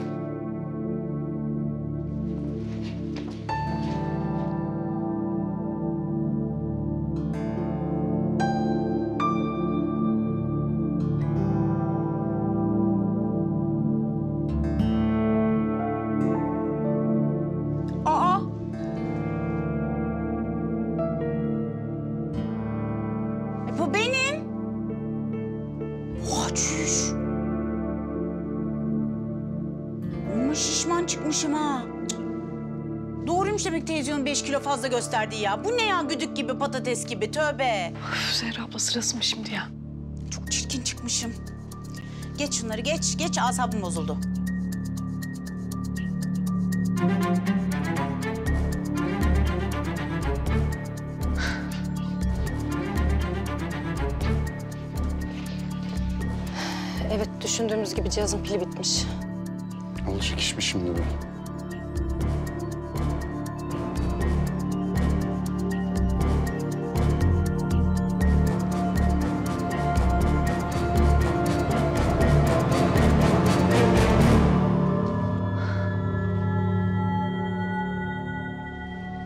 Şişman çıkmışım ha. Doğruymuş demek televizyonun beş kilo fazla gösterdiği ya. Bu ne ya, güdük gibi, patates gibi, tövbe. Uf, Zehra abla sırası mı şimdi ya? Çok çirkin çıkmışım. Geç şunları, geç, geç. Asabım bozuldu. Evet, düşündüğümüz gibi cihazın pili bitmiş. Alışık iş mi şimdi bu?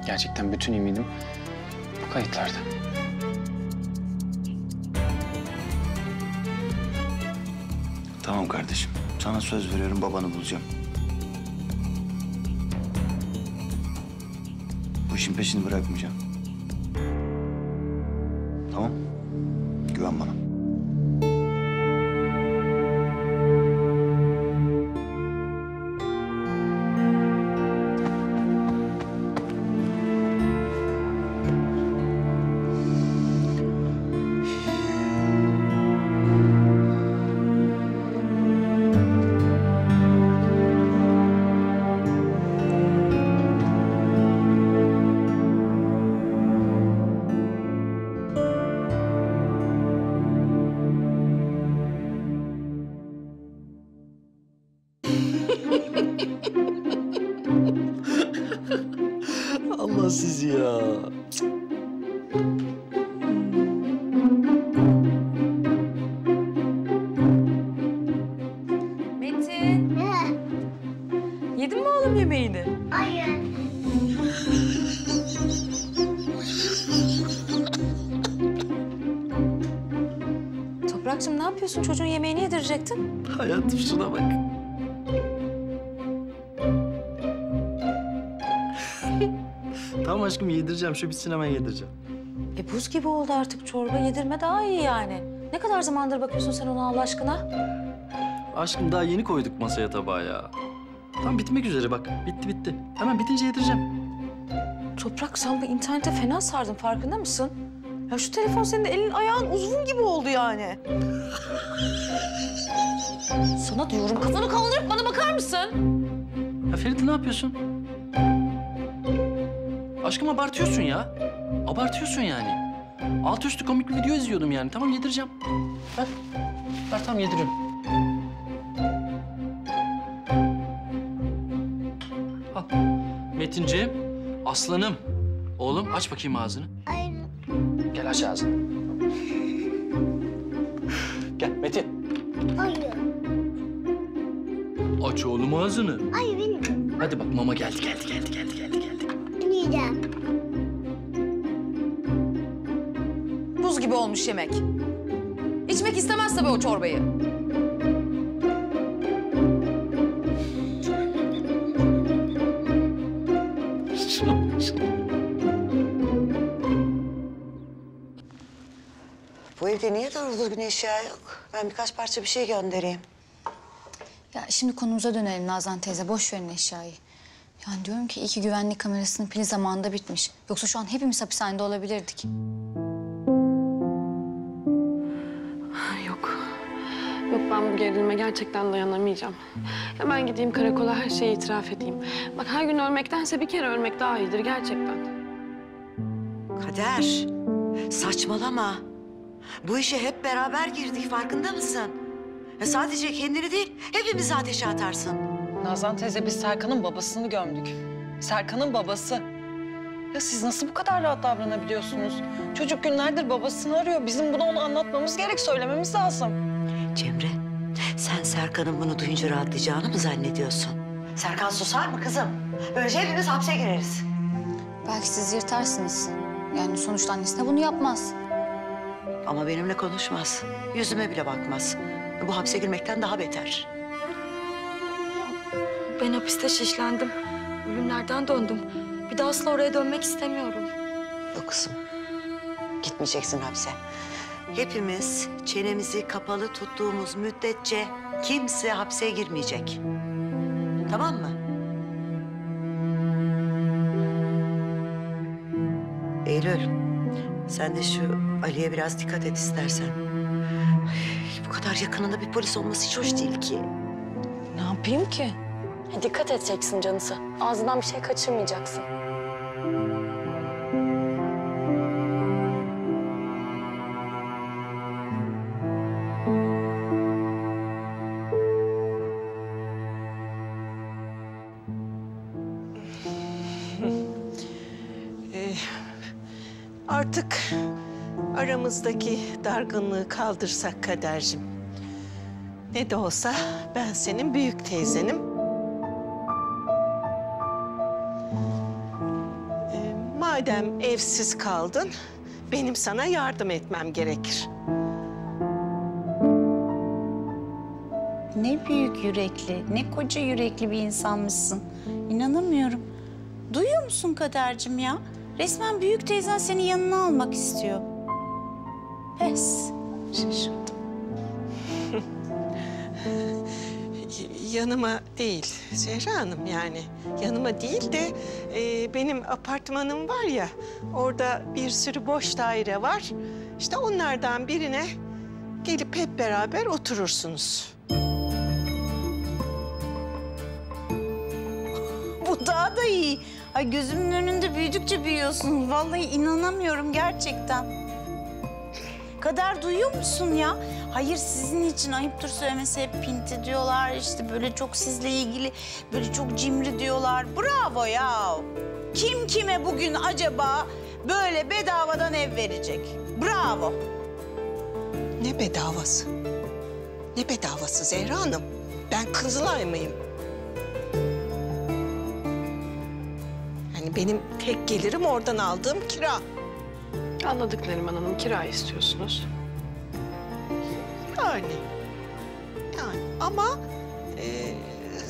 Gerçekten bütün ümidim bu kayıtlarda. Tamam kardeşim. Sana söz veriyorum, babanı bulacağım. Bu işin peşini bırakmayacağım. Tamam? Güven bana. Toprak'cığım, ne yapıyorsun? Çocuğun yemeğini yedirecektin. Hayatım, şuna bak. Tamam aşkım, yedireceğim. Şu bitsin, hemen yedireceğim. E buz gibi oldu artık çorba. Yedirme daha iyi yani. Ne kadar zamandır bakıyorsun sen ona Allah aşkına? Aşkım, daha yeni koyduk masaya tabağı ya. Tam bitmek üzere bak. Bitti bitti. Hemen bitince yedireceğim. Toprak, sen bu internete fena sardın. Farkında mısın? Ya şu telefon senin de elin ayağın uzvun gibi oldu yani. Sana diyorum, kafanı kaldırıp bana bakar mısın? Ya Ferit, ne yapıyorsun? Aşkım, abartıyorsun ya. Abartıyorsun yani. Altı üstü komik bir video izliyordum yani. Tamam, yedireceğim. Ver. Ver, tamam yediriyorum. Al. Metinciğim, aslanım. Oğlum, aç bakayım ağzını. Gel aç ağzını. Gel Metin. Hayır. Aç oğlum ağzını. Hayır benim. Hadi bak, mama geldi geldi geldi geldi geldi geldi. Yiyeceğim. Buz gibi olmuş yemek. İçmek istemez tabii o çorbayı. Bu evde niye doğru düzgün eşya yok? Ben birkaç parça bir şey göndereyim. Ya şimdi konumuza dönelim Nazan teyze. Boş verin eşyayı. Yani diyorum ki iyi ki güvenlik kamerasının pili zamanında bitmiş. Yoksa şu an hepimiz hapishanede olabilirdik. Yok. Yok, ben bu gerilime gerçekten dayanamayacağım. Ya ben gideyim karakola, her şeyi itiraf edeyim. Bak, her gün ölmektense bir kere ölmek daha iyidir gerçekten. Kader, saçmalama. Bu işe hep beraber girdik, farkında mısın? Ya sadece kendini değil, hepimizi ateşe atarsın. Nazan teyze, biz Serkan'ın babasını gömdük. Serkan'ın babası. Ya siz nasıl bu kadar rahat davranabiliyorsunuz? Çocuk günlerdir babasını arıyor. Bizim bunu ona anlatmamız gerek, söylememiz lazım. Cemre, sen Serkan'ın bunu duyunca rahatlayacağını mı zannediyorsun? Serkan susar mı kızım? Böylece hepimiz hapse gireriz. Belki siz yırtarsınız. Yani sonuçta annesine bunu yapmaz. Ama benimle konuşmaz. Yüzüme bile bakmaz. Bu hapse girmekten daha beter. Ben hapiste şişlendim. Ölümlerden döndüm. Bir daha asla oraya dönmek istemiyorum. Yok kızım. Gitmeyeceksin hapse. Hepimiz çenemizi kapalı tuttuğumuz müddetçe kimse hapse girmeyecek. Tamam mı? Eylül. Sen de şu Ali'ye biraz dikkat et istersen. Ay, bu kadar yakınında bir polis olması hiç hoş değil ki. Ne yapayım ki? Ha, dikkat edeceksin canısı. Ağzından bir şey kaçırmayacaksın. Artık aramızdaki dargınlığı kaldırsak Kaderciğim. Ne de olsa ben senin büyük teyzenim. Ee, madem evsiz kaldın, benim sana yardım etmem gerekir. Ne büyük yürekli, ne koca yürekli bir insanmışsın. İnanamıyorum. Duyuyor musun Kadercim ya? Resmen büyük teyzen seni yanına almak istiyor. Pes, şaşırdım. Yanıma değil Zehra Hanım, yani yanıma değil de e, benim apartmanım var ya, orada bir sürü boş daire var. İşte onlardan birine gelip hep beraber oturursunuz. Bu daha da iyi. Ay, gözümün önünde büyüdükçe büyüyorsun. Vallahi inanamıyorum gerçekten. Kader, duyuyor musun ya? Hayır, sizin için ayıptır söylemesi, hep pinti diyorlar. İşte böyle çok sizle ilgili, böyle çok cimri diyorlar. Bravo ya! Kim kime bugün acaba böyle bedavadan ev verecek? Bravo! Ne bedavası? Ne bedavası Zehra Hanım? Ben Kızılay mıyım? Yani benim tek gelirim oradan aldığım kira. Anladık Neriman Hanım, kira istiyorsunuz. Yani, yani ama e,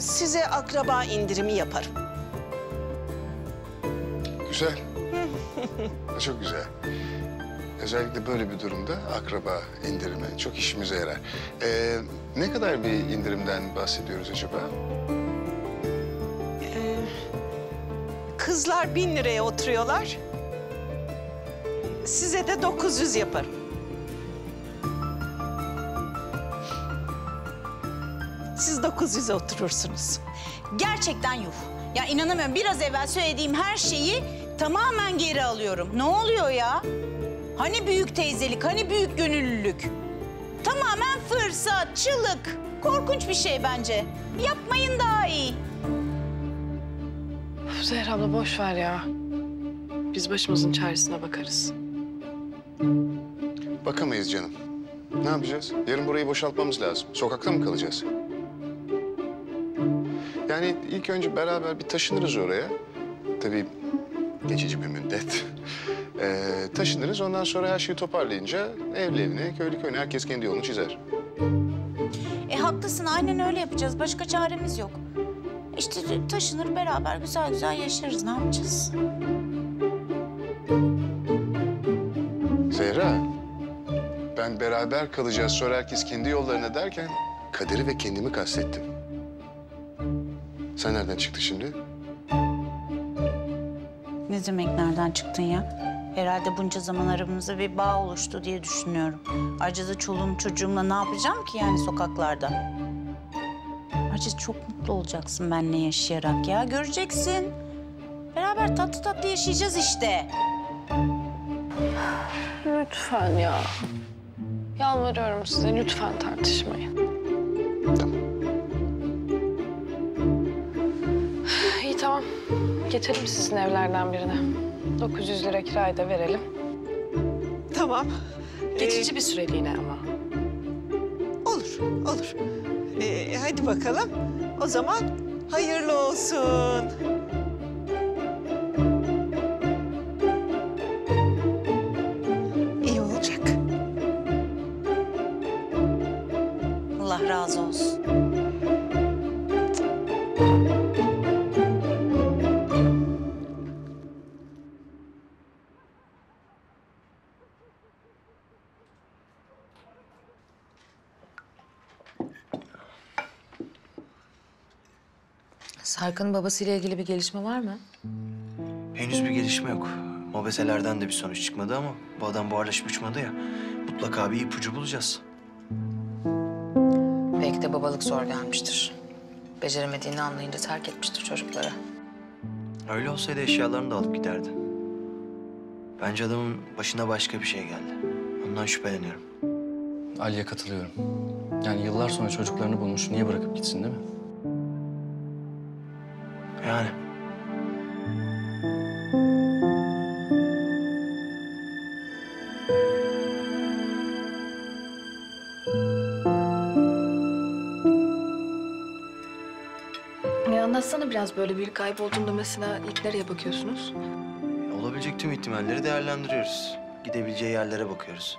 size akraba indirimi yaparım. Güzel, çok güzel. Özellikle böyle bir durumda akraba indirimi çok işimize yarar. E, ne kadar bir indirimden bahsediyoruz acaba? E, kızlar bin liraya oturuyorlar. Size de dokuz yüz yaparım. Siz dokuz yüze oturursunuz. Gerçekten yuh. Ya inanamıyorum. Biraz evvel söylediğim her şeyi tamamen geri alıyorum. Ne oluyor ya? Hani büyük teyzelik, hani büyük gönüllülük? Tamamen fırsatçılık. Korkunç bir şey bence. Yapmayın daha iyi. Of, Zehra abla boş ver ya. Biz başımızın çaresine bakarız. Bakamayız canım. Ne yapacağız? Yarın burayı boşaltmamız lazım. Sokakta mı kalacağız? Yani ilk önce beraber bir taşınırız oraya. Tabii geçici bir müddet. Ee, taşınırız, ondan sonra her şeyi toparlayınca evli evine, köylü köyüne, herkes kendi yolunu çizer. E haklısın, aynen öyle yapacağız. Başka çaremiz yok. İşte taşınır, beraber güzel güzel yaşarız. Ne yapacağız? Zehra, ben beraber kalacağız, sonra herkes kendi yollarına derken Kader'i ve kendimi kastettim. Sen nereden çıktın şimdi? Ne demek nereden çıktın ya? Herhalde bunca zaman aramızda bir bağ oluştu diye düşünüyorum. Ayrıca da çoluğum çocuğumla ne yapacağım ki yani sokaklarda? Ayrıca çok mutlu olacaksın benimle yaşayarak ya, göreceksin. Beraber tatlı tatlı yaşayacağız işte. Lütfen ya. Yalvarıyorum size, lütfen tartışmayın. Tamam. İyi, tamam. Geçelim sizin evlerden birine. dokuz yüz lira kirayı da verelim. Tamam. Geçici ee... bir süreliğine ama. Olur, olur. Ee, hadi bakalım. O zaman hayırlı olsun. Razı olsun. Serkan'ın babasıyla ilgili bir gelişme var mı? Henüz bir gelişme yok. Mobeselerden de bir sonuç çıkmadı ama bu adam buharlaşıp uçmadı ya. Mutlaka bir ipucu bulacağız. Belki de babalık zor gelmiştir. Beceremediğini anlayınca terk etmiştir çocuklara. Öyle olsaydı eşyalarını da alıp giderdi. Bence adamın başına başka bir şey geldi. Ondan şüpheleniyorum. Ali'ye katılıyorum. Yani yıllar sonra çocuklarını bulmuş, niye bırakıp gitsin değil mi? Yani. Anlatsana biraz, böyle bir kaybolduğumda mesela ilk nereye bakıyorsunuz? Olabilecek tüm ihtimalleri değerlendiriyoruz. Gidebileceği yerlere bakıyoruz.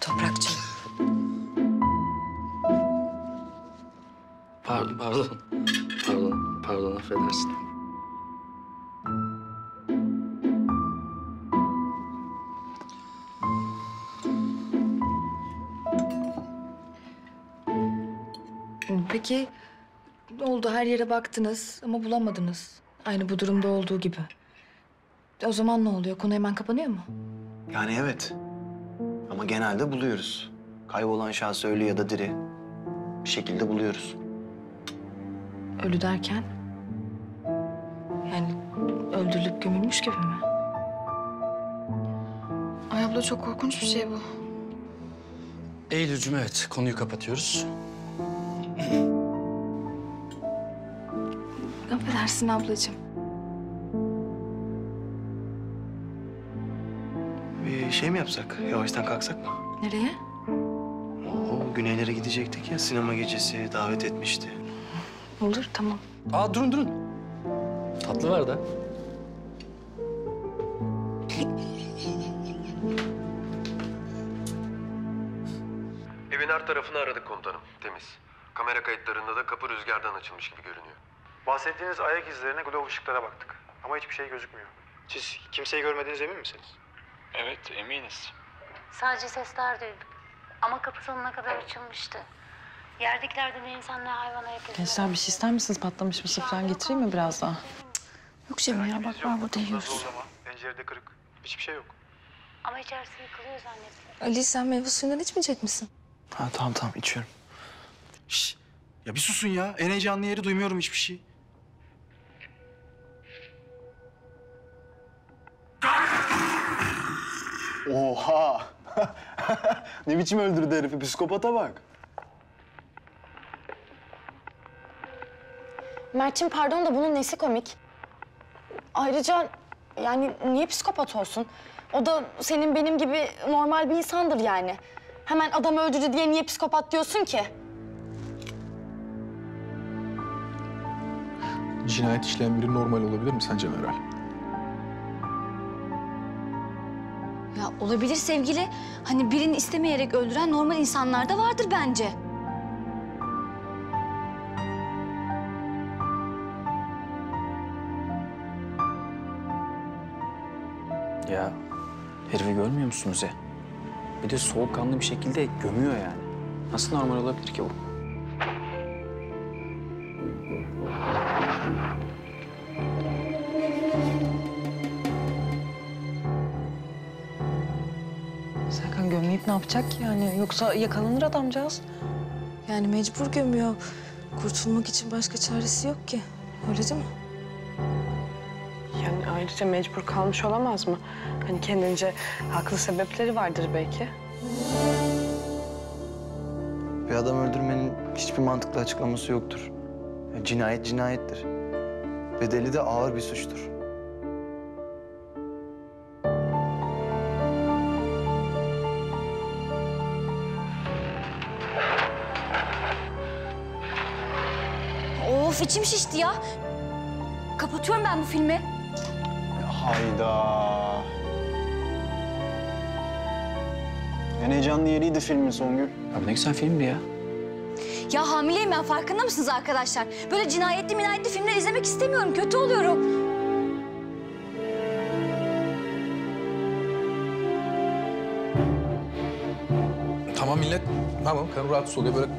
Toprakçığım. Pardon, pardon. Pardon, pardon affedersin. Peki, ne oldu? Her yere baktınız ama bulamadınız. Aynı bu durumda olduğu gibi. O zaman ne oluyor? Konu hemen kapanıyor mu? Yani evet. Ama genelde buluyoruz. Kaybolan şahıs ölü ya da diri. Bir şekilde buluyoruz. Ölü derken? Yani öldürülüp gömülmüş gibi mi? Ay abla, çok korkunç bir şey bu. Eylül'cüm, evet. Konuyu kapatıyoruz. Affedersin ablacığım. Bir şey mi yapsak? Yavaştan kalksak mı? Nereye? Oo, Güney'lere gidecektik ya. Sinema gecesi davet etmişti. Olur, tamam. Aa, durun durun. Tatlı var da. Evin her tarafını aradık komutanım. Temiz. Kamera kayıtlarında da kapı rüzgardan açılmış gibi görünüyor. Bahsettiğiniz ayak izlerine glow ışıklara baktık. Ama hiçbir şey gözükmüyor. Siz kimseyi görmediğiniz emin misiniz? Evet, eminiz. Sadece sesler duyduk. Ama kapı sonuna kadar açılmıştı. Yerdekilerden insan ne hayvana yapılıyor. Gençler, bir şey ister misiniz? Patlamış mısır falan getireyim mi biraz daha? Yok Cemre ya, bak var burada yiyoruz. Pencerede kırık. Hiçbir şey yok. Ama içerisi yıkılıyor zannettim. Ali, sen meyve suyundan içmeyecek misin? Ha, tamam tamam içiyorum. Şşş! Ya bir susun ya. En heyecanlı yeri duymuyorum hiçbir şey. Oha! Ne biçim öldürdü herifi? Psikopata bak. Mert'cim pardon da bunun nesi komik? Ayrıca yani niye psikopat olsun? O da senin benim gibi normal bir insandır yani. Hemen adam öldürdü diye niye psikopat diyorsun ki? Cinayet işleyen biri normal olabilir mi sence Meral? Ya olabilir sevgili. Hani birini istemeyerek öldüren normal insanlar da vardır bence. Ya herifi görmüyor musunuz ya? Bir de soğukkanlı bir şekilde gömüyor yani. Nasıl normal olabilir ki bu? Serkan gömmeyip ne yapacak ki yani? Yoksa yakalanır adamcağız. Yani mecbur gömüyor. Kurtulmak için başka çaresi yok ki. Öyle değil mi? Yani ayrıca mecbur kalmış olamaz mı? Hani kendince haklı sebepleri vardır belki. Bir adam öldürmenin hiçbir mantıklı açıklaması yoktur. Yani cinayet cinayettir. Bedeli de ağır bir suçtur. Of, içim şişti ya. Kapatıyorum ben bu filmi. Hayda. En heyecanlı yeriydi filmin Songül. Ya ne güzel filmdi ya. Ya hamileyim ben, farkında mısınız arkadaşlar? Böyle cinayetli minayetli filmler izlemek istemiyorum. Kötü oluyorum. Tamam millet, tamam karım rahatsız oluyor. Böyle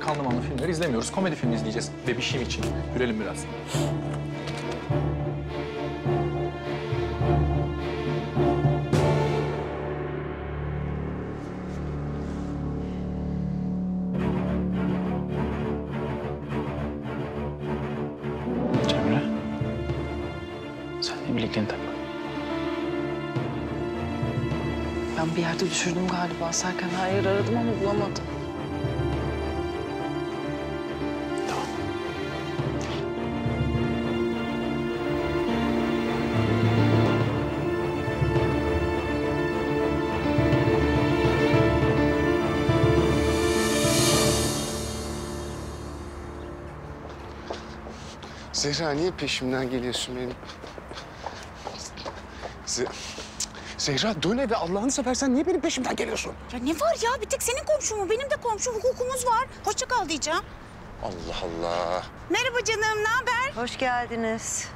kan damarlı filmleri izlemiyoruz. Komedi filmi izleyeceğiz. Bebişim için. Gülelim biraz. Cemre. Seninle birlikte takma. Ben bir yerde düşürdüm galiba. Serkan her yer aradım ama bulamadım. Zehra niye peşimden geliyorsun benim? Ze Zehra dön eve, Allah'ını seversen niye benim peşimden geliyorsun? Ya ne var ya, bir tek senin komşumu, benim de komşum, hukukumuz var. Hoşça kal diyeceğim. Allah Allah. Merhaba canım, ne haber? Hoş geldiniz.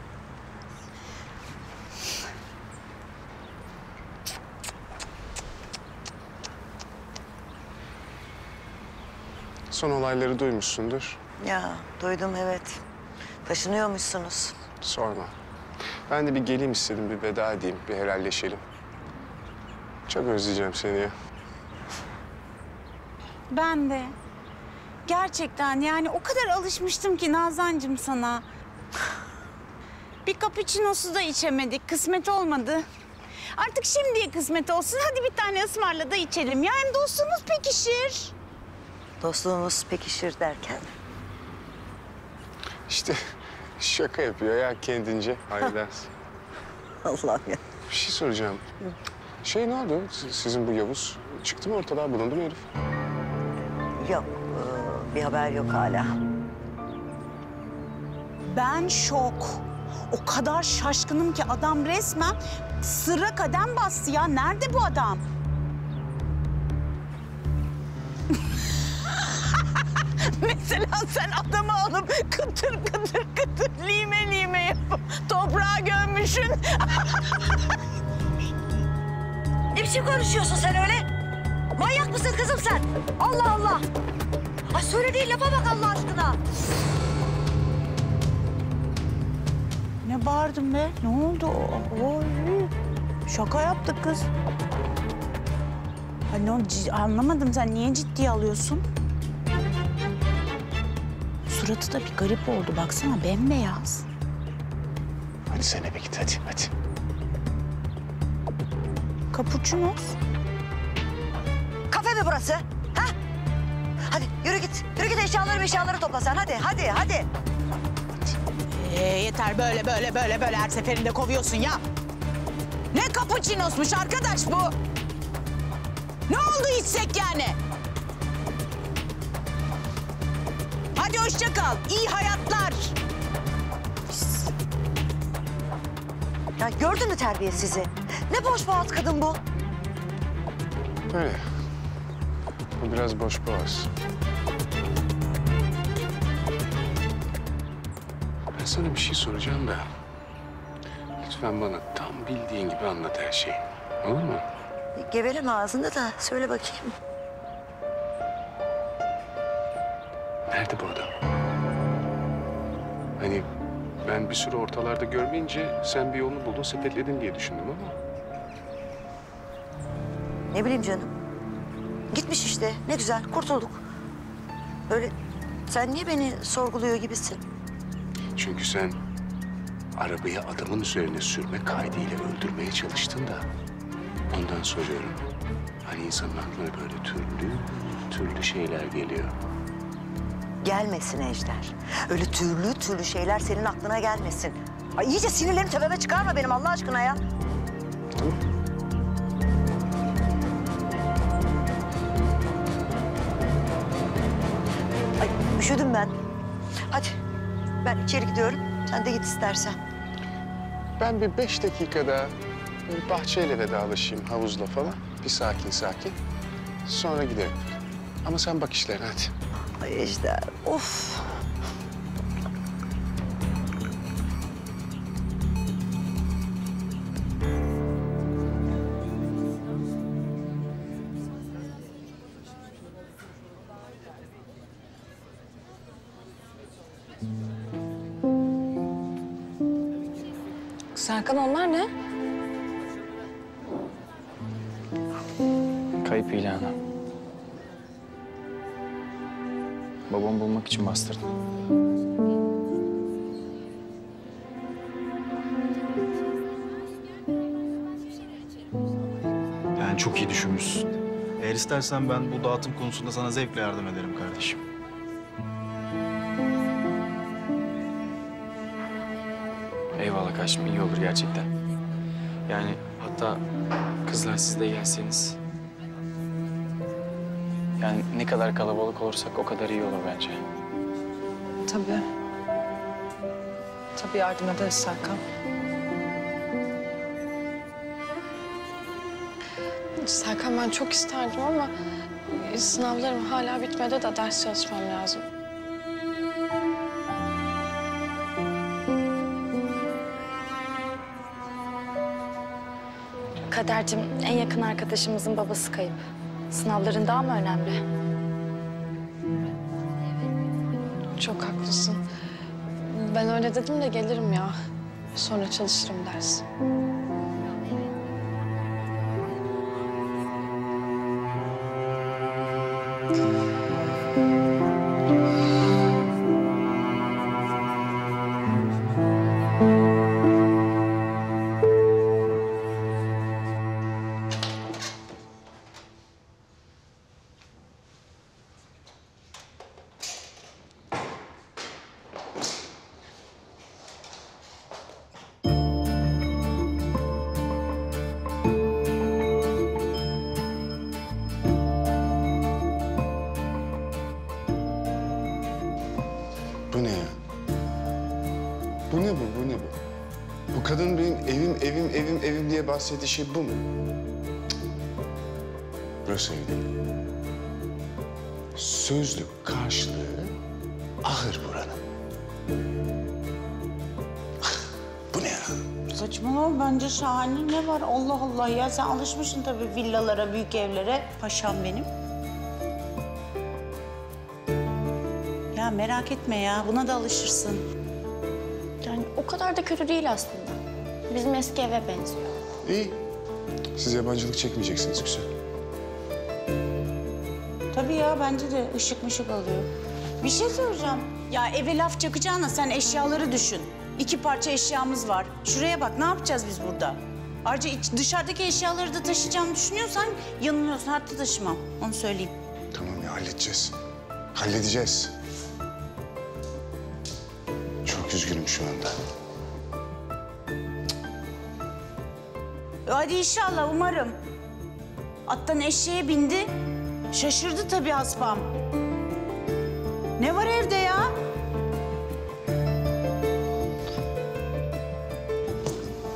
Son olayları duymuşsundur. Ya duydum, evet. Taşınıyormuşsunuz. Sorma. Ben de bir geleyim istedim, bir veda edeyim, bir helalleşelim. Çok özleyeceğim seni ya. Ben de. Gerçekten yani o kadar alışmıştım ki Nazancığım sana. Bir cappuccino'su da içemedik, kısmet olmadı. Artık şimdiye kısmet olsun, hadi bir tane ısmarla da içelim ya. Hem dostluğumuz pekişir. Dostluğumuz pekişir derken? İşte şaka yapıyor ya kendince. Hayırlı olsun. Allah'ım ya. Bir şey soracağım. Hı. Şey ne oldu? Sizin bu Yavuz çıktı mı ortadan, bulundu mu herif? Yok. Bir haber yok hala. Ben şok. O kadar şaşkınım ki adam resmen sırra kadem bastı ya. Nerede bu adam? Mesela sen adamı alıp kıtır kıtır kıtır lime lime yapıp toprağa gömmüşsün. Ne biçim konuşuyorsun sen öyle? Manyak mısın kızım sen? Allah Allah! Ay söylediğin lafa bak Allah aşkına! Ne bağırdın be? Ne oldu? Oy, şaka yaptık kız. Ay, ne, anlamadım, sen niye ciddiye alıyorsun? Suratı da bir garip oldu, baksana bembeyaz. Hadi sen eve git, hadi hadi. Kapuçunoz. Kafe mi burası? Ha? Hadi yürü git, yürü git eşyaları eşyaları topla sen, hadi hadi hadi. Ee, yeter böyle böyle böyle böyle her seferinde kovuyorsun ya. Ne kapuçinosmuş arkadaş bu? Ne oldu içsek yani? Hadi hoşça kal, iyi hayatlar. Ya gördün mü terbiyesizi? Ne boşboğaz kadın bu? Öyle. Bu biraz boşboğaz. Ben sana bir şey soracağım da... lütfen bana tam bildiğin gibi anlat her şeyi. Olur mu? Geveleme ağzında da söyle bakayım. Nerede bu adam? Hani ben bir süre ortalarda görmeyince sen bir yolunu buldun, sepetledin diye düşündüm ama. Ne bileyim canım. Gitmiş işte. Ne güzel, kurtulduk. Öyle sen niye beni sorguluyor gibisin? Çünkü sen arabayı adamın üzerine sürme kaydıyla öldürmeye çalıştın da ondan soruyorum. Hani insanın aklına böyle türlü türlü şeyler geliyor. Gelmesin Ejder. Öyle türlü türlü şeyler senin aklına gelmesin. Ay iyice sinirlerimi tepeme çıkarma benim Allah aşkına ya. Tamam. Ay üşüdüm ben. Hadi ben içeri gidiyorum. Sen de git istersen. Ben bir beş dakika daha böyle bahçeyle vedalaşayım, havuzla falan. Bir sakin sakin. Sonra gidelim. Ama sen bak işlerine hadi. Ay Ejder, of! Serkan, onlar ne? Kayıp ilanı. Babamı bulmak için bastırdım. Yani çok iyi düşünmüşsün. Eğer istersen ben bu dağıtım konusunda sana zevkle yardım ederim kardeşim. Eyvallah kardeşim, iyi olur gerçekten. Yani hatta kızlar siz de gelseniz... Yani ne kadar kalabalık olursak o kadar iyi olur bence. Tabii. Tabii yardım ederiz Serkan. Serkan ben çok isterdim ama sınavlarım hala bitmedi de ders çalışmam lazım. Kadercim, en yakın arkadaşımızın babası kayıp. Sınavların daha mı önemli? Çok haklısın. Ben öyle dedim de gelirim ya. Sonra çalışırım ders. Bahsettiği şey bu mu? Cık. Burası öyle değil. Sözlük karşılığı ahır buranın. Bu ne ya? Saçmalama, bence şahane. Ne var? Allah Allah ya, sen alışmışsın tabii villalara, büyük evlere. Paşam benim. Ya merak etme ya, buna da alışırsın. Yani o kadar da kötü değil aslında. Bizim eski eve benziyor. İyi. Siz yabancılık çekmeyeceksiniz, güzel. Tabii ya, bence de ışık mışık alıyor. Bir şey soracağım. Ya eve laf çakacağına sen eşyaları düşün. İki parça eşyamız var. Şuraya bak, ne yapacağız biz burada? Ayrıca iç, dışarıdaki eşyaları da taşıyacağımı düşünüyorsan yanılıyorsun. Hatta taşımam, onu söyleyeyim. Tamam ya, halledeceğiz. Halledeceğiz. Çok üzgünüm şu anda. Hadi inşallah, umarım. Attan eşeğe bindi. Şaşırdı tabii hasbam. Ne var evde ya?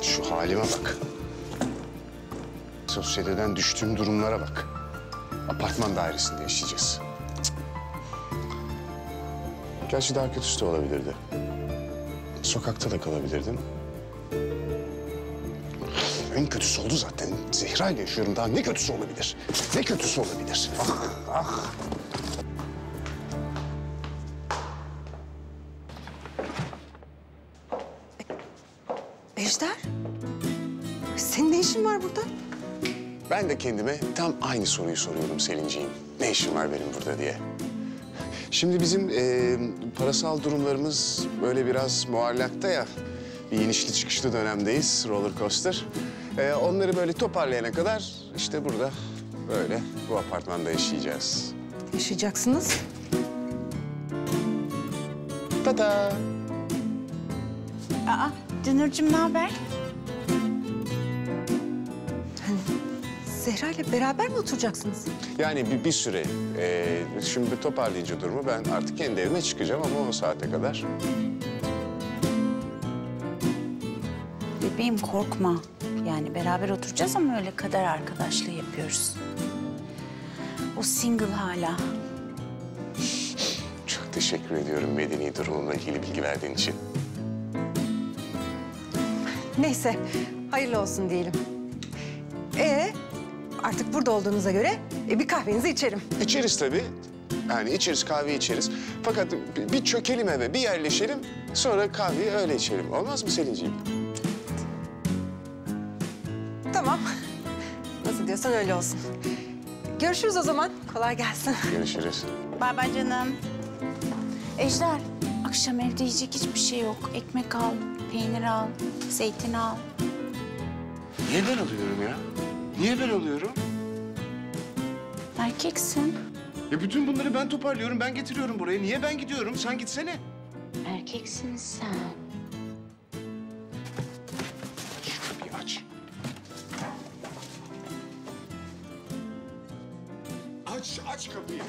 Şu halime bak. Sosyeteden düştüğüm durumlara bak. Apartman dairesinde yaşayacağız. Cık. Gerçi daha kötüsü de olabilirdi. Sokakta da kalabilirdim. En kötüsü oldu zaten. Zehra ile yaşıyorum. Daha ne kötüsü olabilir? Ne kötüsü olabilir? Ah, ah. Ejder, senin ne işin var burada? Ben de kendime tam aynı soruyu soruyorum Selinciğim. Ne işim var benim burada diye. Şimdi bizim e, parasal durumlarımız böyle biraz muallakta ya. Bir inişli çıkışlı dönemdeyiz, roller coaster. Ee, onları böyle toparlayana kadar işte burada böyle bu apartmanda yaşayacağız. Yaşayacaksınız. Ta-da! Aa, Dünürcüğüm ne haber? Hani Zehra ile beraber mi oturacaksınız? Yani bir, bir süre. Ee, şimdi toparlayıcı durumu, ben artık kendi evime çıkacağım ama o saate kadar. Bebeğim korkma. Yani beraber oturacağız ama öyle kader arkadaşlığı yapıyoruz. O single hala. Çok teşekkür ediyorum medeni durumumla ilgili bilgi verdiğin için. Neyse, hayırlı olsun diyelim. Ee, artık burada olduğunuza göre e, bir kahvenizi içerim. İçeriz tabii. Yani içeriz, kahve içeriz. Fakat bir çökelim eve, bir yerleşelim. Sonra kahveyi öyle içelim. Olmaz mı Selinciğim? Tamam. Nasıl diyorsan öyle olsun. Görüşürüz o zaman. Kolay gelsin. Görüşürüz. Bay bay canım. Ejder, akşam evde yiyecek hiçbir şey yok. Ekmek al, peynir al, zeytin al. Niye ben alıyorum ya? Niye ben alıyorum? Erkeksin. Ya bütün bunları ben toparlıyorum, ben getiriyorum buraya. Niye ben gidiyorum? Sen gitsene. Erkeksin sen. Aç, aç kapıyı.